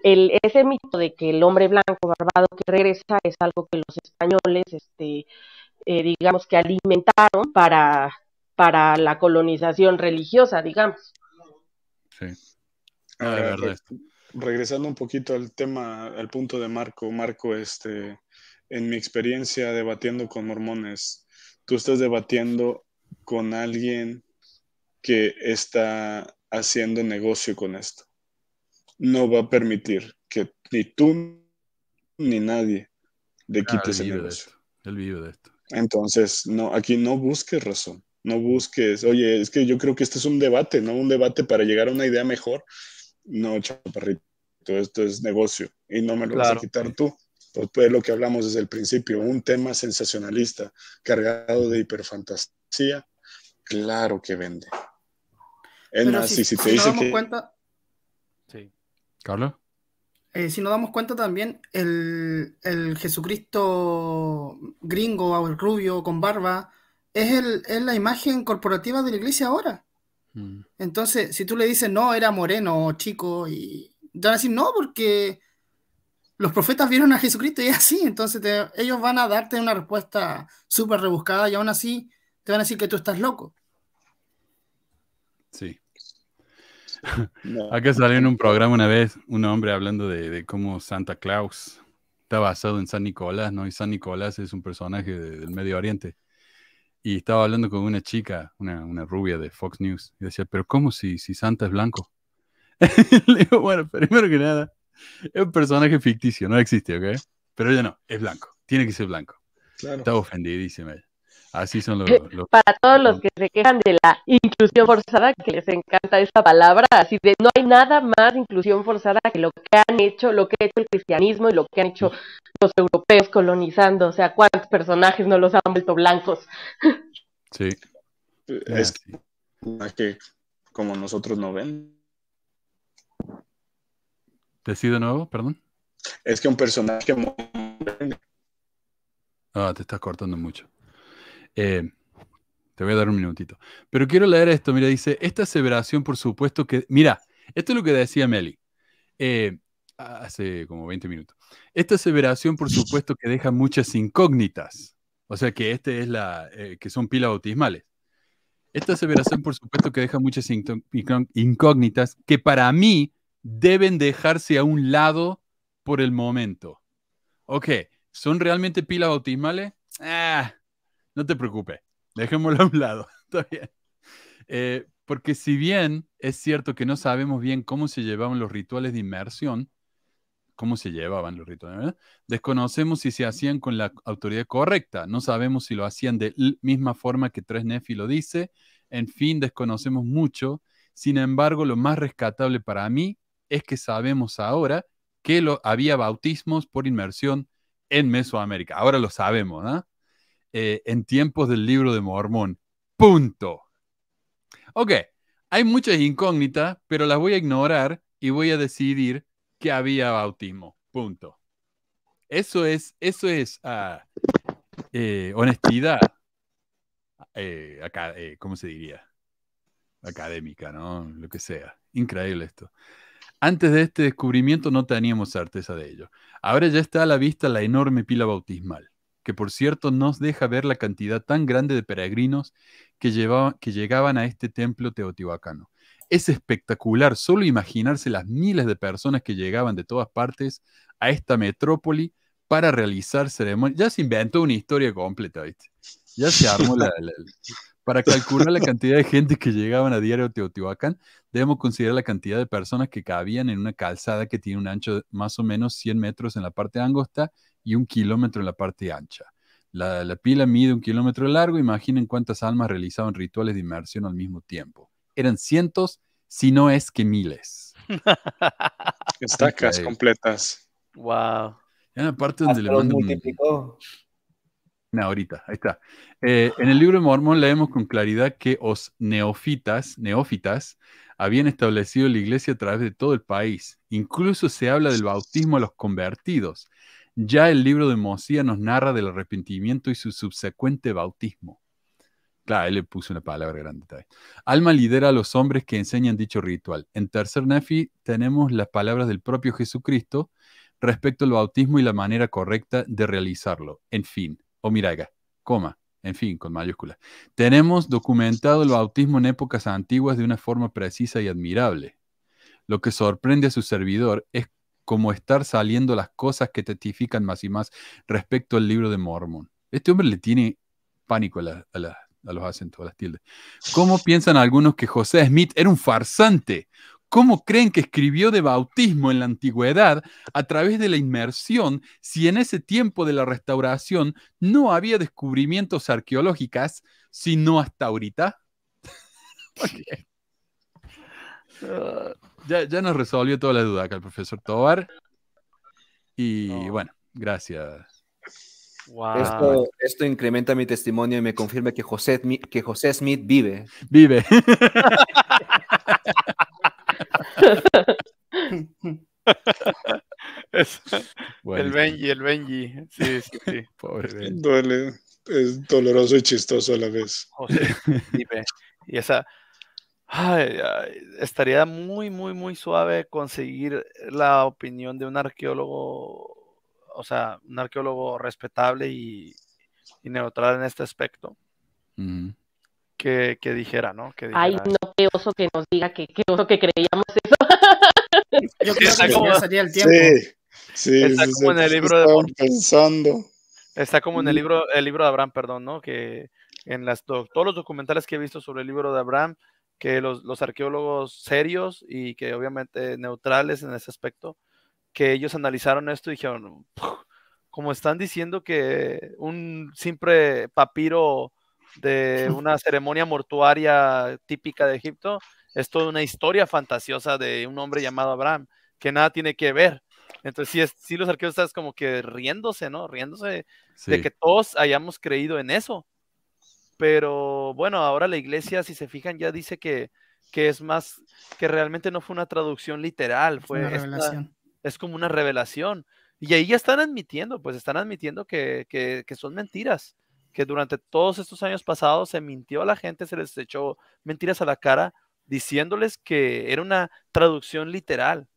el, ese mito de que el hombre blanco barbado que regresa es algo que los españoles, este, eh, digamos que alimentaron para, para la colonización religiosa, digamos. Sí, ah, de verdad. Re regresando un poquito al tema, al punto de Marco, Marco, este... en mi experiencia debatiendo con mormones, tú estás debatiendo con alguien que está haciendo negocio con esto. No va a permitir que ni tú ni nadie le quites ah, el negocio. Él vive de esto. Entonces, no, aquí no busques razón. No busques, oye, es que yo creo que este es un debate, ¿no? Un debate para llegar a una idea mejor. No, chaparrito, esto es negocio y no me lo claro. vas a quitar tú. Pues lo que hablamos desde el principio, un tema sensacionalista, cargado de hiperfantasía, claro que vende. Es más, si, si te si dice no que... Cuenta... Sí. ¿Carlos? Eh, si nos damos cuenta también, el, el Jesucristo gringo o el rubio con barba es, el, es la imagen corporativa de la iglesia ahora. Mm. Entonces, si tú le dices, no, era moreno, chico, y te van a decir, no, porque... los profetas vieron a Jesucristo y es así, entonces te, ellos van a darte una respuesta súper rebuscada y aún así te van a decir que tú estás loco. Sí. No. Acá salió en un programa una vez un hombre hablando de, de cómo Santa Claus está basado en San Nicolás, ¿no? Y San Nicolás es un personaje de, del Medio Oriente. Y estaba hablando con una chica, una, una rubia de Fox News, y decía, pero ¿cómo si, si Santa es blanco? Le digo, bueno, primero que nada, es un personaje ficticio, no existe, ¿ok? Pero ella no, es blanco, tiene que ser blanco. Claro. Está ofendidísima ella. Así son los, los... Para todos los que se quejan de la inclusión forzada, que les encanta esta palabra, así de no hay nada más inclusión forzada que lo que han hecho, lo que ha hecho el cristianismo y lo que han hecho los europeos colonizando. O sea, ¿cuántos personajes no los han vuelto blancos? Sí. Es que como nosotros no ven. ¿Decir de nuevo? Perdón. Es que un personaje... Muy... Ah, te estás cortando mucho. Eh, te voy a dar un minutito. Pero quiero leer esto. Mira, dice, esta aseveración, por supuesto que... Mira, esto es lo que decía Meli. Eh, hace como veinte minutos. Esta aseveración, por supuesto, que deja muchas incógnitas. O sea, que este es la... Eh, que son pilas bautismales. Esta aseveración, por supuesto, que deja muchas incógnitas que para mí... deben dejarse a un lado por el momento. Ok, ¿son realmente pilas bautismales? Ah, no te preocupes, dejémoslo a un lado, está bien. Eh, porque si bien es cierto que no sabemos bien cómo se llevaban los rituales de inmersión, cómo se llevaban los rituales, ¿verdad? Desconocemos si se hacían con la autoridad correcta, no sabemos si lo hacían de la misma forma que Tres Nefi lo dice, en fin, desconocemos mucho. Sin embargo, lo más rescatable para mí es que sabemos ahora que lo, había bautismos por inmersión en Mesoamérica. Ahora lo sabemos, ¿no? Eh, en tiempos del libro de Mormón. Punto. Ok, hay muchas incógnitas, pero las voy a ignorar y voy a decidir que había bautismo. Punto. Eso es, eso es uh, eh, honestidad. Eh, acá, eh, ¿cómo se diría? Académica, ¿no? Lo que sea. Increíble esto. Antes de este descubrimiento no teníamos certeza de ello. Ahora ya está a la vista la enorme pila bautismal. que por cierto nos deja ver la cantidad tan grande de peregrinos que, llevaba, que llegaban a este templo teotihuacano. Es espectacular solo imaginarse las miles de personas que llegaban de todas partes a esta metrópoli para realizar ceremonias. Ya se inventó una historia completa, ¿viste? Ya se armó la, la, la... Para calcular la cantidad de gente que llegaban a diario a Teotihuacán, debemos considerar la cantidad de personas que cabían en una calzada que tiene un ancho de más o menos cien metros en la parte angosta y un kilómetro en la parte ancha. La, la pila mide un kilómetro largo. Imaginen cuántas almas realizaban rituales de inmersión al mismo tiempo. Eran cientos, si no es que miles. Estacas completas. Wow. En la parte donde le mando multiplicó. Ahorita, ahí está. Eh, en el libro de Mormón leemos con claridad que los neofitas, neófitas habían establecido la iglesia a través de todo el país. Incluso se habla del bautismo a los convertidos. Ya el libro de Mosías nos narra del arrepentimiento y su subsecuente bautismo. Claro, él le puso una palabra grande también. Alma lidera a los hombres que enseñan dicho ritual. En tercer Nefi tenemos las palabras del propio Jesucristo respecto al bautismo y la manera correcta de realizarlo. En fin. O miraga, coma, en fin, con mayúsculas. Tenemos documentado el bautismo en épocas antiguas de una forma precisa y admirable. Lo que sorprende a su servidor es como estar saliendo las cosas que testifican más y más respecto al libro de Mormón. Este hombre le tiene pánico a, la, a, la, a los acentos, a las tildes. ¿Cómo piensan algunos que Joseph Smith era un farsante? ¿Cómo creen que escribió de bautismo en la antigüedad a través de la inmersión si en ese tiempo de la restauración no había descubrimientos arqueológicas, sino hasta ahorita? Okay. uh, ya, ya nos resolvió toda la duda acá el profesor Tovar. Y no. Bueno, gracias. Wow. Esto, esto incrementa mi testimonio y me confirma que José, que José Smith vive. Vive. Es, bueno. El Benji, el Benji. Sí, sí, sí. Pobre Benji. Duele, es doloroso y chistoso a la vez. Oh, sí. Y esa ay, ay, estaría muy, muy, muy suave conseguir la opinión de un arqueólogo, o sea, un arqueólogo respetable y, y neutral en este aspecto. Mm. Que, que dijera, ¿no? Que dijera, ay, no, qué oso que nos diga que, qué oso que creíamos eso. Yo creo sí, que como, ya sería el tiempo. Sí, sí, está sí, como sí, en el libro de pensando. Está como en el libro, el libro de Abraham, perdón, ¿no? Que en las do, todos los documentales que he visto sobre el libro de Abraham, que los, los arqueólogos serios y que obviamente neutrales en ese aspecto, que ellos analizaron esto y dijeron, como están diciendo que un simple papiro de una ceremonia mortuaria típica de Egipto es toda una historia fantasiosa de un hombre llamado Abraham, que nada tiene que ver. Entonces sí, es, sí los arqueólogos están como que riéndose, ¿no? Riéndose sí. de que todos hayamos creído en eso. Pero bueno, ahora la iglesia, si se fijan, ya dice que, que es más, que realmente no fue una traducción literal, fue una revelación. Esta, es como una revelación. Y ahí ya están admitiendo, pues están admitiendo que, que, que son mentiras, que durante todos estos años pasados se mintió a la gente, se les echó mentiras a la cara, diciéndoles que era una traducción literal.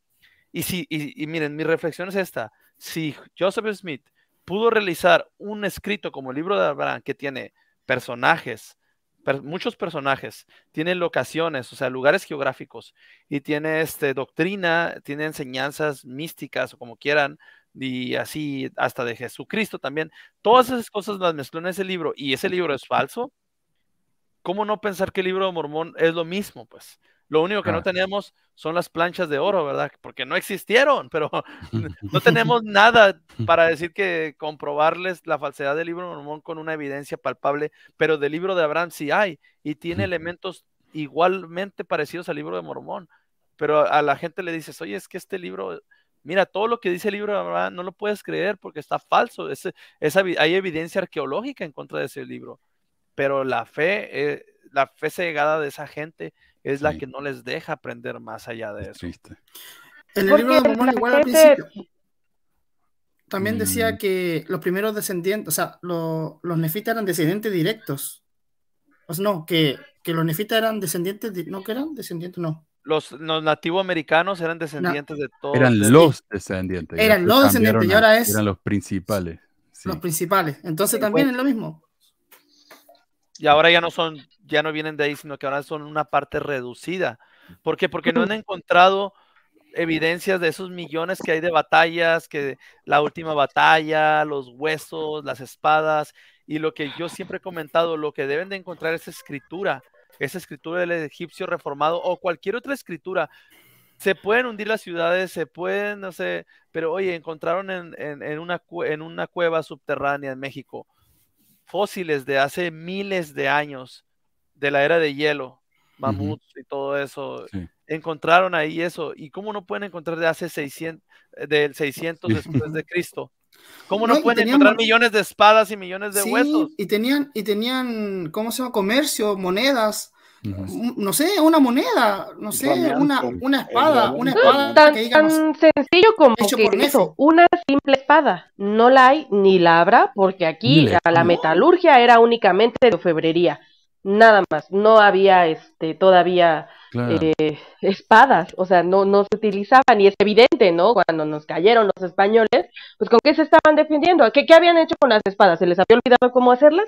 Y, si, y, y miren, mi reflexión es esta. Si Joseph Smith pudo realizar un escrito como el libro de Abraham, que tiene personajes, per, muchos personajes, tiene locaciones, o sea, lugares geográficos, y tiene este, doctrina, tiene enseñanzas místicas, o como quieran, y así hasta de Jesucristo también, todas esas cosas las mezcló en ese libro, y ese libro es falso, ¿cómo no pensar que el libro de Mormón es lo mismo? Pues lo único que no teníamos son las planchas de oro, ¿verdad? Porque no existieron, pero no tenemos nada para decir que comprobarles la falsedad del libro de Mormón con una evidencia palpable, pero del libro de Abraham sí hay, y tiene elementos igualmente parecidos al libro de Mormón, pero a la gente le dices, oye, es que este libro... Mira, todo lo que dice el libro de Abraham no lo puedes creer porque está falso. Es, es, hay evidencia arqueológica en contra de ese libro. Pero la fe, eh, la fe cegada de esa gente es la sí. que no les deja aprender más allá de es eso. Triste. En el libro de Mormón, igual al principio, también mm. decía que los primeros descendientes, o sea, lo, los nefitas eran descendientes directos. O sea, no, que, que los nefitas eran descendientes, no, que eran descendientes, no. Los, los nativos americanos eran descendientes no. de todos. Eran los descendientes. Eran los descendientes a, y ahora es... Eran los principales. sí. Los principales. Entonces también es lo mismo. Y ahora ya no son, ya no vienen de ahí, sino que ahora son una parte reducida. ¿Por qué? Porque no han encontrado evidencias de esos millones que hay de batallas, que la última batalla, los huesos, las espadas, y lo que yo siempre he comentado, lo que deben de encontrar es escritura, esa escritura del egipcio reformado o cualquier otra escritura. Se pueden hundir las ciudades, se pueden, no sé, pero oye, encontraron en, en, en, una, en una cueva subterránea en México fósiles de hace miles de años, de la era de hielo, mamuts uh-huh. y todo eso. Sí. Encontraron ahí eso. ¿Y cómo no pueden encontrar de hace seiscientos, del seiscientos después de Cristo? ¿Cómo no, no pueden tenían, encontrar millones de espadas y millones de sí, huesos? Y tenían, y tenían, ¿cómo se llama? Comercio, monedas. No, no sé, una moneda, no sé, una, una espada, una espada. Tan, que digamos, tan sencillo como que eso, una simple espada. No la hay ni la habrá, porque aquí la, la metalurgia era únicamente de orfebrería. Nada más, no había este todavía claro. eh, espadas, o sea, no, no se utilizaban, y es evidente, ¿no? Cuando nos cayeron los españoles, pues ¿con qué se estaban defendiendo? ¿Qué, qué habían hecho con las espadas? ¿Se les había olvidado cómo hacerlas?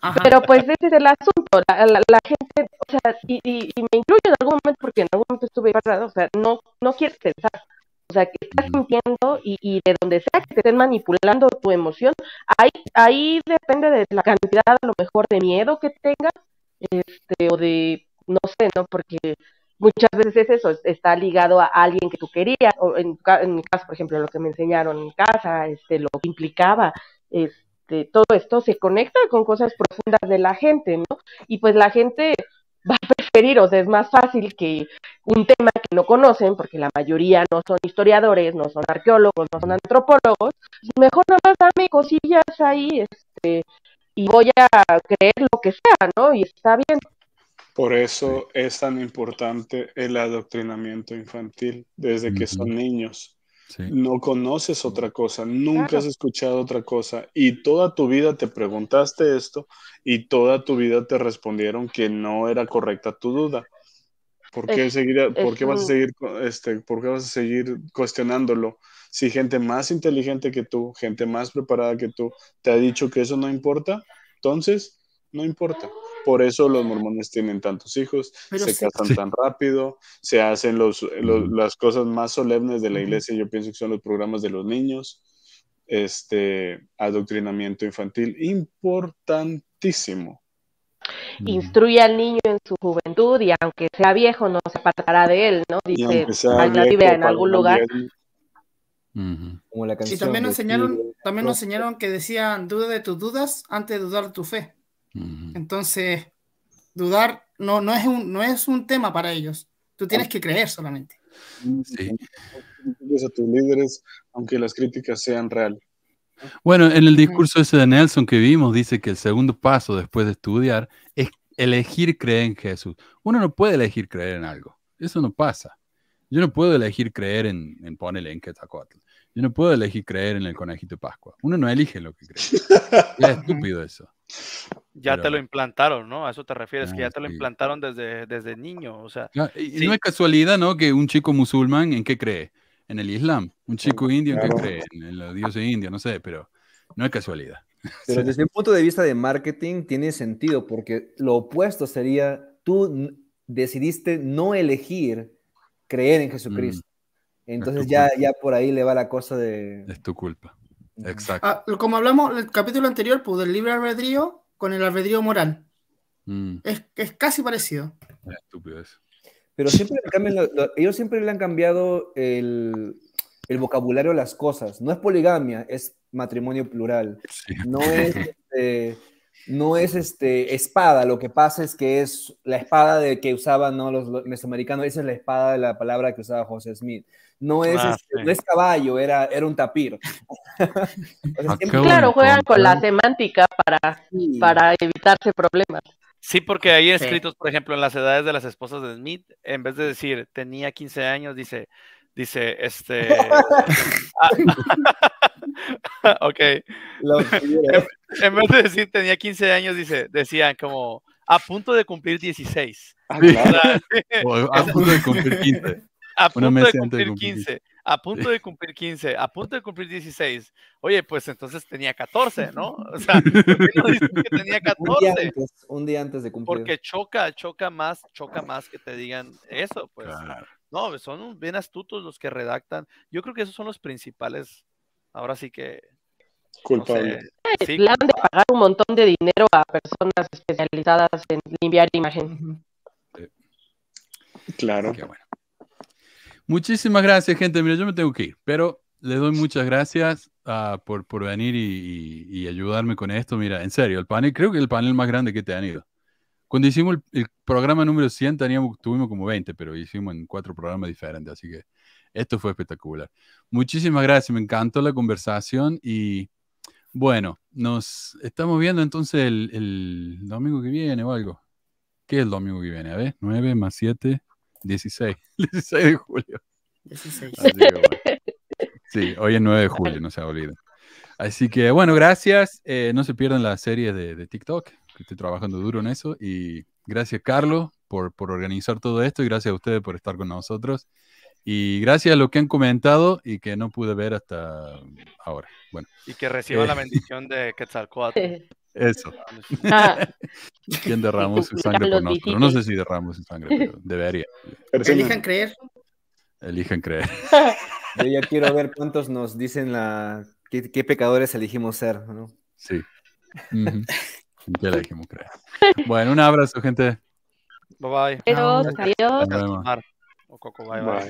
Ajá. Pero pues ese es el asunto, la, la, la gente, o sea, y, y, y me incluyo en algún momento, porque en algún momento estuve parado, o sea, no, no quieres pensar, o sea, que estás sintiendo y, y de donde sea que te estén manipulando tu emoción, ahí, ahí depende de la cantidad a lo mejor de miedo que tengas, este, o de, no sé, ¿no? Porque muchas veces eso está ligado a alguien que tú querías, o en, en mi caso, por ejemplo, lo que me enseñaron en casa, este, lo que implicaba, este, de todo esto se conecta con cosas profundas de la gente, ¿no? Y pues la gente va a preferir, o sea, es más fácil que un tema que no conocen, porque la mayoría no son historiadores, no son arqueólogos, no son antropólogos, mejor nada más dame cosillas ahí, este, y voy a creer lo que sea, ¿no? Y está bien. Por eso es tan importante el adoctrinamiento infantil, desde que son niños. Sí. No conoces otra cosa, nunca claro. has escuchado otra cosa, y toda tu vida te preguntaste esto y toda tu vida te respondieron que no era correcta tu duda. ¿Por qué, es, seguir, ¿por qué, un... vas, a seguir, este, ¿por qué vas a seguir cuestionándolo? Si gente más inteligente que tú, gente más preparada que tú, te ha dicho que eso no importa, entonces no importa. Por eso los mormones tienen tantos hijos, pero se sí, casan sí. tan rápido, se hacen los, los, las cosas más solemnes de la iglesia, yo pienso que son los programas de los niños, este adoctrinamiento infantil, importantísimo. Instruye al niño en su juventud y aunque sea viejo no se apartará de él, ¿no? Dice, allá vive en algún lugar. Bien. Como la canción. Sí, también nos enseñaron, también nos enseñaron que decían, duda de tus dudas antes de dudar de tu fe. Entonces, dudar no, no, es un, no es un tema para ellos. Tú tienes que creer solamente. Sí. A tus líderes, aunque las críticas sean reales. Bueno, en el discurso ese de Nelson que vimos, dice que el segundo paso después de estudiar es elegir creer en Jesús. Uno no puede elegir creer en algo. Eso no pasa. Yo no puedo elegir creer en, en ponele en Quetzalcóatl. Yo no puedo elegir creer en el conejito de Pascua. Uno no elige lo que cree. Es estúpido eso. Ya pero, te lo implantaron, ¿no? A eso te refieres, ah, que ya te lo sí. implantaron desde, desde niño, o sea... No, y sí. no es casualidad, ¿no? Que un chico musulmán, ¿en qué cree? En el Islam. Un chico sí, indio, ¿en claro. qué cree? En, en los dioses indios, no sé, pero no es casualidad. Pero sí. desde el punto de vista de marketing tiene sentido, porque lo opuesto sería, tú decidiste no elegir creer en Jesucristo. Mm. Entonces ya, ya por ahí le va la cosa de... Es tu culpa. Exacto. Ah, como hablamos en el capítulo anterior, pues, del libre albedrío con el albedrío moral. Mm. Es, es casi parecido. Es estúpido eso. Pero siempre le cambian lo, lo, ellos siempre le han cambiado el, el vocabulario a las cosas. No es poligamia, es matrimonio plural. Sí. No es, este, no es este, espada. Lo que pasa es que es la espada de que usaban, ¿no?, los, los mesoamericanos. Esa es la espada de la palabra que usaba Joseph Smith. No es, ah, este, sí. no es caballo, era, era un tapir. Entonces, siempre, claro, juegan con la semántica para, sí. para evitarse problemas. Sí, porque hay escritos, sí. por ejemplo, en las edades de las esposas de Smith, en vez de decir, tenía quince años, dice, dice, este... ah, ok. En, en vez de decir, tenía quince años, dice, decían como, a punto de cumplir dieciséis. Ah, claro. O a punto de cumplir quince. A punto de cumplir, de cumplir quince, a punto de cumplir quince, a punto de cumplir dieciséis. Oye, pues entonces tenía catorce, ¿no? O sea, ¿por qué no dicen que tenía catorce? Un día antes, un día antes de cumplir. Porque choca, choca más, choca más que te digan eso, pues. Claro. No, son bien astutos los que redactan. Yo creo que esos son los principales. Ahora sí que... culpables. No sé. Sí, plan de pagar un montón de dinero a personas especializadas en limpiar imagen. Claro. Qué bueno. Muchísimas gracias, gente. Mira, yo me tengo que ir, pero les doy muchas gracias uh, por, por venir y, y, y ayudarme con esto. Mira, en serio, el panel, creo que el panel más grande que te han ido. Cuando hicimos el, el programa número cien, teníamos, tuvimos como veinte, pero hicimos en cuatro programas diferentes, así que esto fue espectacular. Muchísimas gracias, me encantó la conversación y bueno, nos estamos viendo entonces el, el domingo que viene o algo. ¿Qué es el domingo que viene? A ver, nueve más siete... dieciséis, dieciséis de julio. dieciséis. Así que, bueno. Sí, hoy es nueve de julio, no se olviden. Así que bueno, gracias. Eh, no se pierdan la serie de, de TikTok, que estoy trabajando duro en eso. Y gracias, Carlos, por, por organizar todo esto. Y gracias a ustedes por estar con nosotros. Y gracias a lo que han comentado y que no pude ver hasta ahora. Bueno. Y que reciba eh. la bendición de Quetzalcóatl. Eso. Ah. ¿Quién derramó su sangre por nosotros? No sé si derramó su sangre, pero debería. Elijan creer. Elijan creer. Yo ya quiero ver cuántos nos dicen la qué, qué pecadores elegimos ser, ¿no? Sí. Mm-hmm. Ya elegimos creer. Bueno, un abrazo, gente. Bye bye. Adiós. Adiós. Bye, bye.